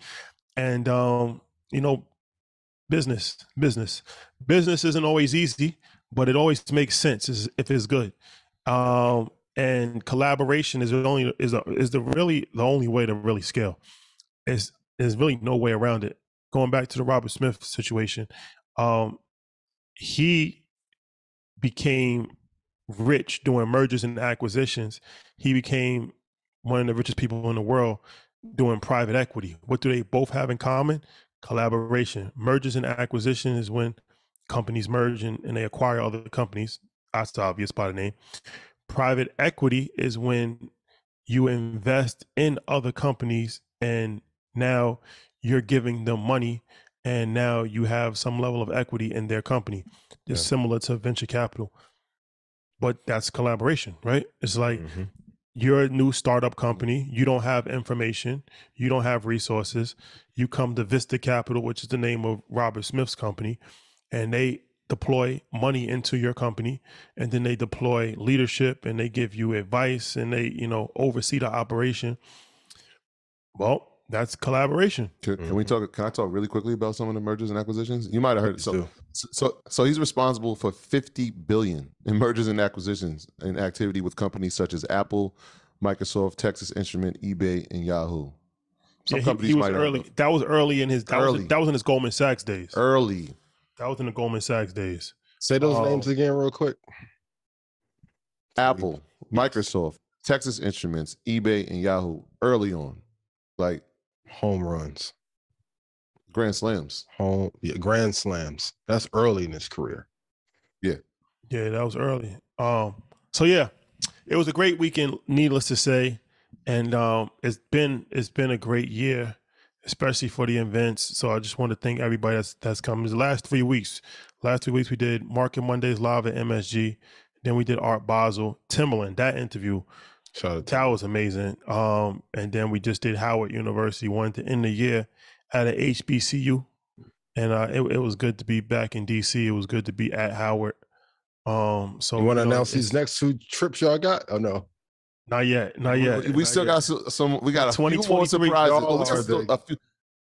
And, you know, business isn't always easy, but it always makes sense if it's good. And collaboration is the only way to really scale. There's really no way around it. Going back to the Robert Smith situation, he became rich doing mergers and acquisitions. He became one of the richest people in the world doing private equity. What do they both have in common? Collaboration. Mergers and acquisition is when companies merge and they acquire other companies. That's the obvious by the name. Private equity is when you invest in other companies, and now you're giving them money, and now you have some level of equity in their company. It's similar to venture capital, but that's collaboration, right? It's like you're a new startup company. You don't have information. You don't have resources. You come to Vista Capital, which is the name of Robert Smith's company, and they deploy money into your company, and then they deploy leadership, and they give you advice, and they, you know, oversee the operation. Well, that's collaboration. Can we talk? Can I talk really quickly about some of the mergers and acquisitions? You might have heard it. So he's responsible for $50 billion in mergers and acquisitions and activity with companies such as Apple, Microsoft, Texas Instrument, eBay, and Yahoo. Some companies he was early. That was early in his. That was in his Goldman Sachs days. Early. That was in the Goldman Sachs days. Say those names again, real quick. Apple, Microsoft, Texas Instruments, eBay, and Yahoo. Early on, like. Home runs, grand slams, grand slams. That's early in his career. Yeah, that was early. So yeah, it was a great weekend, needless to say, and it's been a great year, especially for the events. So I just want to thank everybody that's coming. The last three weeks we did Market Mondays live at MSG, then we did Art Basel, Timberland, that interview. That was amazing. And then we just did Howard University, wanted to end the year at a HBCU, and it was good to be back in DC. It was good to be at Howard. So you want to announce these next 2 trips y'all got? Oh no, not yet. We still got some. We got a few more surprises.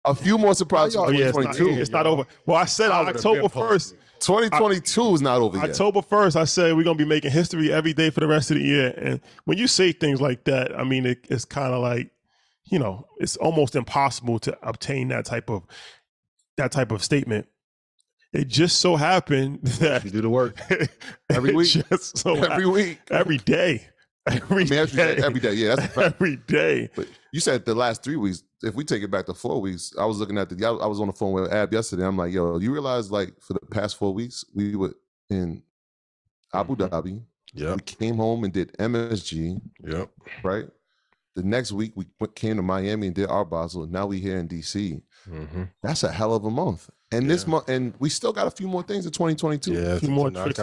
A few more surprises. Oh yeah, it's not over. Well, I said October 1st. 2022 is not over yet. October 1st, I said we're going to be making history every day for the rest of the year. And when you say things like that, I mean, it's kind of like, you know, it's almost impossible to obtain that type of statement. It just so happened that you do the work every week, every day. Yeah, that's a fact. Every day. But you said the last 3 weeks. If we take it back to 4 weeks, I was looking at I was on the phone with Ab yesterday. I'm like, yo, you realize like for the past 4 weeks we were in Abu Dhabi. Yeah, we came home and did MSG. Yep. Right. The next week we came to Miami and did our Basel. And now we here in DC. Mm-hmm. That's a hell of a month. And yeah. This month, and we still got a few more things in 2022. Yeah, a few more tricks.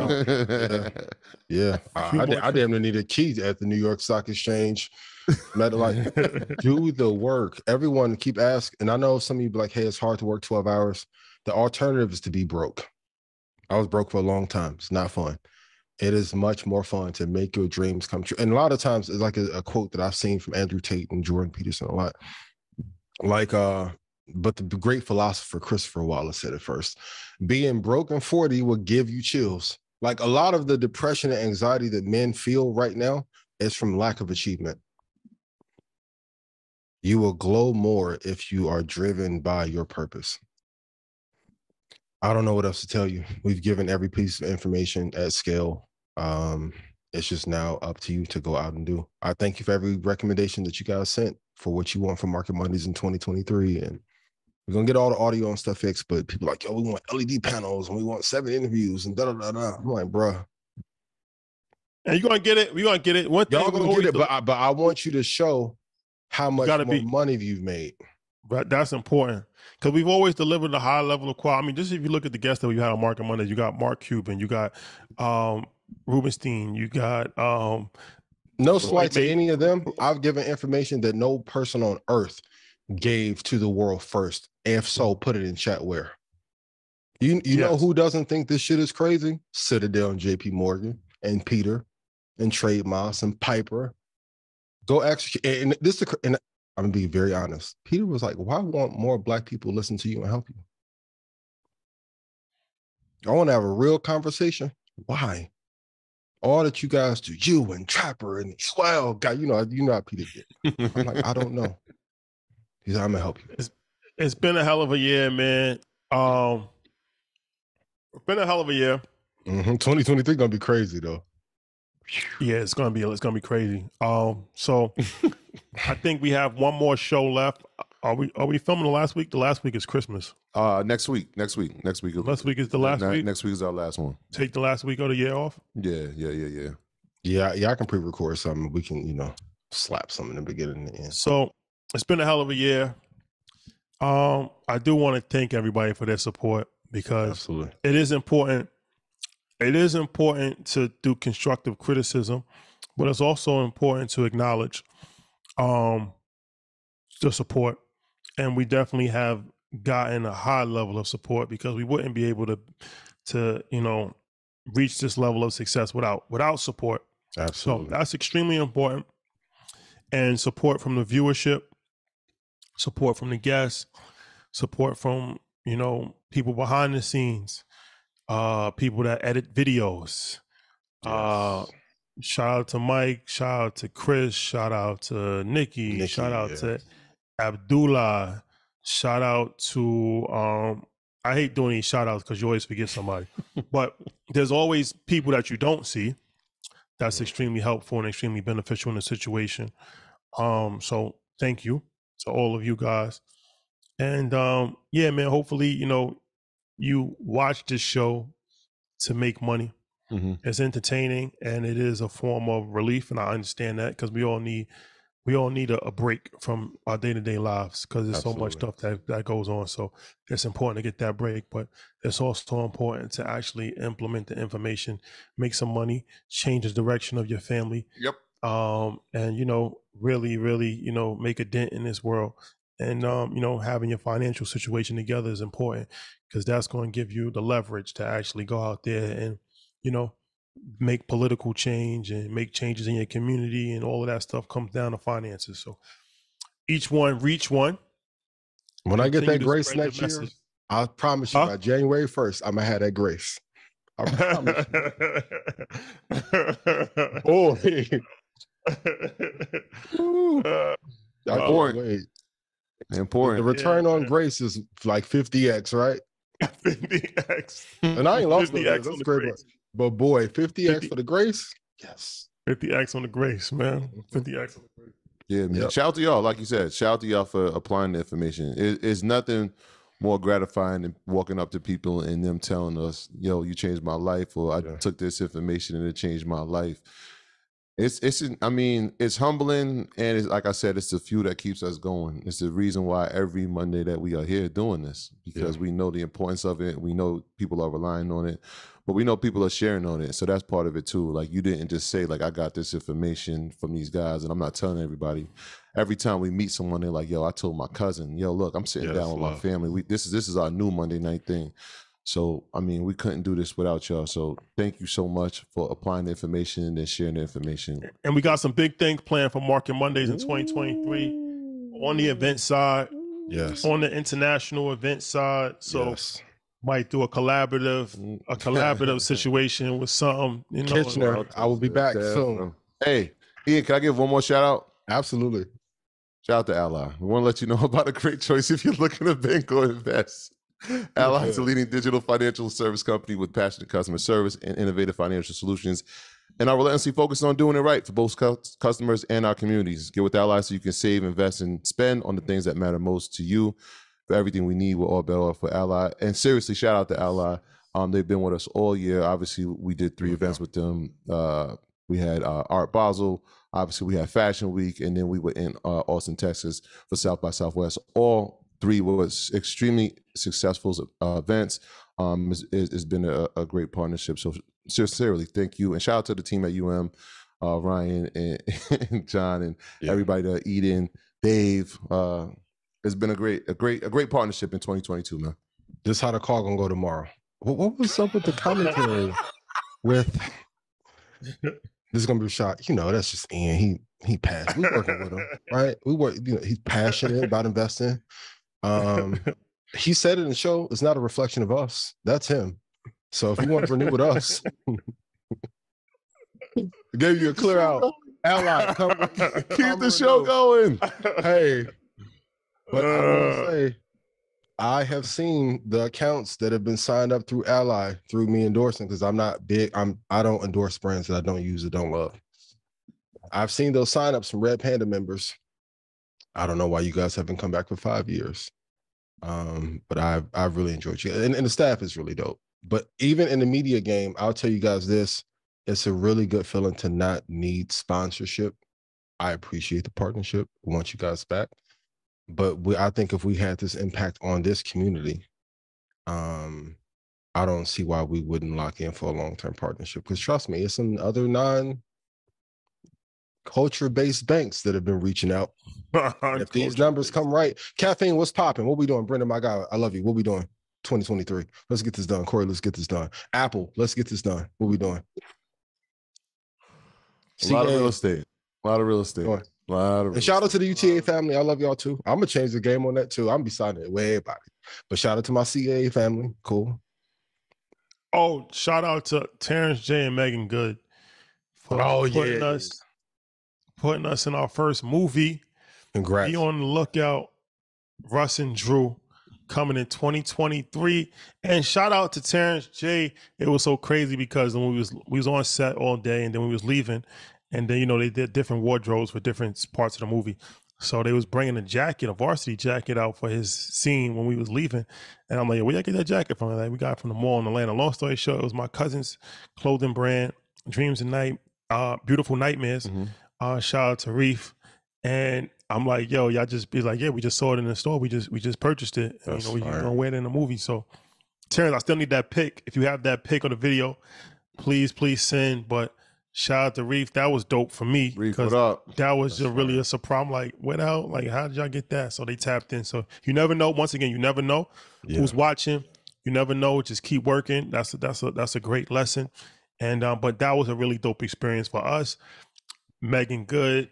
Yeah. I damn near need a key at the New York Stock Exchange. Like, do the work. Everyone keep asking. And I know some of you be like, hey, it's hard to work 12 hours. The alternative is to be broke. I was broke for a long time. It's not fun. It is much more fun to make your dreams come true. And a lot of times, it's like a quote that I've seen from Andrew Tate and Jordan Peterson a lot. Like, but the great philosopher Christopher Wallace said it first, being broke in 40 will give you chills. Like a lot of the depression and anxiety that men feel right now is from lack of achievement. You will glow more if you are driven by your purpose. I don't know what else to tell you. We've given every piece of information at scale. It's just now up to you to go out and do. I thank you for every recommendation that you guys sent for what you want for Market Mondays in 2023. And we're going to get all the audio and stuff fixed, but people are like, yo, we want LED panels and we want 7 interviews and da-da-da-da. I'm like, bruh. And you're going to get it. We're going to get it. One thing y'all going to get it, but I want you to show how much more money you've made. But that's important because we've always delivered a high level of quality. I mean, just if you look at the guests that we had on Market Mondays, you got Mark Cuban, you got Rubenstein, you got... No slight to any of them. I've given information that no person on earth gave to the world first. If so, put it in chat where. You know who doesn't think this shit is crazy? Citadel and JP Morgan and Peter and Trade Moss and Piper. Go ask. And I'm going to be very honest. Peter was like, why won't more Black people listen to you and help you? I want to have a real conversation. Why? All that you guys do, you and Trapper and 12 guy, you know how Peter did. I'm like, I don't know. He's like, I'm gonna help you. It's been a hell of a year, man. It's been a hell of a year. 2023 gonna be crazy though. Yeah, it's gonna be crazy. So I think we have one more show left. Are we filming the last week? The last week is Christmas. Next week. Last week is the last week. Next week is our last one. Take the last week of the year off. Yeah. I can pre-record something. We can, slap something in the beginning and the end. So it's been a hell of a year. I do want to thank everybody for their support because it is important. It is important to do constructive criticism, but it's also important to acknowledge the support. And we definitely have gotten a high level of support because we wouldn't be able to reach this level of success without support. Absolutely. So that's extremely important. And support from the viewership, support from the guests, support from, people behind the scenes, people that edit videos. Yes. Shout out to Mike, shout out to Chris, shout out to Nikki shout out to Abdullah. Shout out to, I hate doing these shout outs because you always forget somebody, but there's always people that you don't see. That's extremely helpful and extremely beneficial in the situation. So thank you to all of you guys. And yeah, man, hopefully, you watch this show to make money. Mm-hmm. It's entertaining and it is a form of relief. And I understand that because we all need a break from our day-to-day lives because there's so much stuff that goes on. So it's important to get that break, but it's also important to actually implement the information, make some money, change the direction of your family. Yep. And, really, really, make a dent in this world. And, having your financial situation together is important because that's going to give you the leverage to actually go out there and, make political change and make changes in your community, and all of that stuff comes down to finances. So each one reach one. When I get that grace next year, I promise you, by January 1st, I'm gonna have that grace. I promise you. Important. Important. The return on grace is like 50x, right? 50x. And I ain't lost no grace. That's great. But boy, 50x for the grace? Yes. 50x on the grace, man. 50x on the grace. Yeah, man. Yep. Shout out to y'all, like you said. Shout out to y'all for applying the information. It's nothing more gratifying than walking up to people and them telling us, yo, you changed my life, or I took this information and it changed my life. It's I mean, it's humbling, and it's, like I said, it's the fuel that keeps us going. It's the reason why every Monday that we are here doing this, because we know the importance of it. We know people are relying on it, but we know people are sharing on it. So that's part of it too. Like, you didn't just say, like, I got this information from these guys and I'm not telling everybody. Every time we meet someone, they're like, yo, I told my cousin, yo, look, I'm sitting down with my family. This is our new Monday night thing. So, I mean, we couldn't do this without y'all. So thank you so much for applying the information and then sharing the information. And we got some big things planned for Market Mondays in 2023 on the event side, on the international event side. So might do a collaborative situation with something. You know, Kitchener, I will be back soon. Hey, Ian, can I give one more shout out? Absolutely. Shout out to Ally. We want to let you know about a great choice if you're looking to bank or invest. Ally is a leading digital financial service company with passionate customer service and innovative financial solutions, and are relentlessly focused on doing it right for both customers and our communities. Get with Ally so you can save, invest, and spend on the things that matter most to you. For everything we need, we're all better off for Ally. And seriously, shout out to Ally. They've been with us all year. Obviously, we did 3 events with them. We had Art Basel. Obviously, we had Fashion Week, and then we were in Austin, Texas for South by Southwest. All 3 was extremely successful events. It's been a great partnership. So sincerely, thank you. And shout out to the team at UM, Ryan and John and everybody that Eden, Dave. It's been a great partnership in 2022, man. This is how the call gonna go tomorrow. What was up with the commentary with this is gonna be a shot. You know, that's just Ian. He passed. We working with him, right? We work, you know, he's passionate about investing. He said it in the show, it's not a reflection of us. That's him. So if you want to renew with us, gave you a clear out. Ally, keep the show going. Hey, but I will say, I have seen the accounts that have been signed up through Ally through me endorsing, because I'm not big. I don't endorse brands that I don't use or don't love. I've seen those signups from Red Panda members. I don't know why you guys haven't come back for 5 years. But I've really enjoyed you. And the staff is really dope. But even in the media game, I'll tell you guys this, it's a really good feeling to not need sponsorship. I appreciate the partnership. We want you guys back. But I think if we had this impact on this community, I don't see why we wouldn't lock in for a long-term partnership. Because trust me, it's some other non-culture-based banks that have been reaching out. If these numbers come right, Caffeine, what's popping? What we doing? Brendan, my guy, I love you. What we doing? 2023. Let's get this done. Corey, let's get this done. Apple, let's get this done. What we doing? A lot of real estate. And shout out to the UTA family. I love y'all too. I'm gonna change the game on that too. I'm gonna be signing it with everybody. But shout out to my CAA family. Cool. Oh, shout out to Terrence J and Megan Good for putting us in our first movie. Congrats. Be on the lookout. Russ and Drew coming in 2023. And shout out to Terrence J. It was so crazy because when we was on set all day, and then we was leaving. And then, you know, they did different wardrobes for different parts of the movie. So they was bringing a varsity jacket out for his scene when we was leaving. And I'm like, where y'all get that jacket from? Like, we got it from the mall in Atlanta. Long story short, it was my cousin's clothing brand, Dreams and Night, Beautiful Nightmares. Shout out to Reef. And I'm like, yo, y'all just be like, yeah, we just saw it in the store. We just purchased it. And, you know, we're going to wear it in the movie. So, Terrence, I still need that pic. If you have that pic on the video, please send. But shout out to Reef. That was dope for me. Reef, what up? That was just really a surprise. I'm like, what out? Like, how did y'all get that? So they tapped in. So you never know. Once again, you never know who's watching. You never know. Just keep working. That's a great lesson. And but that was a really dope experience for us. Megan Good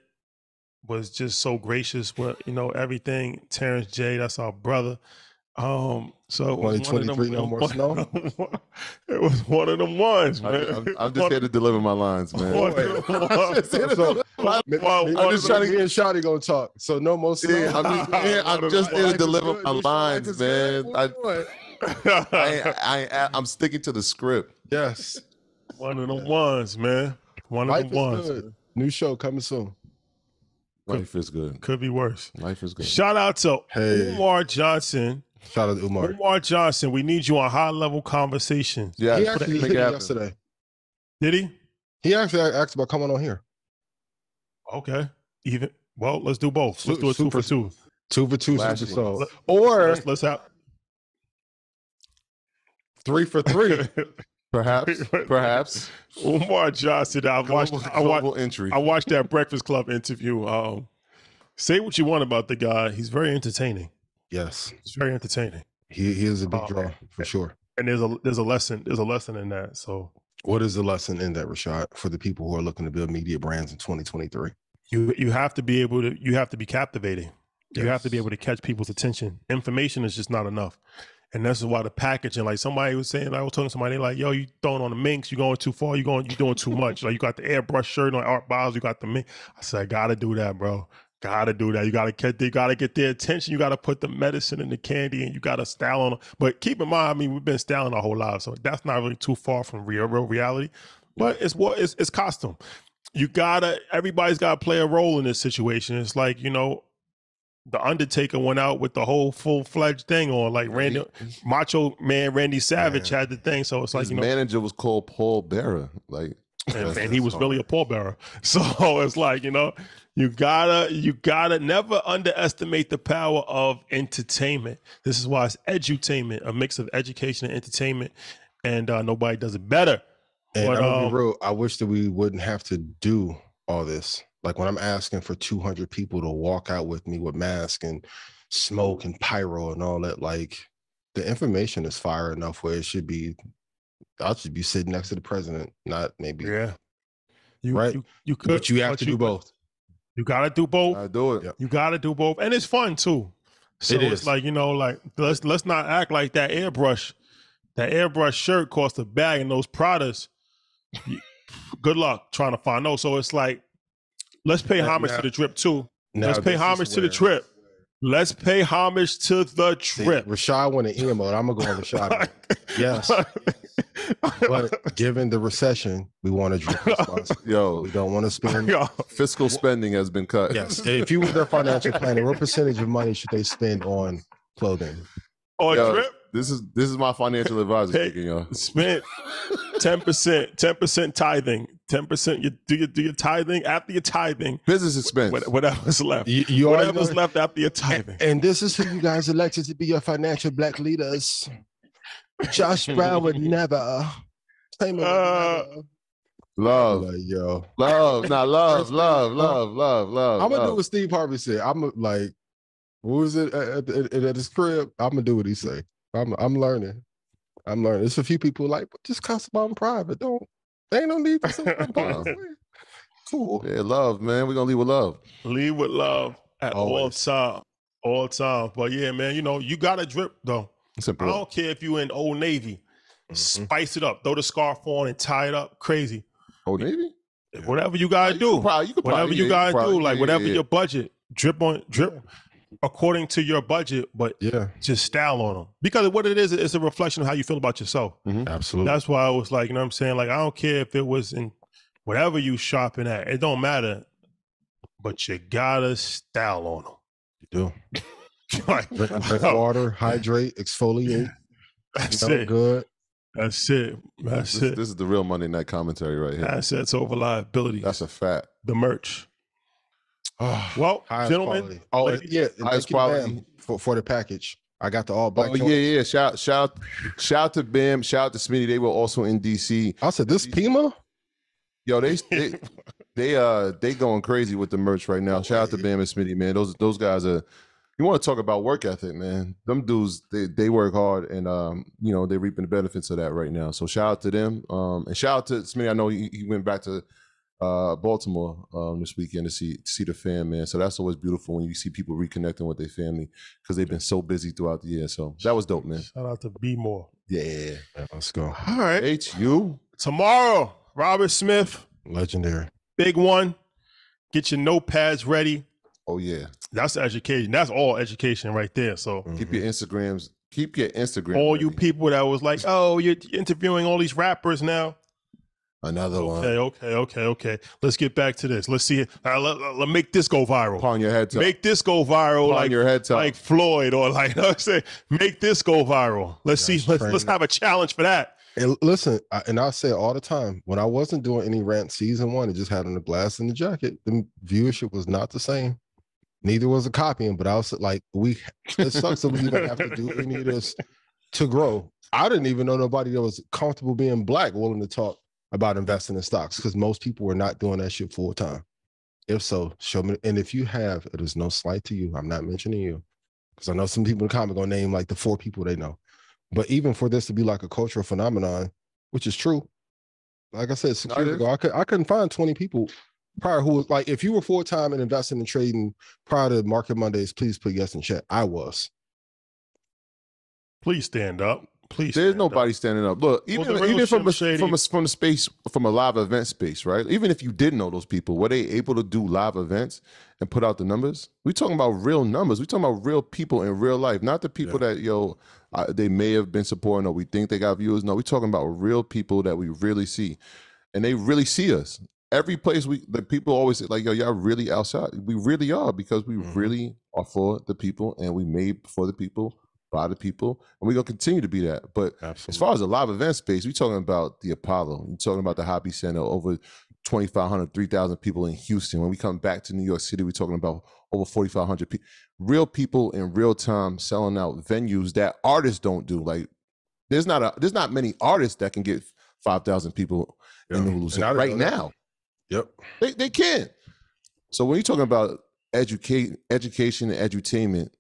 was just so gracious with, you know, everything. Terrence J, that's our brother. So it was 2023, no more snow. It was one of them ones, man. I'm just here to deliver my lines, man. I'm just trying to get Shawty gonna talk. So no more snow. Yeah, I'm just here to deliver my lines, man. I'm sticking to the script. Yes. One of them ones, man. One of them ones. New show coming soon. Life is good. Could be worse. Life is good. Shout out to Umar Johnson. Shout out to Umar. Umar Johnson, we need you on High Level Conversations. Yeah, he actually hit me yesterday. Did he? He actually asked about coming on here. Okay. Even well, let's do both. Let's do a 2 for 2. 2 for 2. So. Or let's have 3 for 3. Perhaps. Umar Johnson. I watched that Breakfast Club interview. Say what you want about the guy. He's very entertaining. Yes, he's very entertaining. He is a big draw for sure. And there's a lesson in that. So what is the lesson in that, Rashad, for the people who are looking to build media brands in 2023? You have to be able to. You have to be captivating. Yes. You have to be able to catch people's attention. Information is just not enough. And that's why the packaging, like somebody was saying, I was talking to somebody, like, yo, you throwing on the minks, you going too far, you doing too much. Like, you got the airbrush shirt on Art Biles, you got the mink. I said, I gotta do that, bro. Gotta do that. You gotta get their attention. You gotta put the medicine in the candy, and you gotta style on them. But keep in mind, I mean, we've been styling our whole lives, so that's not really too far from real reality. But it's costume. Everybody's gotta play a role in this situation. It's like, you know, The Undertaker went out with the whole full-fledged thing on, like Macho Man Randy Savage had the thing. So it's like, you know, his manager was called Paul Bearer, like, and he was really a pallbearer. So it's like, you know, you gotta never underestimate the power of entertainment. This is why it's edutainment, a mix of education and entertainment, and nobody does it better. And but, I'm gonna be real, I wish that we wouldn't have to do all this. Like, when I'm asking for 200 people to walk out with me with masks and smoke and pyro and all that, like, the information is fire enough where it should be, I should be sitting next to the president, not maybe. Yeah. You have to do both. You got to do both. I do it. Yep. You got to do both. And it's fun, too. So it's like, you know, like, let's not act like that airbrush. That airbrush shirt costs a bag, and those products, good luck trying to find those. So it's like, let's pay homage to the drip, too. Let's pay homage to the drip. Let's pay homage to the drip. Rashad went an emo mode. I'm going to go on Rashad. Yes. But given the recession, we want to drip responsibly. Yo, we don't want to spend. Fiscal spending has been cut. Yes. If you were their financial planner, what percentage of money should they spend on clothing? On drip? This is my financial advisor speaking, y'all. Spent 10% tithing. 10%. Do your tithing after your tithing. Business expense. Whatever's left. You whatever's left after your tithing. And this is who you guys elected to be your financial black leaders. Josh Brown would never. Love. I'm gonna do what Steve Harvey said. I'm like, what was it at his crib? I'm gonna do what he say. I'm learning. There's a few people like, but just customize in private. They ain't no need for something. Cool. Yeah, love, man. We're gonna leave with love. Leave with love at all time. But yeah, man, you know, you gotta drip though. Simple. I don't care if you in Old Navy. Mm-hmm. Spice it up. Throw the scarf on and tie it up. Crazy. Old Navy? Whatever you gotta do. Whatever your budget. Drip according to your budget, but just style on them, because what it is, it's a reflection of how you feel about yourself. Mm-hmm. Absolutely. That's why I was like, you know what I'm saying? Like, I don't care if it was in whatever you shopping at, it don't matter, but you gotta style on them. You do. Like, drink water, hydrate, exfoliate. That's it. Good. That's it. That's it. This is the real Monday night commentary right here. Assets over liability. That's a fact. The merch. Well, gentlemen, highest quality for the package. I got the all black. Oh yeah. Shout to Bam. Shout to Smitty. They were also in DC. I said this Pima. Yo, they going crazy with the merch right now. Shout out to Bam and Smitty, man. Those guys are. You want to talk about work ethic, man? Them dudes, they work hard, and you know, they're reaping the benefits of that right now. So shout out to them. And shout out to Smitty. I know he went back to Baltimore this weekend to see the fan, man. So that's always beautiful when you see people reconnecting with their family because they've been so busy throughout the year. So that was dope, man. Shout out to B More. Yeah, let's go. All right, HU tomorrow. Robert Smith, legendary, big one. Get your notepads ready. Oh yeah, that's education. That's all education right there. So keep your Instagrams. Keep your Instagram. All ready. You people that was like, oh, you're interviewing all these rappers now. Another one. Okay. Let's get back to this. Let's see it. Let make this go viral. Pawn your head top. Make this go viral. Pawn like your head top. Like Floyd or like, you know what I'm saying? Make this go viral. Let's see. Let's have a challenge for that. And listen, I say it all the time, when I wasn't doing any rant season one, it just had on the blast in the jacket. The viewership was not the same. Neither was the copying, but I was like, it sucks that we even have to do any of this to grow. I didn't even know nobody that was comfortable being black willing to talk about investing in stocks because most people were not doing that shit full time. If so, show me. And if you have, it is no slight to you. I'm not mentioning you because I know some people in the comment gonna name like the 4 people they know. But even for this to be like a cultural phenomenon, which is true, like I said 6 years ago, I couldn't find 20 people prior who was like, if you were full time and investing and trading prior to Market Mondays, please put yes in chat. I was. Please stand up. Please, there's nobody standing up. Look, even from a live event space, right? Even if you did know those people, were they able to do live events and put out the numbers? We're talking about real numbers. We're talking about real people in real life, not the people that they may have been supporting or we think they got viewers. No, we're talking about real people that we really see, and they really see us. Every place the people always say, like, yo, y'all really outside. We really are because we really are for the people, and we made for the people. A lot of people, and we're gonna continue to be that. But Absolutely. As far as a live event space, we're talking about the Apollo, we're talking about the Hobby Center, over 2,500, 3,000 people in Houston. When we come back to New York City, we're talking about over 4,500 people, real people in real time selling out venues that artists don't do. Like there's not many artists that can get 5,000 people in New York City right now. Yep, they can't. So when you're talking about education and edutainment,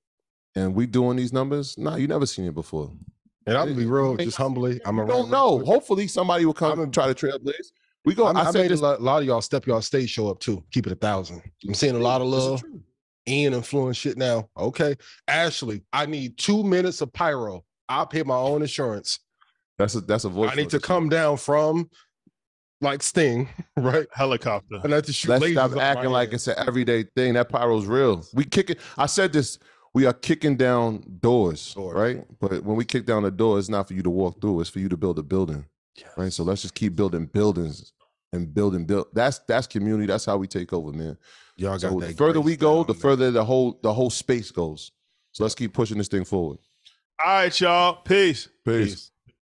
and we doing these numbers? Nah, you never seen it before. And I'm gonna be real, just humbly. I'm around. Don't know. Hopefully, somebody will come and try to trailblaze. We go. I say this, a lot of y'all step y'all stage show up too. Keep it 1,000. I'm seeing a lot of love. Ian influence shit now. Okay, Ashley, I need 2 minutes of pyro. I'll pay my own insurance. That's a voice. I need to come down from. Like Sting, right? Helicopter. And let's stop acting like it's an everyday thing. That pyro's real. We kick it. I said this. We are kicking down doors, right? But when we kick down a door, it's not for you to walk through. It's for you to build a building, right? So let's just keep building buildings and build. That's community. That's how we take over, man. Y'all got that. The further we go, the further the whole space goes. So let's keep pushing this thing forward. All right, y'all. Peace.